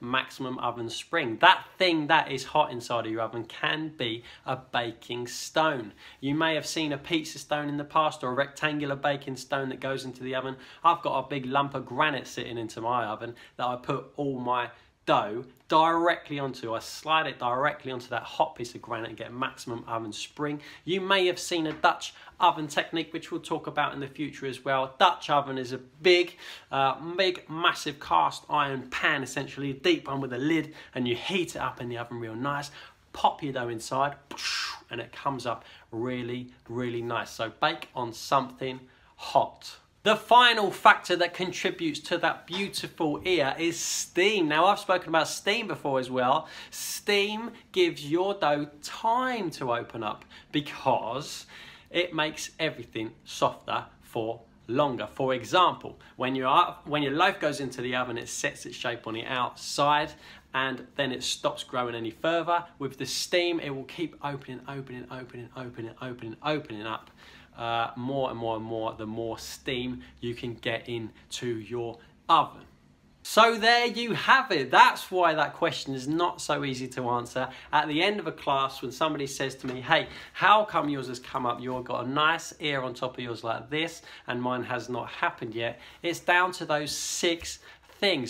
Maximum oven spring. That thing that is hot inside of your oven can be a baking stone. You may have seen a pizza stone in the past, or a rectangular baking stone that goes into the oven. I've got a big lump of granite sitting into my oven that I put all my dough directly onto. I slide it directly onto that hot piece of granite and get maximum oven spring. You may have seen a Dutch oven technique, which we'll talk about in the future as well. Dutch oven is a big, uh, big, massive cast iron pan, essentially a deep one with a lid, and you heat it up in the oven real nice. Pop your dough inside, and it comes up really, really nice. So bake on something hot. The final factor that contributes to that beautiful ear is steam. Now, I've spoken about steam before as well. Steam gives your dough time to open up because it makes everything softer for longer. For example, when, you're up, when your loaf goes into the oven, it sets its shape on the outside and then it stops growing any further. With the steam, it will keep opening, opening, opening, opening, opening, opening up. Uh, more and more and more, the more steam you can get into your oven. So there you have it. That's why that question is not so easy to answer. At the end of a class, when somebody says to me, hey, how come yours has come up? You've got a nice ear on top of yours like this, and mine has not happened yet. It's down to those six things.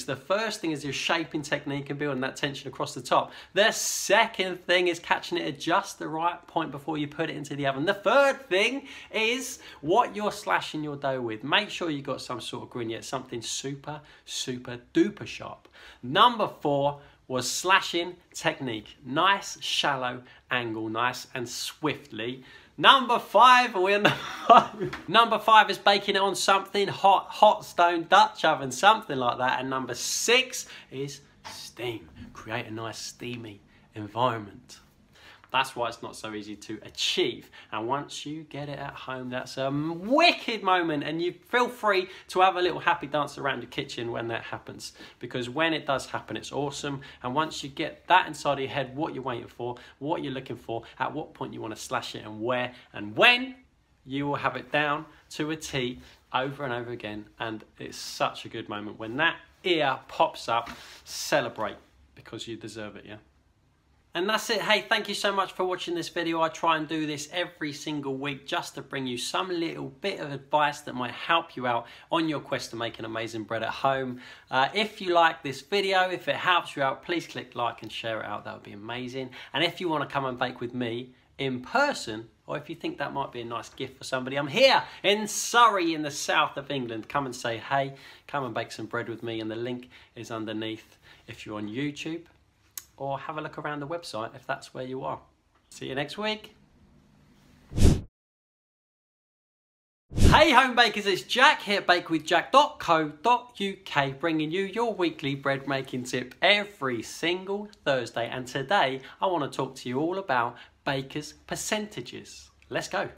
The first thing is your shaping technique and building that tension across the top. The second thing is catching it at just the right point before you put it into the oven. The third thing is what you're slashing your dough with. Make sure you've got some sort of grignette, something super, super duper sharp. Number four was slashing technique. Nice, shallow angle, nice and swiftly. Number five, we're number five. Number five is baking it on something hot, hot stone, Dutch oven, something like that. And number six is steam. Create a nice steamy environment. That's why it's not so easy to achieve. And once you get it at home, that's a wicked moment. And you feel free to have a little happy dance around your kitchen when that happens. Because when it does happen, it's awesome. And once you get that inside of your head, what you're waiting for, what you're looking for, at what point you want to slash it and where and when, you will have it down to a T over and over again. And it's such a good moment. When that ear pops up, celebrate because you deserve it, yeah? And that's it. Hey, thank you so much for watching this video. I try and do this every single week just to bring you some little bit of advice that might help you out on your quest to make an amazing bread at home. Uh, if you like this video, if it helps you out, please click like and share it out. That would be amazing. And if you want to come and bake with me in person, or if you think that might be a nice gift for somebody, I'm here in Surrey in the south of England. Come and say, hey, come and bake some bread with me. And the link is underneath if you're on YouTube. Or have a look around the website if that's where you are. See you next week. Hey home bakers, it's Jack here at bake with jack dot co dot U K, bringing you your weekly bread making tip every single Thursday. And today I want to talk to you all about bakers' percentages. Let's go.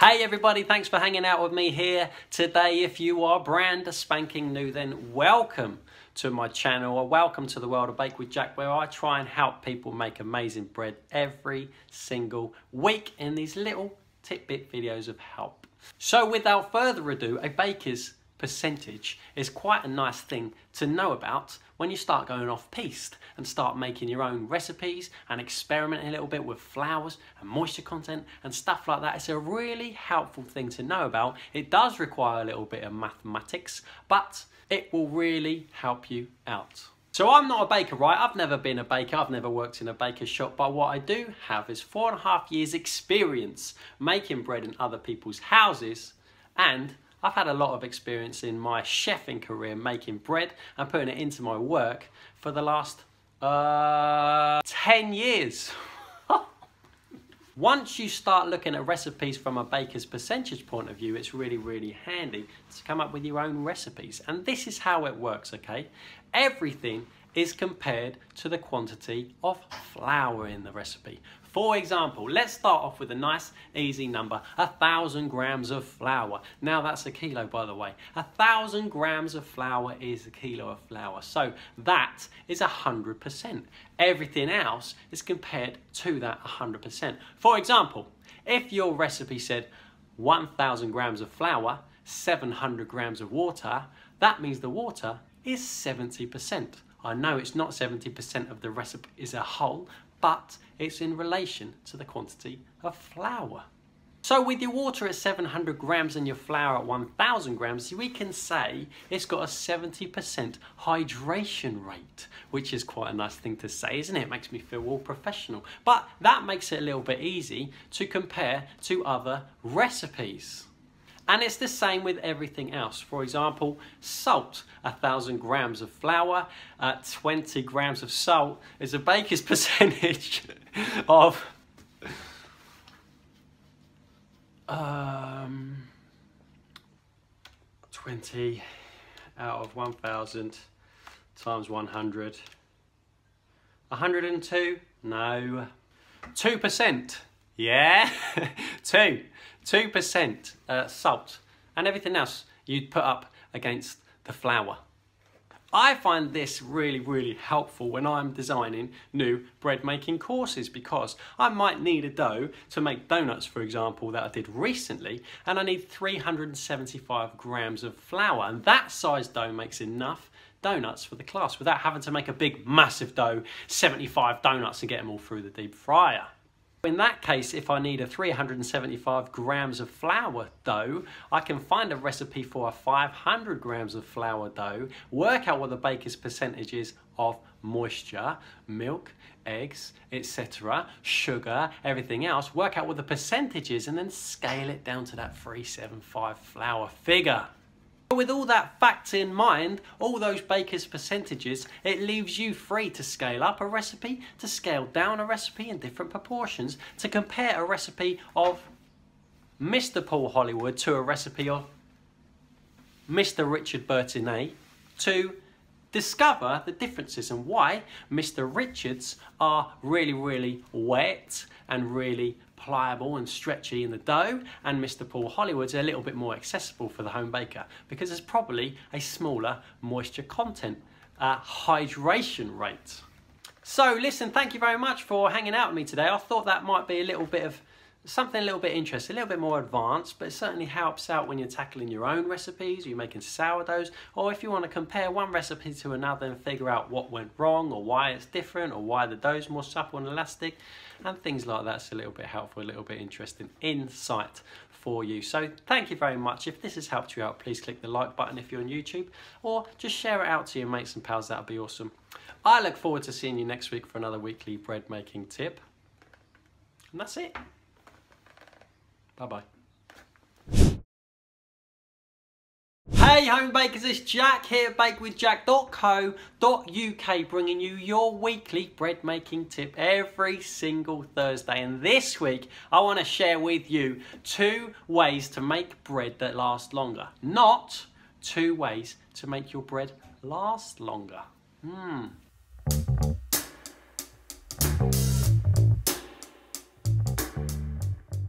Hey everybody, thanks for hanging out with me here today. If you are brand spanking new, then welcome to my channel, or welcome to the world of Bake with Jack, where I try and help people make amazing bread every single week in these little tidbit videos of help. So without further ado, a baker's percentage is quite a nice thing to know about when you start going off-piste and start making your own recipes and experimenting a little bit with flours and moisture content and stuff like that. It's a really helpful thing to know about. It does require a little bit of mathematics, but it will really help you out. So I'm not a baker, right? I've never been a baker, I've never worked in a baker's shop, but what I do have is four and a half years experience making bread in other people's houses, and I've had a lot of experience in my chefing career making bread and putting it into my work for the last uh, ten years. Once you start looking at recipes from a baker's percentage point of view, it's really, really handy to come up with your own recipes. And this is how it works, okay? Everything is compared to the quantity of flour in the recipe. For example, let's start off with a nice easy number, a thousand grams of flour. Now that's a kilo, by the way. A thousand grams of flour is a kilo of flour. So that is one hundred percent. Everything else is compared to that one hundred percent. For example, if your recipe said one thousand grams of flour, seven hundred grams of water, that means the water is seventy percent. I know it's not seventy percent of the recipe as a whole, but it's in relation to the quantity of flour. So with your water at seven hundred grams and your flour at one thousand grams, we can say it's got a seventy percent hydration rate, which is quite a nice thing to say, isn't it? It makes me feel all professional. But that makes it a little bit easy to compare to other recipes. And it's the same with everything else. For example, salt, one thousand grams of flour, uh, twenty grams of salt is a baker's percentage of um, twenty out of one thousand times one hundred. one hundred and two? No. two percent. Yeah, two, two percent uh, salt, and everything else you'd put up against the flour. I find this really, really helpful when I'm designing new bread making courses, because I might need a dough to make donuts, for example, that I did recently, and I need three hundred seventy-five grams of flour, and that size dough makes enough donuts for the class without having to make a big, massive dough, seventy-five donuts, and get them all through the deep fryer. In that case, if I need a three hundred seventy-five grams of flour dough, I can find a recipe for a five hundred grams of flour dough, work out what the baker's percentage is of moisture, milk, eggs, et cetera, sugar, everything else, work out what the percentage is, and then scale it down to that three seventy-five flour figure. With all that fact in mind, all those baker's percentages, it leaves you free to scale up a recipe, to scale down a recipe in different proportions, to compare a recipe of Mister Paul Hollywood to a recipe of Mister Richard Bertinet, to discover the differences and why Mister Richards are really, really wet and really pliable and stretchy in the dough, and Mister Paul Hollywood's are a little bit more accessible for the home baker because there's probably a smaller moisture content, uh, hydration rate. So listen, thank you very much for hanging out with me today. I thought that might be a little bit of something a little bit interesting, a little bit more advanced, but it certainly helps out when you're tackling your own recipes, or you're making sourdoughs, or if you want to compare one recipe to another and figure out what went wrong, or why it's different, or why the dough's more supple and elastic, and things like that's a little bit helpful, a little bit interesting insight for you. So thank you very much. If this has helped you out, please click the like button if you're on YouTube, or just share it out to your mates and pals. That would be awesome. I look forward to seeing you next week for another weekly bread making tip. And that's it. Bye-bye. Hey home bakers, it's Jack here at bake with jack dot co dot U K, bringing you your weekly bread making tip every single Thursday. And this week I want to share with you two ways to make bread that lasts longer. Not two ways to make your bread last longer. Hmm.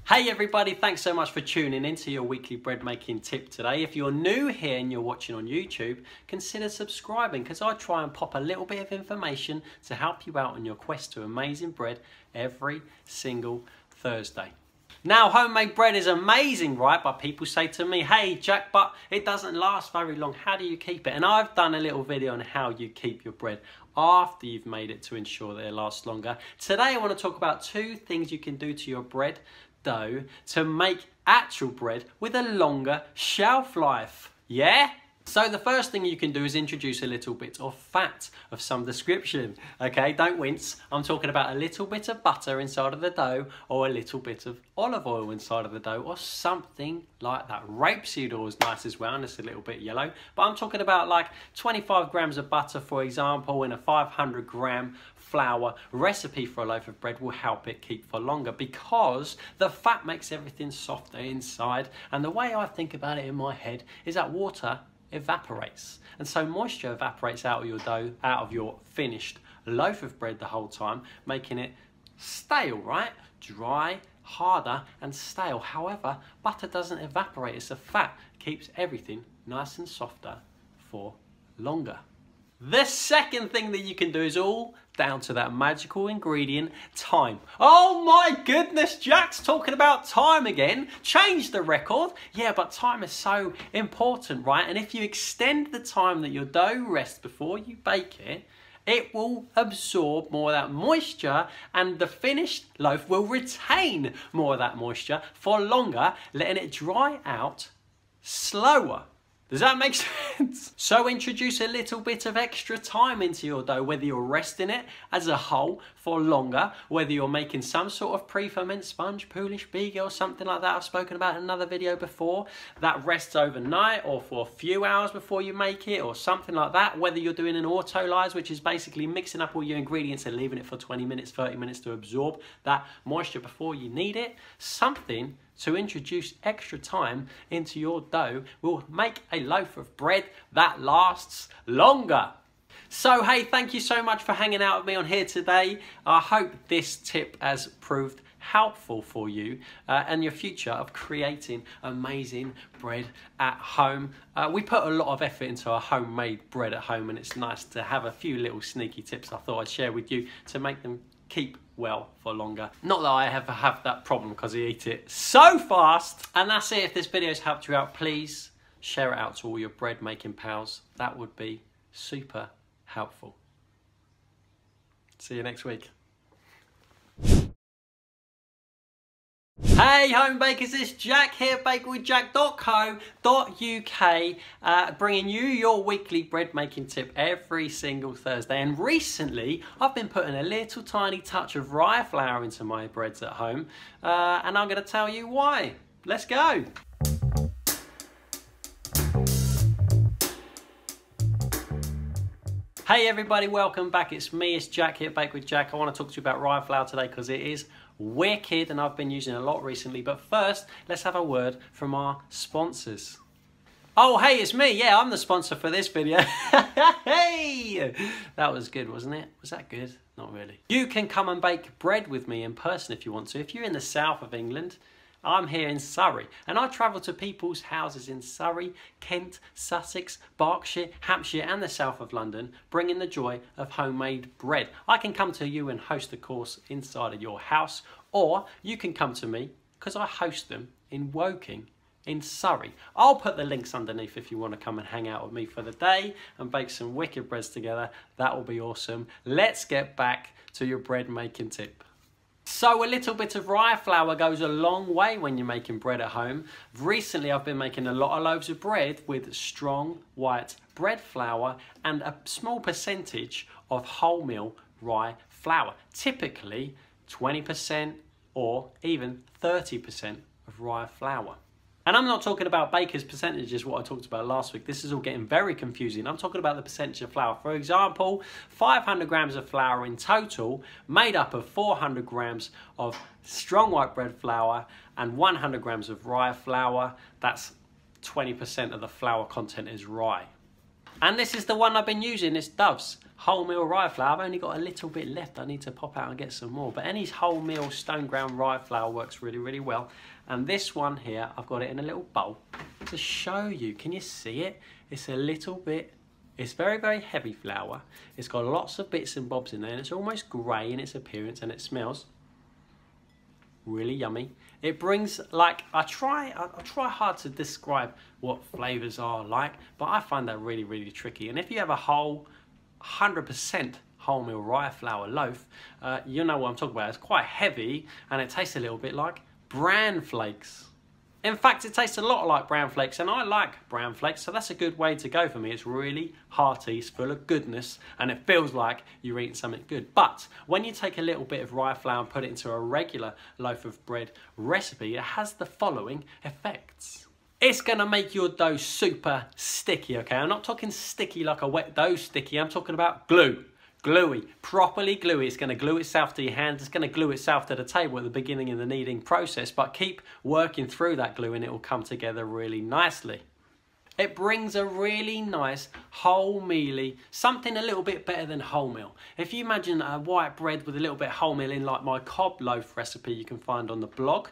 Hey everybody, thanks so much for tuning in to your weekly bread making tip today. If you're new here and you're watching on YouTube, consider subscribing, because I try and pop a little bit of information to help you out on your quest to amazing bread every single Thursday. Now, homemade bread is amazing, right? But people say to me, hey Jack, but it doesn't last very long. How do you keep it? And I've done a little video on how you keep your bread after you've made it to ensure that it lasts longer. Today I want to talk about two things you can do to your bread dough to make actual bread with a longer shelf life. Yeah? So the first thing you can do is introduce a little bit of fat of some description. Okay, don't wince. I'm talking about a little bit of butter inside of the dough, or a little bit of olive oil inside of the dough, or something like that. Rapeseed oil is nice as well, and it's a little bit yellow. But I'm talking about like twenty-five grams of butter, for example, in a five hundred gram flour recipe for a loaf of bread will help it keep for longer, because the fat makes everything softer inside. And the way I think about it in my head is that water evaporates, and so moisture evaporates out of your dough, out of your finished loaf of bread the whole time, making it stale, right? Dry, harder and stale. However, butter doesn't evaporate, it's a fat. It keeps everything nice and softer for longer. The second thing that you can do is all down to that magical ingredient, time. Oh my goodness, Jack's talking about time again. Change the record. Yeah, but time is so important, right? And if you extend the time that your dough rests before you bake it, it will absorb more of that moisture and the finished loaf will retain more of that moisture for longer, letting it dry out slower. Does that make sense? So introduce a little bit of extra time into your dough, whether you're resting it as a whole for longer, whether you're making some sort of pre-ferment sponge, Polish beigel, something like that I've spoken about in another video before, that rests overnight or for a few hours before you make it or something like that, whether you're doing an autolyse, which is basically mixing up all your ingredients and leaving it for twenty minutes, thirty minutes to absorb that moisture before you need it, something to introduce extra time into your dough will make a loaf of bread that lasts longer. So hey, thank you so much for hanging out with me on here today. I hope this tip has proved helpful for you uh, and your future of creating amazing bread at home. Uh, we put a lot of effort into our homemade bread at home, and it's nice to have a few little sneaky tips I thought I'd share with you to make them keep well for longer. Not that I ever have that problem because I eat it so fast. And that's it. If this video's helped you out, please share it out to all your bread making pals. That would be super helpful. See you next week. Hey home bakers, it's Jack here, bakery jack dot co dot U K, uh, bringing you your weekly bread making tip every single Thursday. And recently I've been putting a little tiny touch of rye flour into my breads at home, uh, and I'm going to tell you why. Let's go. Hey everybody, welcome back. It's me, it's Jack here at Bake with Jack. I want to talk to you about rye flour today because it is wicked and I've been using it a lot recently. But first, let's have a word from our sponsors. Oh, hey, it's me. Yeah, I'm the sponsor for this video. Hey! That was good, wasn't it? Was that good? Not really. You can come and bake bread with me in person if you want to. If you're in the south of England, I'm here in Surrey, and I travel to people's houses in Surrey, Kent, Sussex, Berkshire, Hampshire and the south of London, bringing the joy of homemade bread. I can come to you and host a course inside of your house, or you can come to me because I host them in Woking in Surrey. I'll put the links underneath if you want to come and hang out with me for the day and bake some wicked breads together. That will be awesome. Let's get back to your bread making tip. So a little bit of rye flour goes a long way when you're making bread at home. Recently I've been making a lot of loaves of bread with strong white bread flour and a small percentage of wholemeal rye flour. Typically twenty percent or even thirty percent of rye flour. And I'm not talking about baker's percentages, what I talked about last week. This is all getting very confusing. I'm talking about the percentage of flour. For example, five hundred grams of flour in total, made up of four hundred grams of strong white bread flour and one hundred grams of rye flour. That's twenty percent of the flour content is rye. And this is the one I've been using, it's Dove's wholemeal rye flour. I've only got a little bit left, I need to pop out and get some more. But any wholemeal stone ground rye flour works really, really well. And this one here, I've got it in a little bowl to show you. Can you see it? It's a little bit, it's very, very heavy flour. It's got lots of bits and bobs in there, and it's almost grey in its appearance, and it smells really yummy. It brings, like, I try I, I try hard to describe what flavours are like, but I find that really, really tricky. And if you have a whole one hundred percent wholemeal rye flour loaf, uh, you know what I'm talking about. It's quite heavy and it tastes a little bit like bran flakes. In fact, it tastes a lot like bran flakes, and I like bran flakes, so that's a good way to go for me. It's really hearty, it's full of goodness, and it feels like you're eating something good. But when you take a little bit of rye flour and put it into a regular loaf of bread recipe, it has the following effects. It's gonna make your dough super sticky, okay? I'm not talking sticky like a wet dough sticky, I'm talking about glue. Gluey, properly gluey. It's going to glue itself to your hands, it's going to glue itself to the table at the beginning of the kneading process, but keep working through that glue and it will come together really nicely. It brings a really nice wholemeal, something a little bit better than wholemeal. If you imagine a white bread with a little bit of wholemeal in, like my cob loaf recipe you can find on the blog,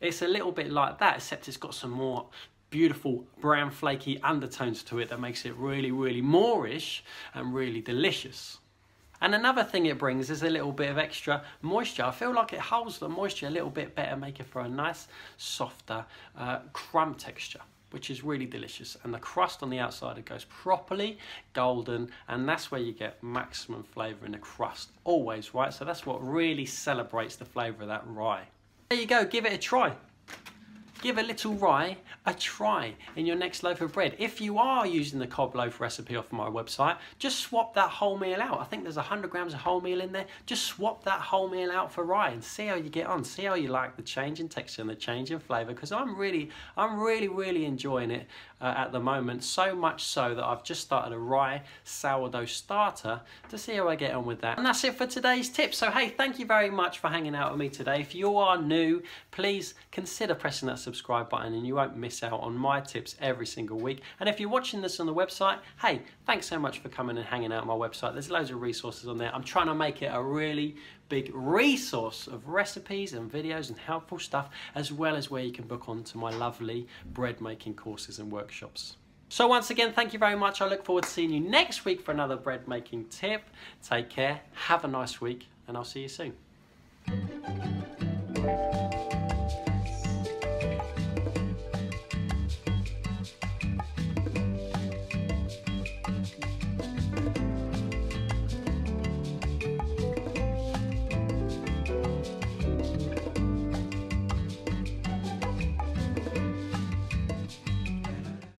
it's a little bit like that, except it's got some more beautiful brown flaky undertones to it that makes it really, really Moorish and really delicious. And another thing it brings is a little bit of extra moisture. I feel like it holds the moisture a little bit better, making for a nice, softer uh, crumb texture, which is really delicious. And the crust on the outside, it goes properly golden, and that's where you get maximum flavour in the crust, always, right? So that's what really celebrates the flavour of that rye. There you go, give it a try. Give a little rye a try in your next loaf of bread. If you are using the cob loaf recipe off my website, just swap that wholemeal out. I think there's one hundred grams of wholemeal in there. Just swap that wholemeal out for rye and see how you get on. See how you like the change in texture and the change in flavour, because I'm really, I'm really, really enjoying it uh, at the moment, so much so that I've just started a rye sourdough starter to see how I get on with that. And that's it for today's tip. So hey, thank you very much for hanging out with me today. If you are new, please consider pressing that subscribe subscribe button and you won't miss out on my tips every single week. And if you're watching this on the website, hey, thanks so much for coming and hanging out on my website. There's loads of resources on there. I'm trying to make it a really big resource of recipes and videos and helpful stuff, as well as where you can book onto my lovely bread making courses and workshops. So once again, thank you very much. I look forward to seeing you next week for another bread making tip. Take care, have a nice week, and I'll see you soon.